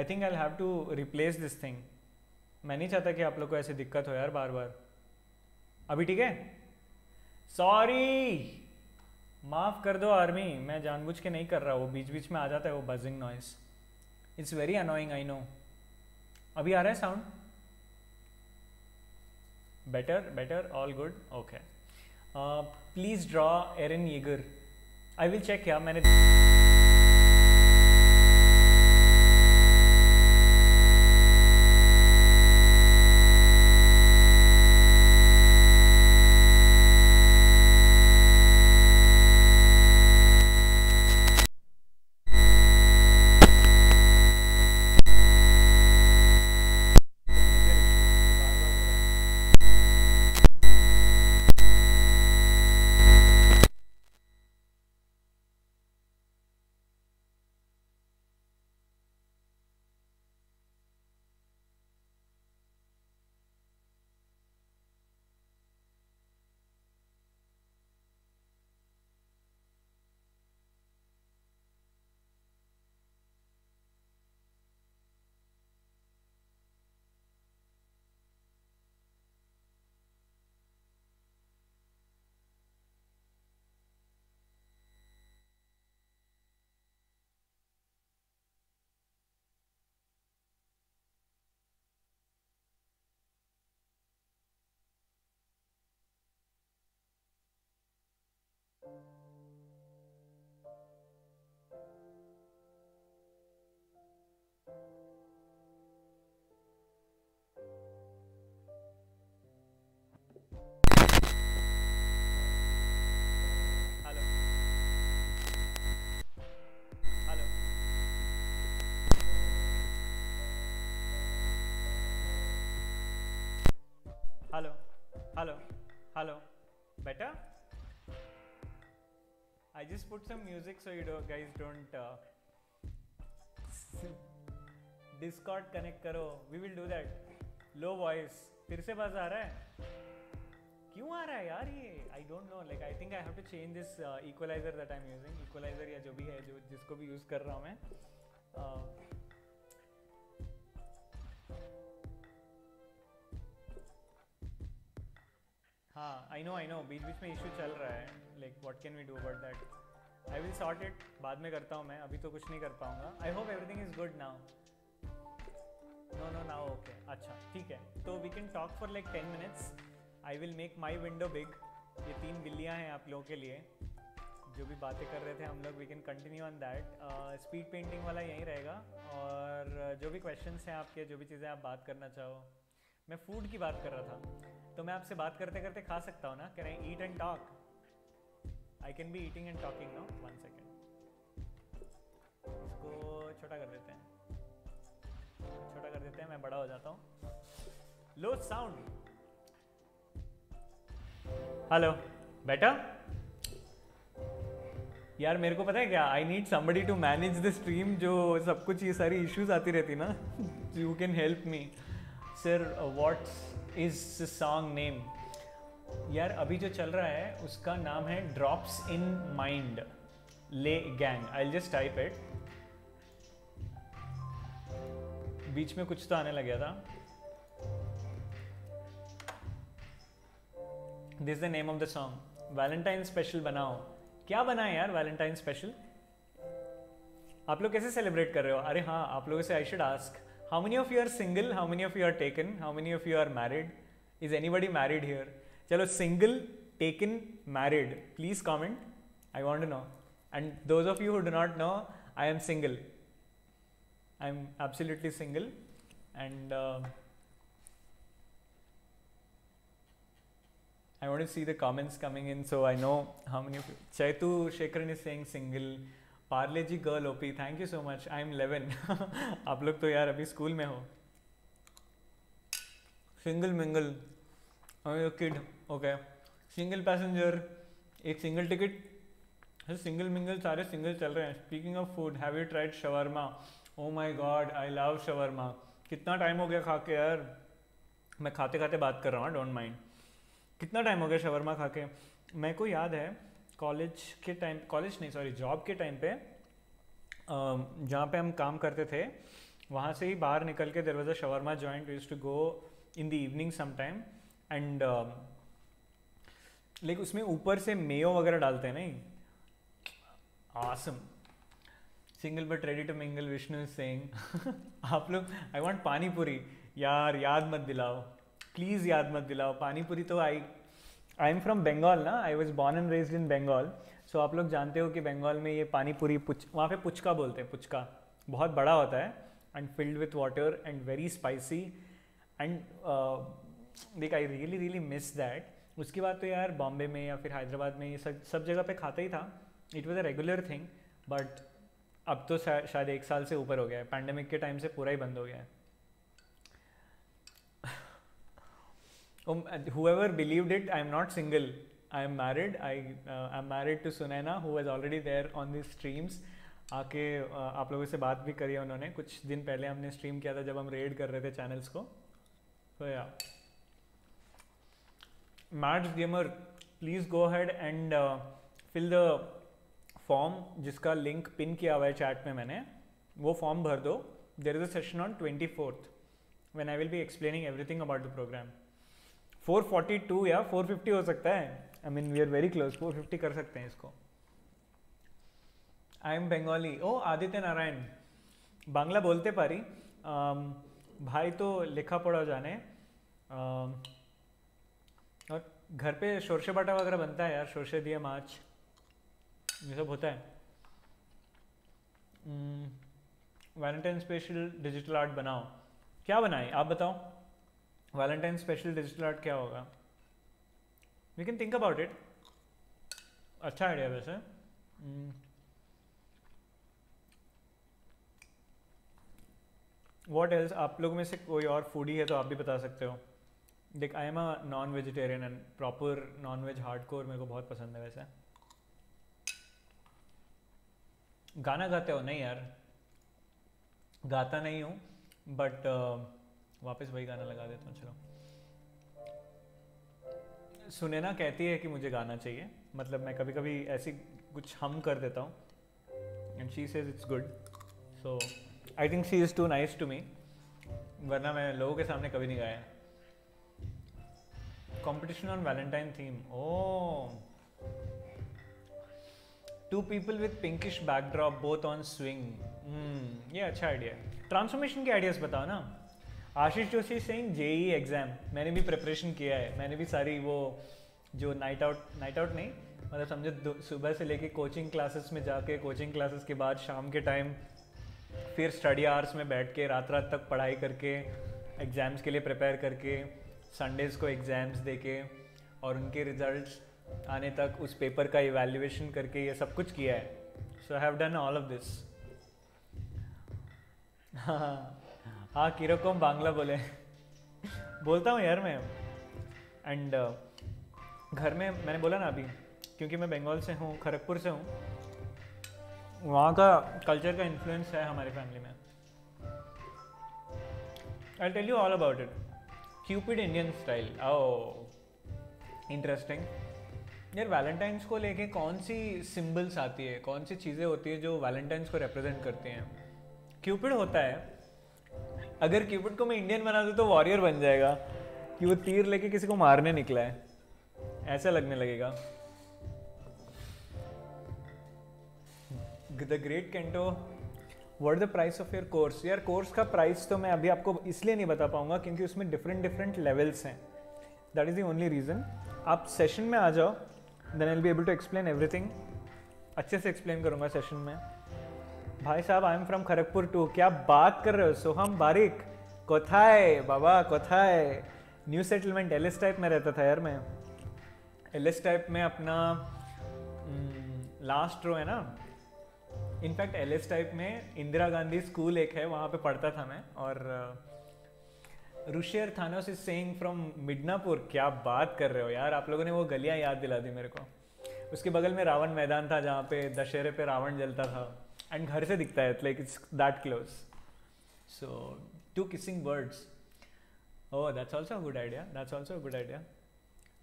I think I'll have to replace this thing. मैं नहीं चाहता कि आप लोग को ऐसी दिक्कत हो यार बार बार। अभी ठीक है? सॉरी, माफ कर दो आर्मी, मैं जानबूझ के नहीं कर रहा। वो बीच बीच में आ जाता है वो buzzing noise, it's very annoying, I know. अभी आ रहा है sound? Better better, all good, okay. Please draw Eren Yeager. I will check यार, मैंने हेलो हेलो हेलो, बेटा? I just put some music so you guys don't Discord connect करो, we will do that. Low voice, फिर से बस आ रहा है, क्यों आ रहा है यार ये? I don't know, like I think I have to change this equalizer that I'm using, equalizer या जो भी है, जो जिसको भी यूज़ कर रहा हूँ मैं। हाँ, आई नो बीच बीच में इशू चल रहा है, like what can we do about that. I will sort it, बाद में करता हूँ मैं, अभी तो कुछ नहीं कर पाऊँगा। I hope everything is good now. No no now, okay, अच्छा ठीक है। तो we can talk for like 10 minutes. I will make my window big. ये 3 बिल्लियाँ हैं आप लोगों के लिए, जो भी बातें कर रहे थे हम लोग। We can continue on that. Speed painting वाला यहीं रहेगा, और जो भी क्वेश्चंस हैं आपके, जो भी चीज़ें आप बात करना चाहो, मैं फूड की बात कर रहा था, तो मैं आपसे बात करते करते खा सकता हूँ ना? Can I eat and talk? I can be eating and talking now. 1 second, इसको छोटा कर देते हैं, छोटा कर देते हैं, मैं बड़ा हो जाता हूँ। Low sound. हेलो बेटा, यार मेरे को पता है क्या, I need somebody to manage the stream, जो सब कुछ ये सारी इश्यूज आती रहती ना, you can help me. Sir what is song name? यार अभी जो चल रहा है उसका नाम है ड्रॉप्स इन माइंड ले gang. I will just type it. बीच में कुछ तो आने लग गया था। This is the name of the song. Valentine special बनाओ। क्या बनाए यार वैलेंटाइन स्पेशल? आप लोग कैसे सेलिब्रेट कर रहे हो? अरे हाँ, आप लोगों से I should ask, how many of you are single, how many of you are taken, how many of you are married? Is anybody married here? चलो, single, taken, married, please comment, I want to know. And those of you who do not know, I am single, I am absolutely single. And I want to see the comments coming in, so I know how many of you. Chaitu Shekharan is saying single. Parleji girl OP, thank you so much. I am 11. आप लोग तो यार अभी school में हो। Single mingle, I'm a kid. Okay. Single passenger, एक single ticket. Single mingle सारे single चल रहे हैं। Speaking of food, have you tried shawarma? Oh my God, I love shawarma. कितना time हो गया खा के यार? मैं खाते खाते बात कर रहा हूँ, don't mind. कितना टाइम हो गया शवरमा खा के? मेरे को याद है कॉलेज के टाइम, कॉलेज नहीं सॉरी, जॉब के टाइम पे जहाँ पे हम काम करते थे वहाँ से ही बाहर निकल के there was a shawarma joint, we used to go in the evening sometime. And like उसमें ऊपर से मेयो वगैरह डालते हैं। नहीं awesome. Single but ready to mingle, Vishnu is saying. आप लोग, आई वांट पानी पूरी यार, याद मत दिलाओ प्लीज़, याद मत दिलाओ पानी पूरी। तो आई एम फ्रॉम बंगाल ना, I was born and raised in Bengal, so आप लोग जानते हो कि बंगाल में ये पानी पूरी वहाँ पे पुचका बोलते हैं। पुचका बहुत बड़ा होता है and filled with water and very spicy and like I really really miss that. उसके बाद तो यार बॉम्बे में या फिर हैदराबाद में ये सब जगह पे खाता ही था, it was a regular thing. But अब तो शायद 1 साल से ऊपर हो गया है, पैंडमिक के टाइम से पूरा ही बंद हो गया है। Whoever believed it, I am not single, I am married. I am married to Sunaina, who was already there on these streams. आके आप लोगों से बात भी करी है उन्होंने। कुछ दिन पहले हमने स्ट्रीम किया था जब हम रेड कर रहे थे चैनल्स को। So yeah, Mads Gamer, please go ahead and fill the form जिसका लिंक पिन किया हुआ है चैट में मैंने। वो फॉर्म भर दो। There is a session on 24th when I will be explaining everything about the program. 442 या 450 हो सकता है, I mean we are very close, 450 कर सकते हैं इसको। I am Bengali. Oh Aditya Narayan, Bangla बोलते पारी भाई, तो लिखा पढ़ा जाने। और घर पे शोरशे बाटा वगैरह बनता है यार, शोरशे दिया माछ ये सब होता है। वैलेंटाइन स्पेशल डिजिटल आर्ट बनाओ। क्या बनाए आप बताओ? वैलेंटाइन स्पेशल डिजिटल आर्ट क्या होगा? We can think about it. अच्छा आइडिया वैसे। What else? आप लोग में से कोई और फूडी है तो आप भी बता सकते हो। देख, I am a non vegetarian and proper non veg hardcore मेरे को बहुत पसंद है। वैसे गाना गाते हो? नहीं यार, गाता नहीं हूँ, बट वापस वही गाना लगा देता हूँ। चलो, सुनैना कहती है कि मुझे गाना चाहिए, मतलब मैं कभी कभी ऐसी कुछ हम कर देता हूँ and she says it's good, so I think she is too nice to me, वरना मैं लोगों के सामने कभी नहीं गाया। Competition on Valentine theme. Oh, 2 people with pinkish backdrop both on swing। ये अच्छा आइडिया है। ट्रांसफॉर्मेशन के आइडियाज़ बताओ ना। आशीष जोशी सिंह, जेई एग्ज़ाम मैंने भी प्रिपरेशन किया है, मैंने भी सारी वो जो नाइट आउट नहीं मतलब समझो, सुबह से लेके कोचिंग क्लासेस में जाके, कोचिंग क्लासेस के बाद शाम के टाइम फिर स्टडी आवर्स में बैठ के रात तक पढ़ाई करके एग्ज़ाम्स के लिए प्रिपेयर करके संडेज़ को एग्ज़ाम्स देके और उनके रिजल्ट्स आने तक उस पेपर का इवैल्यूएशन करके ये सब कुछ किया है. So I have done all of this. हाँ हाँ किरकम बांग्ला बोले बोलता हूँ यार मैं. एंड घर में मैंने बोला ना अभी, क्योंकि मैं बंगाल से हूँ, खड़गपुर से हूँ, वहाँ का कल्चर का इन्फ्लुएंस है हमारे फैमिली में. I tell you all about it. Cupid Indian style. Oh interesting यार. वैलेंटाइंस को लेके कौन सी सिंबल्स आती है, कौन सी चीज़ें होती है जो वैलेंटाइंस को रिप्रेजेंट करती हैं? क्यूपिड होता है. अगर क्यूपिड को मैं इंडियन बना दूँ तो वॉरियर बन जाएगा कि वो तीर लेके किसी को मारने निकला है, ऐसा लगने लगेगा. The great Kento, what the price of your course? यार कोर्स का प्राइस तो मैं अभी आपको इसलिए नहीं बता पाऊंगा क्योंकि उसमें डिफरेंट लेवल्स हैं. That is the only reason. आप सेशन में आ जाओ, then I will be able to explain everything. अच्छे से एक्सप्लेन करूँगा सेशन में. भाई साहब I am from Kharagpur too. क्या बात कर रहे हो सोहम बारिक? कोथाए बाबा कोथाए? न्यू सेटलमेंट एलएस टाइप में रहता था यार मैं. एलएस टाइप में अपना लास्ट रो है ना. इनफैक्ट एलएस टाइप में इंदिरा गांधी स्कूल एक है, वहाँ पे पढ़ता था मैं. और रुशेर Thanos is saying from Midnapore. क्या बात कर रहे हो यार, आप लोगों ने वो गलियाँ याद दिला दी मेरे को. उसके बगल में रावण मैदान था जहाँ पे दशहरे पे रावण जलता था. एंड घर से दिखता है, like it's that close. So two kissing birds. Oh that's also a good idea, that's also a good idea.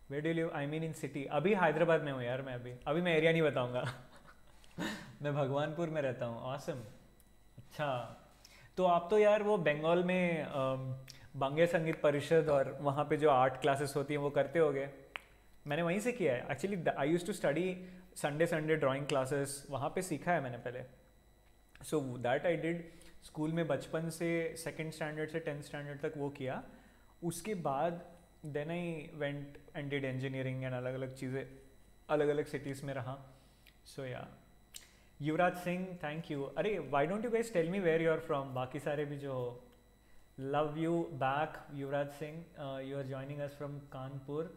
Where do you live? I mean in city. अभी हैदराबाद में हूँ यार मैं. अभी मैं एरिया नहीं बताऊँगा. मैं भगवानपुर में रहता हूँ. ऑसम. अच्छा तो आप तो यार वो बंगाल में बांग्या संगीत परिषद और वहाँ पे जो आर्ट क्लासेस होती हैं वो करते होगे. मैंने वहीं से किया है actually. I use to study Sunday drawing classes, वहाँ पे सीखा है मैंने पहले. So that I did. School में बचपन से सेकेंड स्टैंडर्ड से 10th स्टैंडर्ड तक वो किया. उसके बाद then I went and did engineering and अलग अलग चीज़ें, अलग अलग सिटीज़ में रहा. सो या युवराज सिंह थैंक यू. अरे why don't you guys tell me where you are from? बाकी सारे भी जो love you back. Yuvraj Singh you are joining us from Kanpur.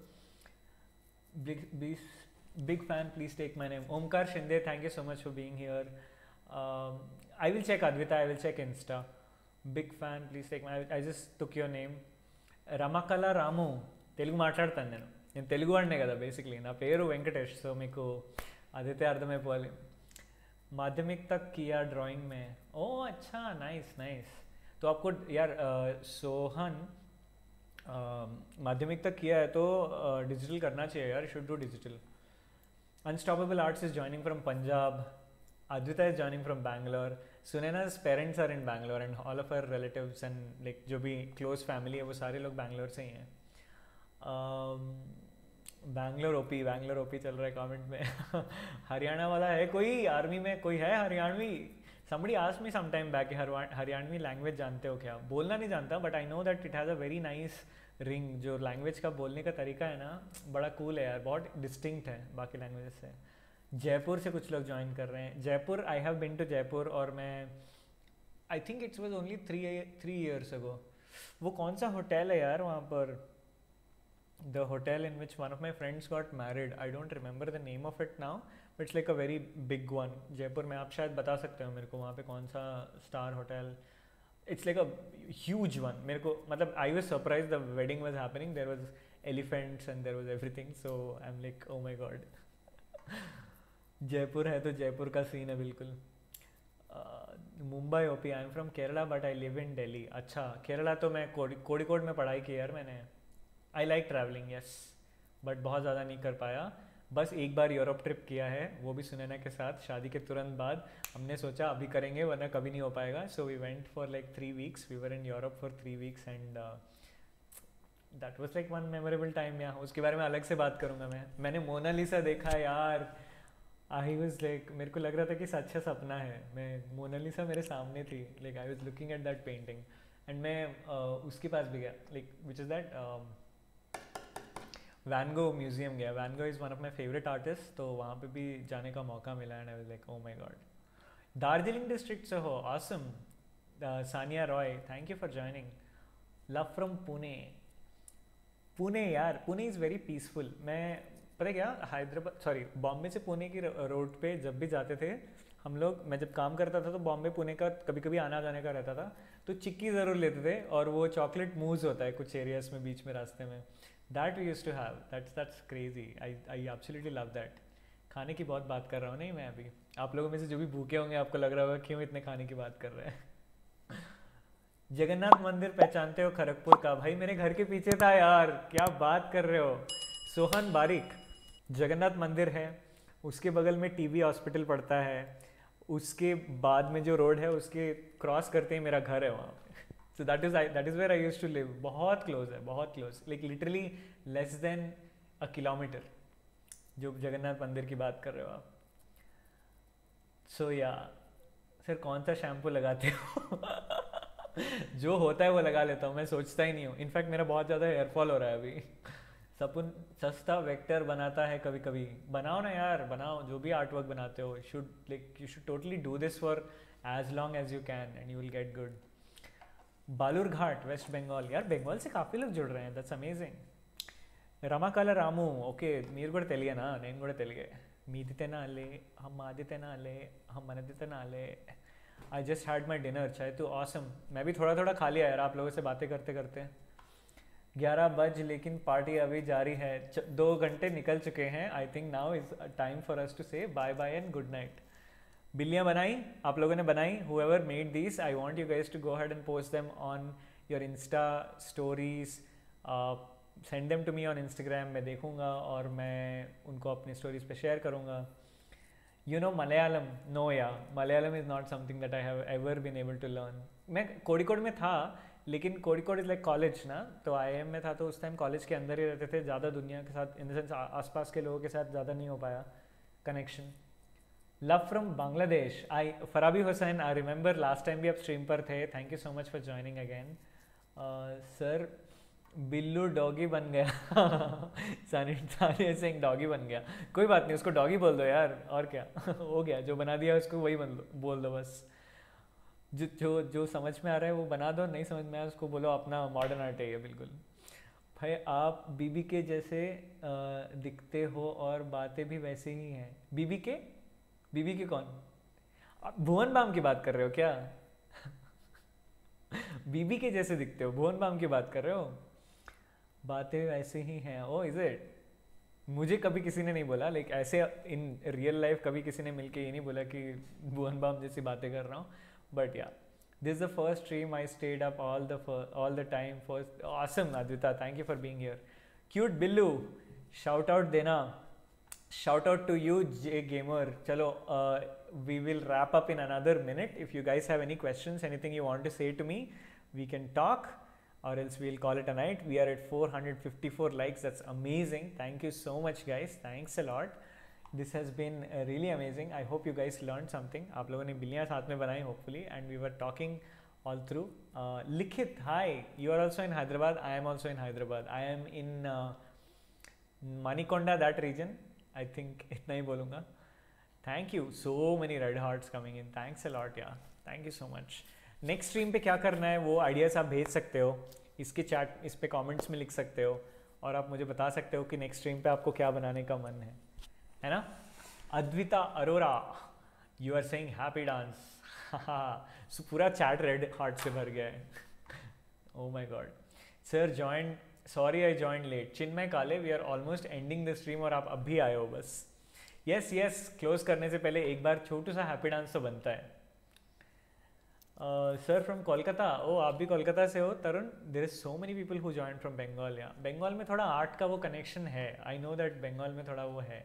Big fan please take my name. Omkar Shinde thank you so much for being here. I will check Advita, I will check Insta. Big fan, please take my. I just took your name. Ramakala Ramu. Telugu maatladtanu nenu, nenu Telugu vanne kada basically. Na peru Venkatesh, so meeku aditya ardhamaipoli. माध्यमिक तक किया drawing में. ओह अच्छा, nice nice. तो आपको यार सोहन माध्यमिक तक किया है तो डिजिटल करना चाहिए यार. Should do digital. Unstoppable arts is joining from Punjab. Advita is joining from Bangalore. Sunena's parents are in Bangalore and all of her relatives and like जो भी close family है वो सारे लोग Bangalore से ही हैं. Bangalore OP चल रहा है comment में. हरियाणा वाला है कोई आर्मी में? कोई है Haryanvi? Somebody asked me sometime back Haryanvi language जानते हो क्या? बोलना नहीं जानता but I know that it has a very nice ring. जो language का बोलने का तरीका है ना बड़ा cool है यार, बहुत distinct है बाकी languages से. जयपुर से कुछ लोग ज्वाइन कर रहे हैं. Jaipur I have been to Jaipur. और मैं I think it's was only three years ago. वो कौन सा होटल है यार वहाँ पर? The hotel in which one of my friends got married. I don't remember the name of it now but it's like a very big one Jaipur में. आप शायद बता सकते हो मेरे को वहाँ पे कौन सा star hotel. It's like a huge one. मेरे को मतलब I was surprise. The wedding was happening, there was elephants and there was everything. So I am like oh my God. Jaipur है तो जयपुर का सीन है बिल्कुल. Mumbai OP I am from Kerala but I live in Delhi. अच्छा केरला तो मैं कोड़िकोड में पढ़ाई की यार मैंने. I like travelling yes but बहुत ज़्यादा नहीं कर पाया. बस एक बार यूरोप ट्रिप किया है वो भी सुनैना के साथ शादी के तुरंत बाद. हमने सोचा अभी करेंगे वरना कभी नहीं हो पाएगा. So we went for like 3 weeks. We were in Europe for 3 weeks and that was like one memorable time. यहाँ उसके बारे में अलग से बात करूँगा मैं. मैंने मोनालिसा देखा यार. आई वॉज लाइक मेरे को लग रहा था कि सच्चा सपना है. मैं मोनालिसा मेरे सामने थी. Like I was looking at that painting and मैं उसके पास भी गया like which is that Van Gogh museum गया. Van Gogh is one of my favourite artist तो वहाँ पे भी जाने का मौका मिला and I was like oh my god. Darjeeling district से हो? Awesome. Sania Roy thank you for joining. Love from Pune. Pune यार, पुणे इज़ वेरी पीसफुल। मैं पता क्या, हैदराबाद सॉरी बॉम्बे से पुणे की रोड पे जब भी जाते थे हम लोग, मैं जब काम करता था तो बॉम्बे पुणे का कभी कभी आना जाने का रहता था, तो चिक्की ज़रूर लेते थे और वो चॉकलेट मूज होता है कुछ एरियाज़ में बीच में रास्ते में, that we use to have, that's crazy, I absolutely love that. खाने की बहुत बात कर रहा हूँ नहीं मैं अभी, आप लोगों में से जो भी भूखे होंगे आपको लग रहा होगा क्यों इतने खाने की बात कर रहे हैं। जगन्नाथ मंदिर पहचानते हो खड़गपुर का? भाई मेरे घर के पीछे था यार, क्या बात कर रहे हो सोहन बारिक। जगन्नाथ मंदिर है, उसके बगल में टीबी हॉस्पिटल पड़ता है, उसके बाद में जो रोड है उसके क्रॉस करते ही मेरा घर है वहाँ पे, so that is where I used to live. बहुत क्लोज है, बहुत close, like literally less than a kilometre, जो जगन्नाथ मंदिर की बात कर रहे हो आप। सो या सर कौन सा शैम्पू लगाते हो? जो होता है वो लगा लेता हूँ, मैं सोचता ही नहीं हूँ। इनफैक्ट मेरा बहुत ज़्यादा हेयरफॉल हो रहा है अभी। सपुन सस्ता वेक्टर बनाता है कभी कभी, बनाओ ना यार, बनाओ जो भी आर्टवर्क बनाते हो, should like you should totally do this for as long as you can and you will get good. Balurghat waste Bengal, यार बंगाल से काफ़ी लोग जुड़ रहे हैं, दैट्स अमेजिंग। रमाकाला रामू ओके मीर कूड़ा तेलियना नेनु कूड़ा तेलिगे मीदितेना अले हम मादितेना अले हम मनदितेना अले। I just had my dinner चाहे तो ऑसम, मैं भी थोड़ा थोड़ा खा लिया यार आप लोगों से बातें करते करते। 11 बज लेकिन पार्टी अभी जारी है, 2 घंटे निकल चुके हैं। I think now is time for us to say bye bye and good night. बिल्लियाँ बनाई आप लोगों ने, बनाई whoever made this, I want you guys to go ahead and post them on your insta stories, send them to me on Instagram, मैं देखूँगा और मैं उनको अपनी स्टोरीज पे शेयर करूँगा। यू नो मलयालम, नो या Malayalam is not something that I have ever been able to learn. मैं कोड़िकोड में था लेकिन कोड़िकोड इज लाइक कॉलेज ना, तो IIM में था तो उस टाइम कॉलेज के अंदर ही रहते थे, ज़्यादा दुनिया के साथ इन द सेंस आसपास के लोगों के साथ ज़्यादा नहीं हो पाया connection. Love from Bangladesh, I Farabi Hussain, I remember last time भी आप स्ट्रीम पर थे, thank you so much for joining again. Sir Billu doggy बन गया, सानिया सिंह डॉगी बन गया, कोई बात नहीं उसको डॉगी बोल दो यार और क्या। हो गया, जो बना दिया उसको वही बोल दो बस, जो समझ में आ रहा है वो बना दो, नहीं समझ में आया उसको बोलो अपना मॉडर्न आर्ट है ये। बिल्कुल भाई आप बीबी के जैसे दिखते हो और बातें भी वैसे ही हैं। बीबी के कौन, आप भुवन बाम की बात कर रहे हो क्या? बीबी के जैसे दिखते हो, भुवन बाम की बात कर रहे हो, बातें वैसे ही हैं। ओ इज इट, मुझे कभी किसी ने नहीं बोला, लाइक ऐसे इन रियल लाइफ कभी किसी ने मिलके ये नहीं बोला कि भुवन बाम जैसी बातें कर रहा हूँ। But yeah, this is the first stream I stayed up all the time for. Awesome Advita, thank you for being here. Cute Billu, shout out dena, shout out to you J Gamer. Chalo, we will wrap up in another minute. If you guys have any questions, anything you want to say to me, we can talk, or else we'll call it a night. We are at 454 likes. That's amazing. Thank you so much, guys. Thanks a lot. This has been really amazing. I hope you guys learned something. आप लोगों ने बिल्लियाँ साथ में बनाई hopefully and we were talking all through. Likhit, hi. You are also in Hyderabad. I am also in Hyderabad. I am in Manikonda, that region. I think इतना ही बोलूँगा. Thank you. So many red hearts coming in. Thanks a lot, yeah. Thank you so much. Next stream पे क्या करना है वो ideas आप भेज सकते हो. इसके chat इस पे comments में लिख सकते हो और आप मुझे बता सकते हो कि next stream पे आपको क्या बनाने का मन है, है ना। Advita Arora, you are saying happy dance, हाँ पूरा चैट रेड हार्ट से भर गया है। Oh my God sir join, sorry I join late. Chinmay Kale, we are almost ending the stream और आप अब भी आए हो बस। यस यस, क्लोज करने से पहले एक बार छोटू सा हैप्पी डांस तो बनता है। सर फ्रॉम कोलकाता, ओ आप भी कोलकाता से हो Tarun. There is so many people who join from Bengal, या बंगाल में थोड़ा आर्ट का वो कनेक्शन है, आई नो दैट बंगाल में थोड़ा वो है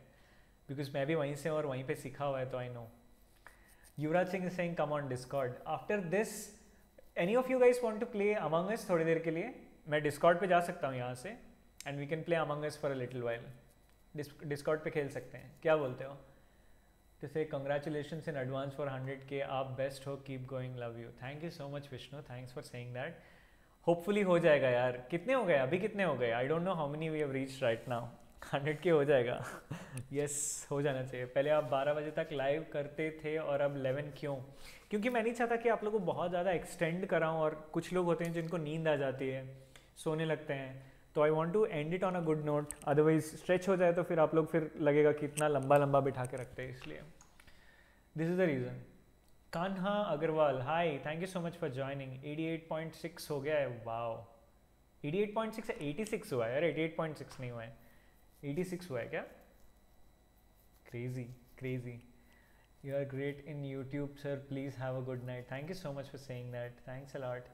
बिकॉज मैं भी वहीं से और वहीं पे सीखा हुआ है तो I know. Yuvraj Singh saying come on Discord after this, any of you guys want to play Among Us थोड़ी देर के लिए? मैं डिस्कॉर्ड पे जा सकता हूँ यहाँ से and we can play Among Us for a little while, Discord पे खेल सकते हैं, क्या बोलते हो? जैसे congratulations in advance for 100K, आप बेस्ट हो, keep going, love you. Thank you so much Vishnu, thanks for saying that. Hopefully हो जाएगा यार। कितने हो गए अभी, कितने हो गए? I don't know how many we have reached right now. 100K हो जाएगा। यस हो जाना चाहिए। पहले आप 12 बजे तक लाइव करते थे और अब 11 क्यों? क्योंकि मैं नहीं चाहता कि आप लोगों को बहुत ज़्यादा एक्सटेंड कराऊँ। और कुछ लोग होते हैं जिनको नींद आ जाती है, सोने लगते हैं, तो I want to end it on a good note. Otherwise stretch हो जाए तो फिर आप लोग फिर लगेगा कि इतना लंबा लंबा बिठा के रखते हैं, इसलिए this is the reason. Kanha Agarwal, hi, thank you so much for joining. 88.6 हो गया है, वाओ। 88.6 है, 86 हुआ है यार, 88.6 नहीं हुआ है, 86 हुआ है क्या? Crazy crazy. You are great in YouTube sir, please have a good night. Thank you so much for saying that, thanks a lot.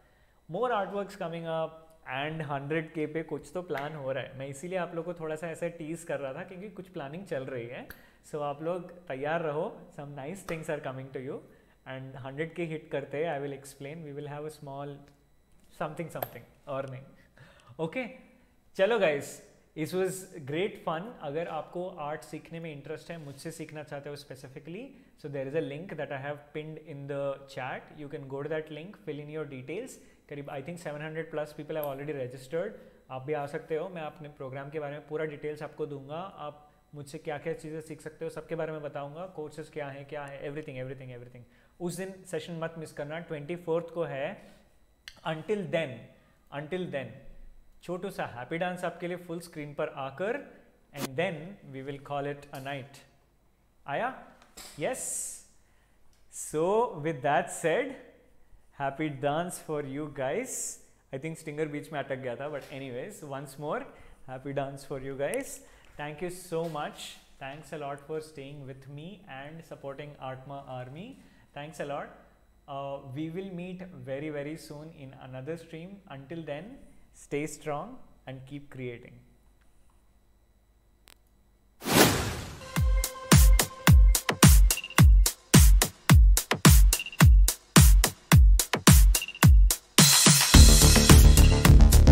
More artworks coming up and 100K पे कुछ तो प्लान हो रहा है। मैं इसीलिए आप लोग को थोड़ा सा ऐसे टीज़ कर रहा था क्योंकि कुछ प्लानिंग चल रही है। सो आप लोग तैयार रहो, some nice things are coming to you. And 100K hit करते हैं, I will explain, we will have a small something something, और नहीं। ओके चलो guys, this was great fun. अगर आपको आर्ट सीखने में इंटरेस्ट है, मुझसे सीखना चाहते हो specifically, so there is a link that I have pinned in the chat, you can go to that link, fill in your details. करीब I think 700+ people have already registered. आप भी आ सकते हो, मैं अपने प्रोग्राम के बारे में पूरा डिटेल्स आपको दूंगा, आप मुझसे क्या क्या चीज़ें सीख सकते हो सबके बारे में बताऊंगा, कोर्सेज क्या है, एवरीथिंग एवरीथिंग एवरीथिंग। उस दिन सेशन मत मिस करना, 24 को है। अंटिल देन छोटू सा हैप्पी डांस आपके लिए फुल स्क्रीन पर आकर, and then we will call it a night. आया? Yes. So with that said, happy dance for you guys. I think stinger बीच में अटक गया था, but anyways once more happy dance for you guys. Thank you so much. Thanks a lot for staying with me and supporting Artma Army. Thanks a lot. We will meet very, very soon in another stream. Until then, stay strong and keep creating.